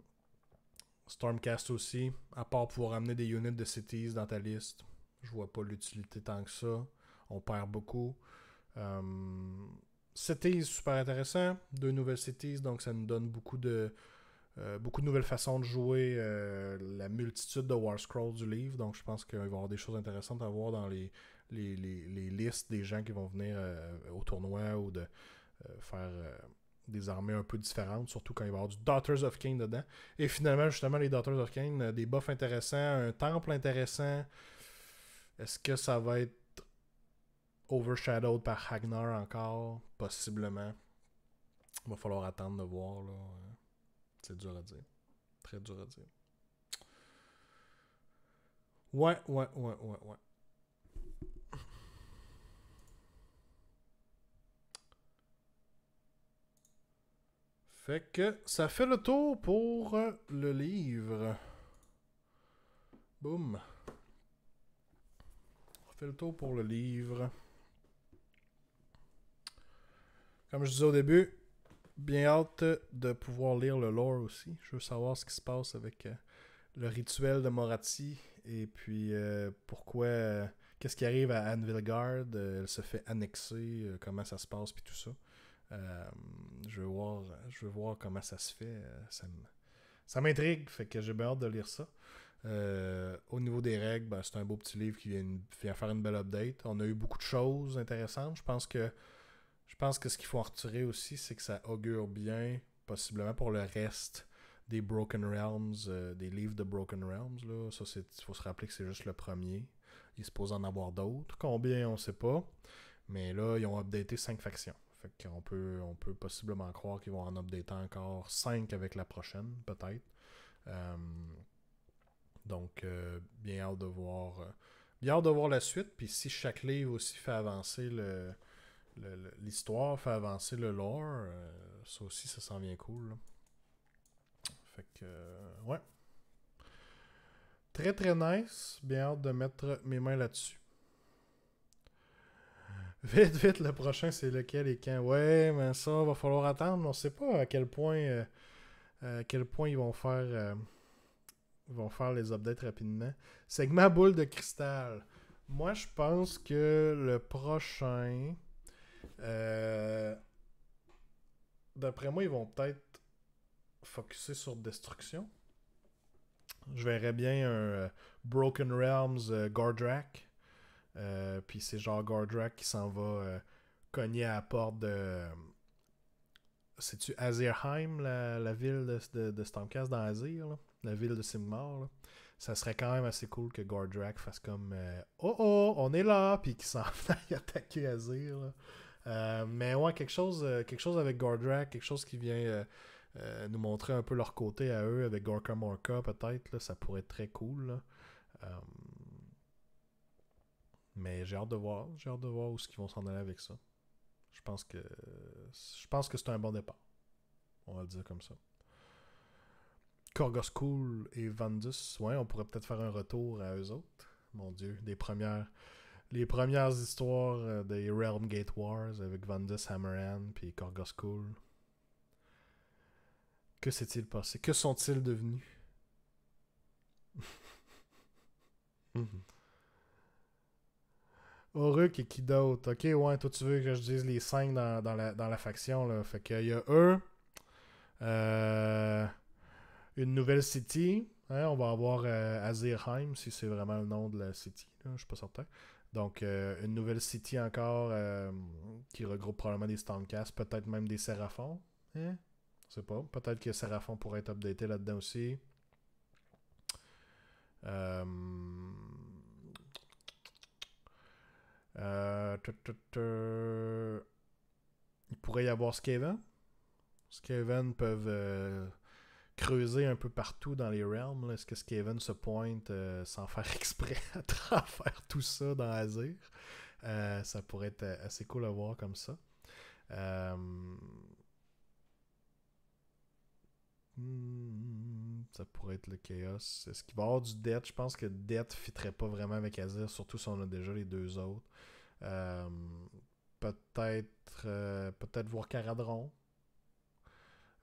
Stormcast aussi. À part pour amener des units de Cities dans ta liste, je vois pas l'utilité tant que ça. On perd beaucoup. Euh, Cities, super intéressant. Deux nouvelles Cities, donc ça nous donne beaucoup de, euh, beaucoup de nouvelles façons de jouer euh, la multitude de War Scrolls du livre. Donc je pense qu'il va y avoir des choses intéressantes à voir dans les, les, les, les listes des gens qui vont venir euh, au tournoi ou de... Euh, faire euh, des armées un peu différentes, surtout quand il va y avoir du Daughters of Khaine dedans. Et finalement, justement, les Daughters of Khaine, euh, des buffs intéressants, un temple intéressant. Est-ce que ça va être overshadowed par Hagnar encore? Possiblement. Il va falloir attendre de voir. C'est dur à dire. Très dur à dire. Ouais, ouais, ouais, ouais, ouais. Fait que ça fait le tour pour le livre. Boum. Ça fait le tour pour le livre. Comme je disais au début, bien hâte de pouvoir lire le lore aussi. Je veux savoir ce qui se passe avec le rituel de Morathi et puis euh, pourquoi, euh, qu'est-ce qui arrive à Anvilgard, euh, elle se fait annexer, euh, comment ça se passe puis tout ça. Euh, je veux voir, je veux voir comment ça se fait. Euh, ça m'intrigue, fait que j'ai bien hâte de lire ça. Euh, au niveau des règles, ben, c'est un beau petit livre qui vient, vient faire une belle update. On a eu beaucoup de choses intéressantes. Je pense que je pense que ce qu'il faut en retirer aussi, c'est que ça augure bien, possiblement pour le reste des Broken Realms, euh, des livres de Broken Realms. Là. Ça, il faut se rappeler que c'est juste le premier. Il se pose en avoir d'autres. Combien, on ne sait pas. Mais là, ils ont updaté cinq factions. Fait qu'on peut, on peut possiblement croire qu'ils vont en updater encore cinq avec la prochaine, peut-être. Euh, donc, euh, bien hâte de voir, euh, bien hâte de voir la suite. Puis si chaque livre aussi fait avancer le... l'histoire, fait avancer le lore, euh, ça aussi ça s'en vient cool là. Fait que euh, ouais, très très nice, bien hâte de mettre mes mains là-dessus. Vite vite, le prochain c'est lequel et quand? Ouais, mais ça va falloir attendre, on sait pas à quel point euh, à quel point ils vont faire euh, ils vont faire les updates rapidement. Segment boule de cristal, moi je pense que le prochain, Euh, d'après moi, ils vont peut-être focusser sur destruction. Je verrais bien un euh, Broken Realms euh, Gordrak. Euh, Puis c'est genre Gordrak qui s'en va euh, cogner à la porte de... Euh, C'est-tu Azirheim, la, la ville de, de, de Stormcast dans Azir, là? La ville de Sigmar, là. Ça serait quand même assez cool que Gordrak fasse comme euh, oh oh, on est là, puis qu'il s'en aille attaquer Azir. Euh, mais ouais, quelque chose, euh, quelque chose avec Gordrak, quelque chose qui vient euh, euh, nous montrer un peu leur côté à eux, avec Gorka Morka peut-être, ça pourrait être très cool. Là. Euh, mais j'ai hâte de voir, j'ai hâte de voir où est-ce qu'ils vont s'en aller avec ça. Je pense que je pense que c'est un bon départ. On va le dire comme ça. Korgos Cool et Vandus, ouais, on pourrait peut-être faire un retour à eux autres. Mon Dieu, des premières, les premières histoires des Realm Gate Wars avec Vandus Hammerhand puis Korgos Cool. Que s'est-il passé? Que sont-ils devenus? mm-hmm. Oruk et qui d'autre? Ok, ouais, toi tu veux que je dise les cinq dans, dans, la, dans la faction là. Fait qu'il y a eux. Euh... Une nouvelle city, hein, on va avoir euh, Azirheim, si c'est vraiment le nom de la city, là, je suis pas certain. Donc, euh, une nouvelle city encore euh, qui regroupe probablement des Stormcast, peut-être même des Séraphons. Hein? Je sais pas, peut-être que Séraphon pourrait être updaté là-dedans aussi. Euh... Euh... Il pourrait y avoir Skaven. Skaven peuvent... Euh... creuser un peu partout dans les realms. Est-ce que Skaven se pointe euh, sans faire exprès à travers tout ça dans Azir? Euh, ça pourrait être assez cool à voir comme ça. Euh... Mmh, ça pourrait être le chaos. Est-ce qu'il va y avoir du Death? Je pense que Death ne fitterait pas vraiment avec Azir, surtout si on a déjà les deux autres. Euh... Peut-être euh, peut-être voir Caradron.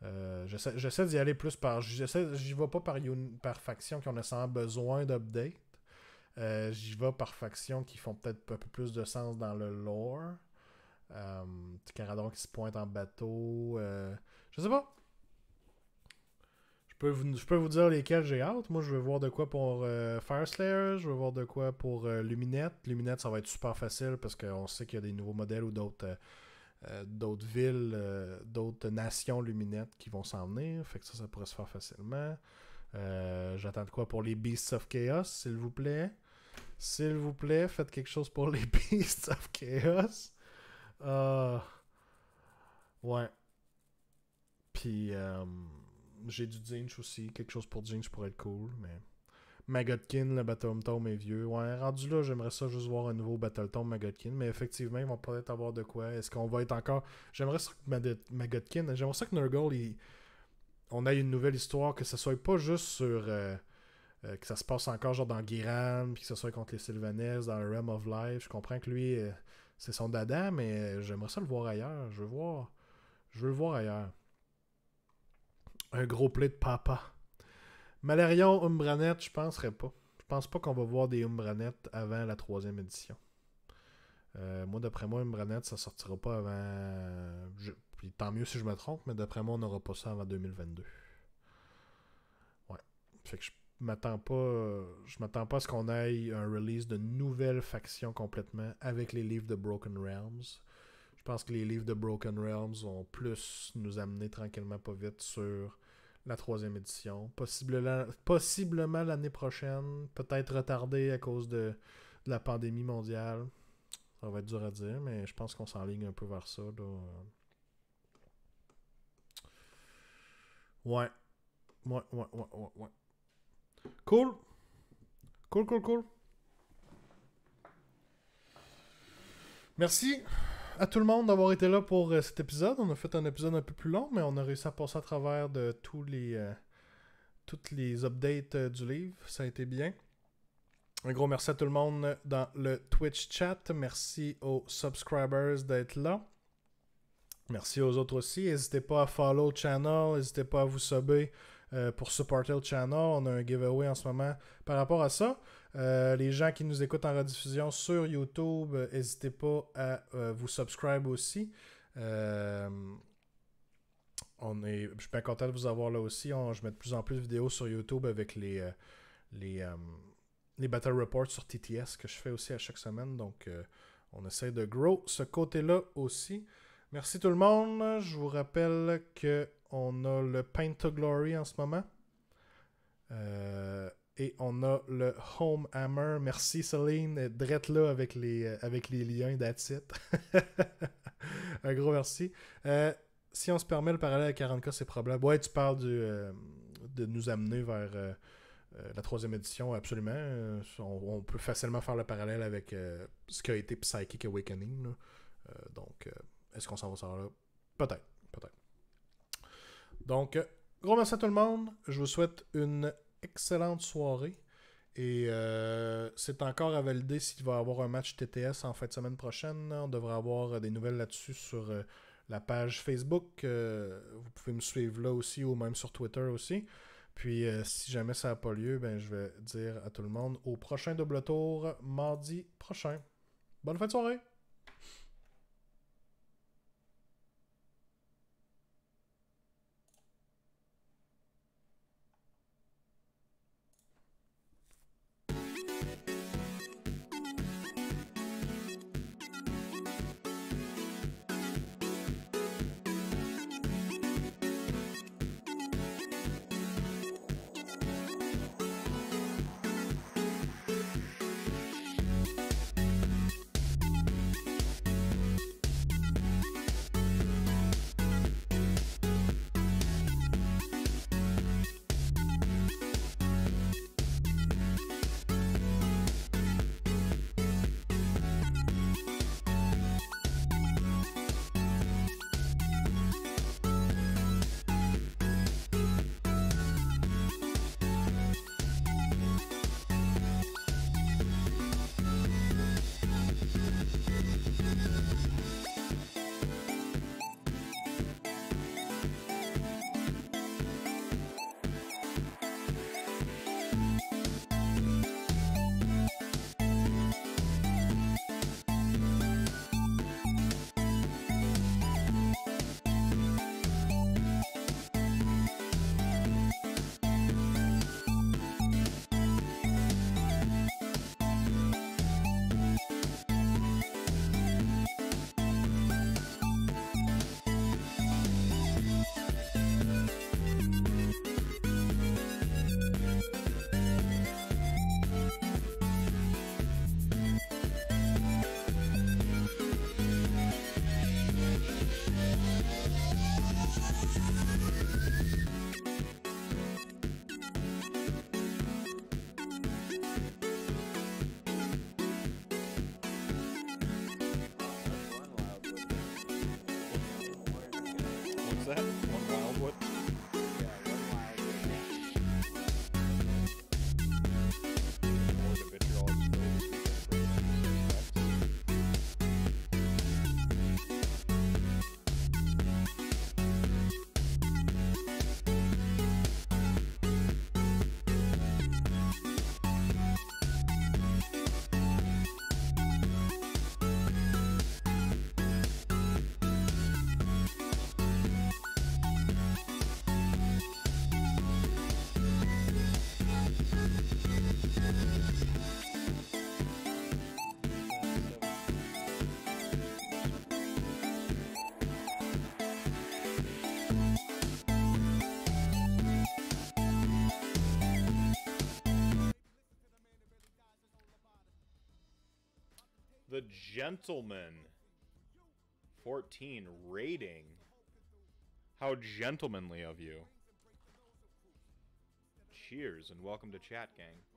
Euh, j'essaie d'y aller plus par... J'y vais pas par, par faction qui ont nécessairement besoin d'update. Euh, J'y vais par faction qui font peut-être un peu plus de sens dans le lore. Euh, petit Caradon qui se pointe en bateau. Euh, je sais pas. Je peux vous, je peux vous dire lesquels j'ai hâte. Moi, je veux voir de quoi pour euh, Fireslayer. Je veux voir de quoi pour euh, Luminette. Luminette, ça va être super facile parce qu'on sait qu'il y a des nouveaux modèles ou d'autres... Euh, Euh, d'autres villes, euh, d'autres nations luminettes qui vont s'en venir. Fait que ça, ça pourrait se faire facilement. Euh, J'attends de quoi pour les Beasts of Chaos, s'il vous plaît. S'il vous plaît, faites quelque chose pour les Beasts of Chaos. Euh... Ouais. Puis, euh, j'ai du Zinch aussi. Quelque chose pour Zinch pourrait être cool, mais... Magotkin, le Battletome est vieux. Ouais, rendu là, j'aimerais ça juste voir un nouveau Battletome Magotkin. Mais effectivement, ils vont peut-être avoir de quoi. Est-ce qu'on va être encore... J'aimerais ça que Magotkin... J'aimerais ça que Nurgle, il... on ait une nouvelle histoire, que ce soit pas juste sur... Euh... Euh, que ça se passe encore genre dans Guiran, puis que ce soit contre les Sylvanesses, dans le Realm of Life. Je comprends que lui, euh, c'est son dada, mais euh, j'aimerais ça le voir ailleurs. Je veux voir... Je veux le voir ailleurs. Un gros play de papa. Malerion, Umbranette, je penserais pas. Je pense pas qu'on va voir des Umbranettes avant la troisième édition. Euh, moi, d'après moi, Umbranette, ça sortira pas avant... Je... Puis tant mieux si je me trompe, mais d'après moi, on n'aura pas ça avant deux mille vingt-deux. Ouais. Fait que je m'attends pas... Je m'attends pas à ce qu'on aille un release de nouvelles factions complètement avec les livres de Broken Realms. Je pense que les livres de Broken Realms vont plus nous amener tranquillement pas vite sur... la troisième édition, possiblement, possiblement l'année prochaine, peut-être retardée à cause de, de la pandémie mondiale. Ça va être dur à dire, mais je pense qu'on s'enligne un peu vers ça. Là. Ouais. Ouais, ouais, ouais, ouais, ouais. Cool. Cool, cool, cool. Merci à tout le monde d'avoir été là pour euh, cet épisode. On a fait un épisode un peu plus long, mais on a réussi à passer à travers de tous les euh, toutes les updates euh, du livre. Ça a été bien. Un gros merci à tout le monde dans le Twitch chat. Merci aux subscribers d'être là. Merci aux autres aussi. N'hésitez pas à follow le channel. N'hésitez pas à vous subber euh, pour supporter le channel. On a un giveaway en ce moment par rapport à ça. Euh, les gens qui nous écoutent en rediffusion sur YouTube, euh, n'hésitez pas à euh, vous subscribe aussi. Euh, on est, je suis bien content de vous avoir là aussi. On, je mets de plus en plus de vidéos sur YouTube avec les, euh, les, euh, les Battle Reports sur T T S que je fais aussi à chaque semaine. Donc, euh, on essaie de grow ce côté-là aussi. Merci tout le monde. Je vous rappelle qu'on a le Paint to Glory en ce moment. Euh... Et on a le Home Hammer. Merci Céline, drette là avec les, euh, avec les liens, that's it. Un gros merci. Euh, si on se permet le parallèle à quarante K, c'est probable. Ouais, tu parles du, euh, de nous amener vers euh, euh, la troisième édition, absolument. Euh, on, on peut facilement faire le parallèle avec euh, ce qu'a été Psychic Awakening. Là. Euh, donc, euh, est-ce qu'on s'en va sur là? Peut-être, peut-être. Donc, euh, gros merci à tout le monde. Je vous souhaite une... excellente soirée et euh, c'est encore à valider s'il va y avoir un match T T S en fin de semaine prochaine. On devrait avoir des nouvelles là-dessus sur euh, la page Facebook. Euh, vous pouvez me suivre là aussi ou même sur Twitter aussi. Puis euh, si jamais ça n'a pas lieu, ben, je vais dire à tout le monde au prochain double tour mardi prochain. Bonne fin de soirée! was that? One Wildwood? Yeah, The Gentleman, fourteen rating. How gentlemanly of you. Cheers and welcome to chat, gang.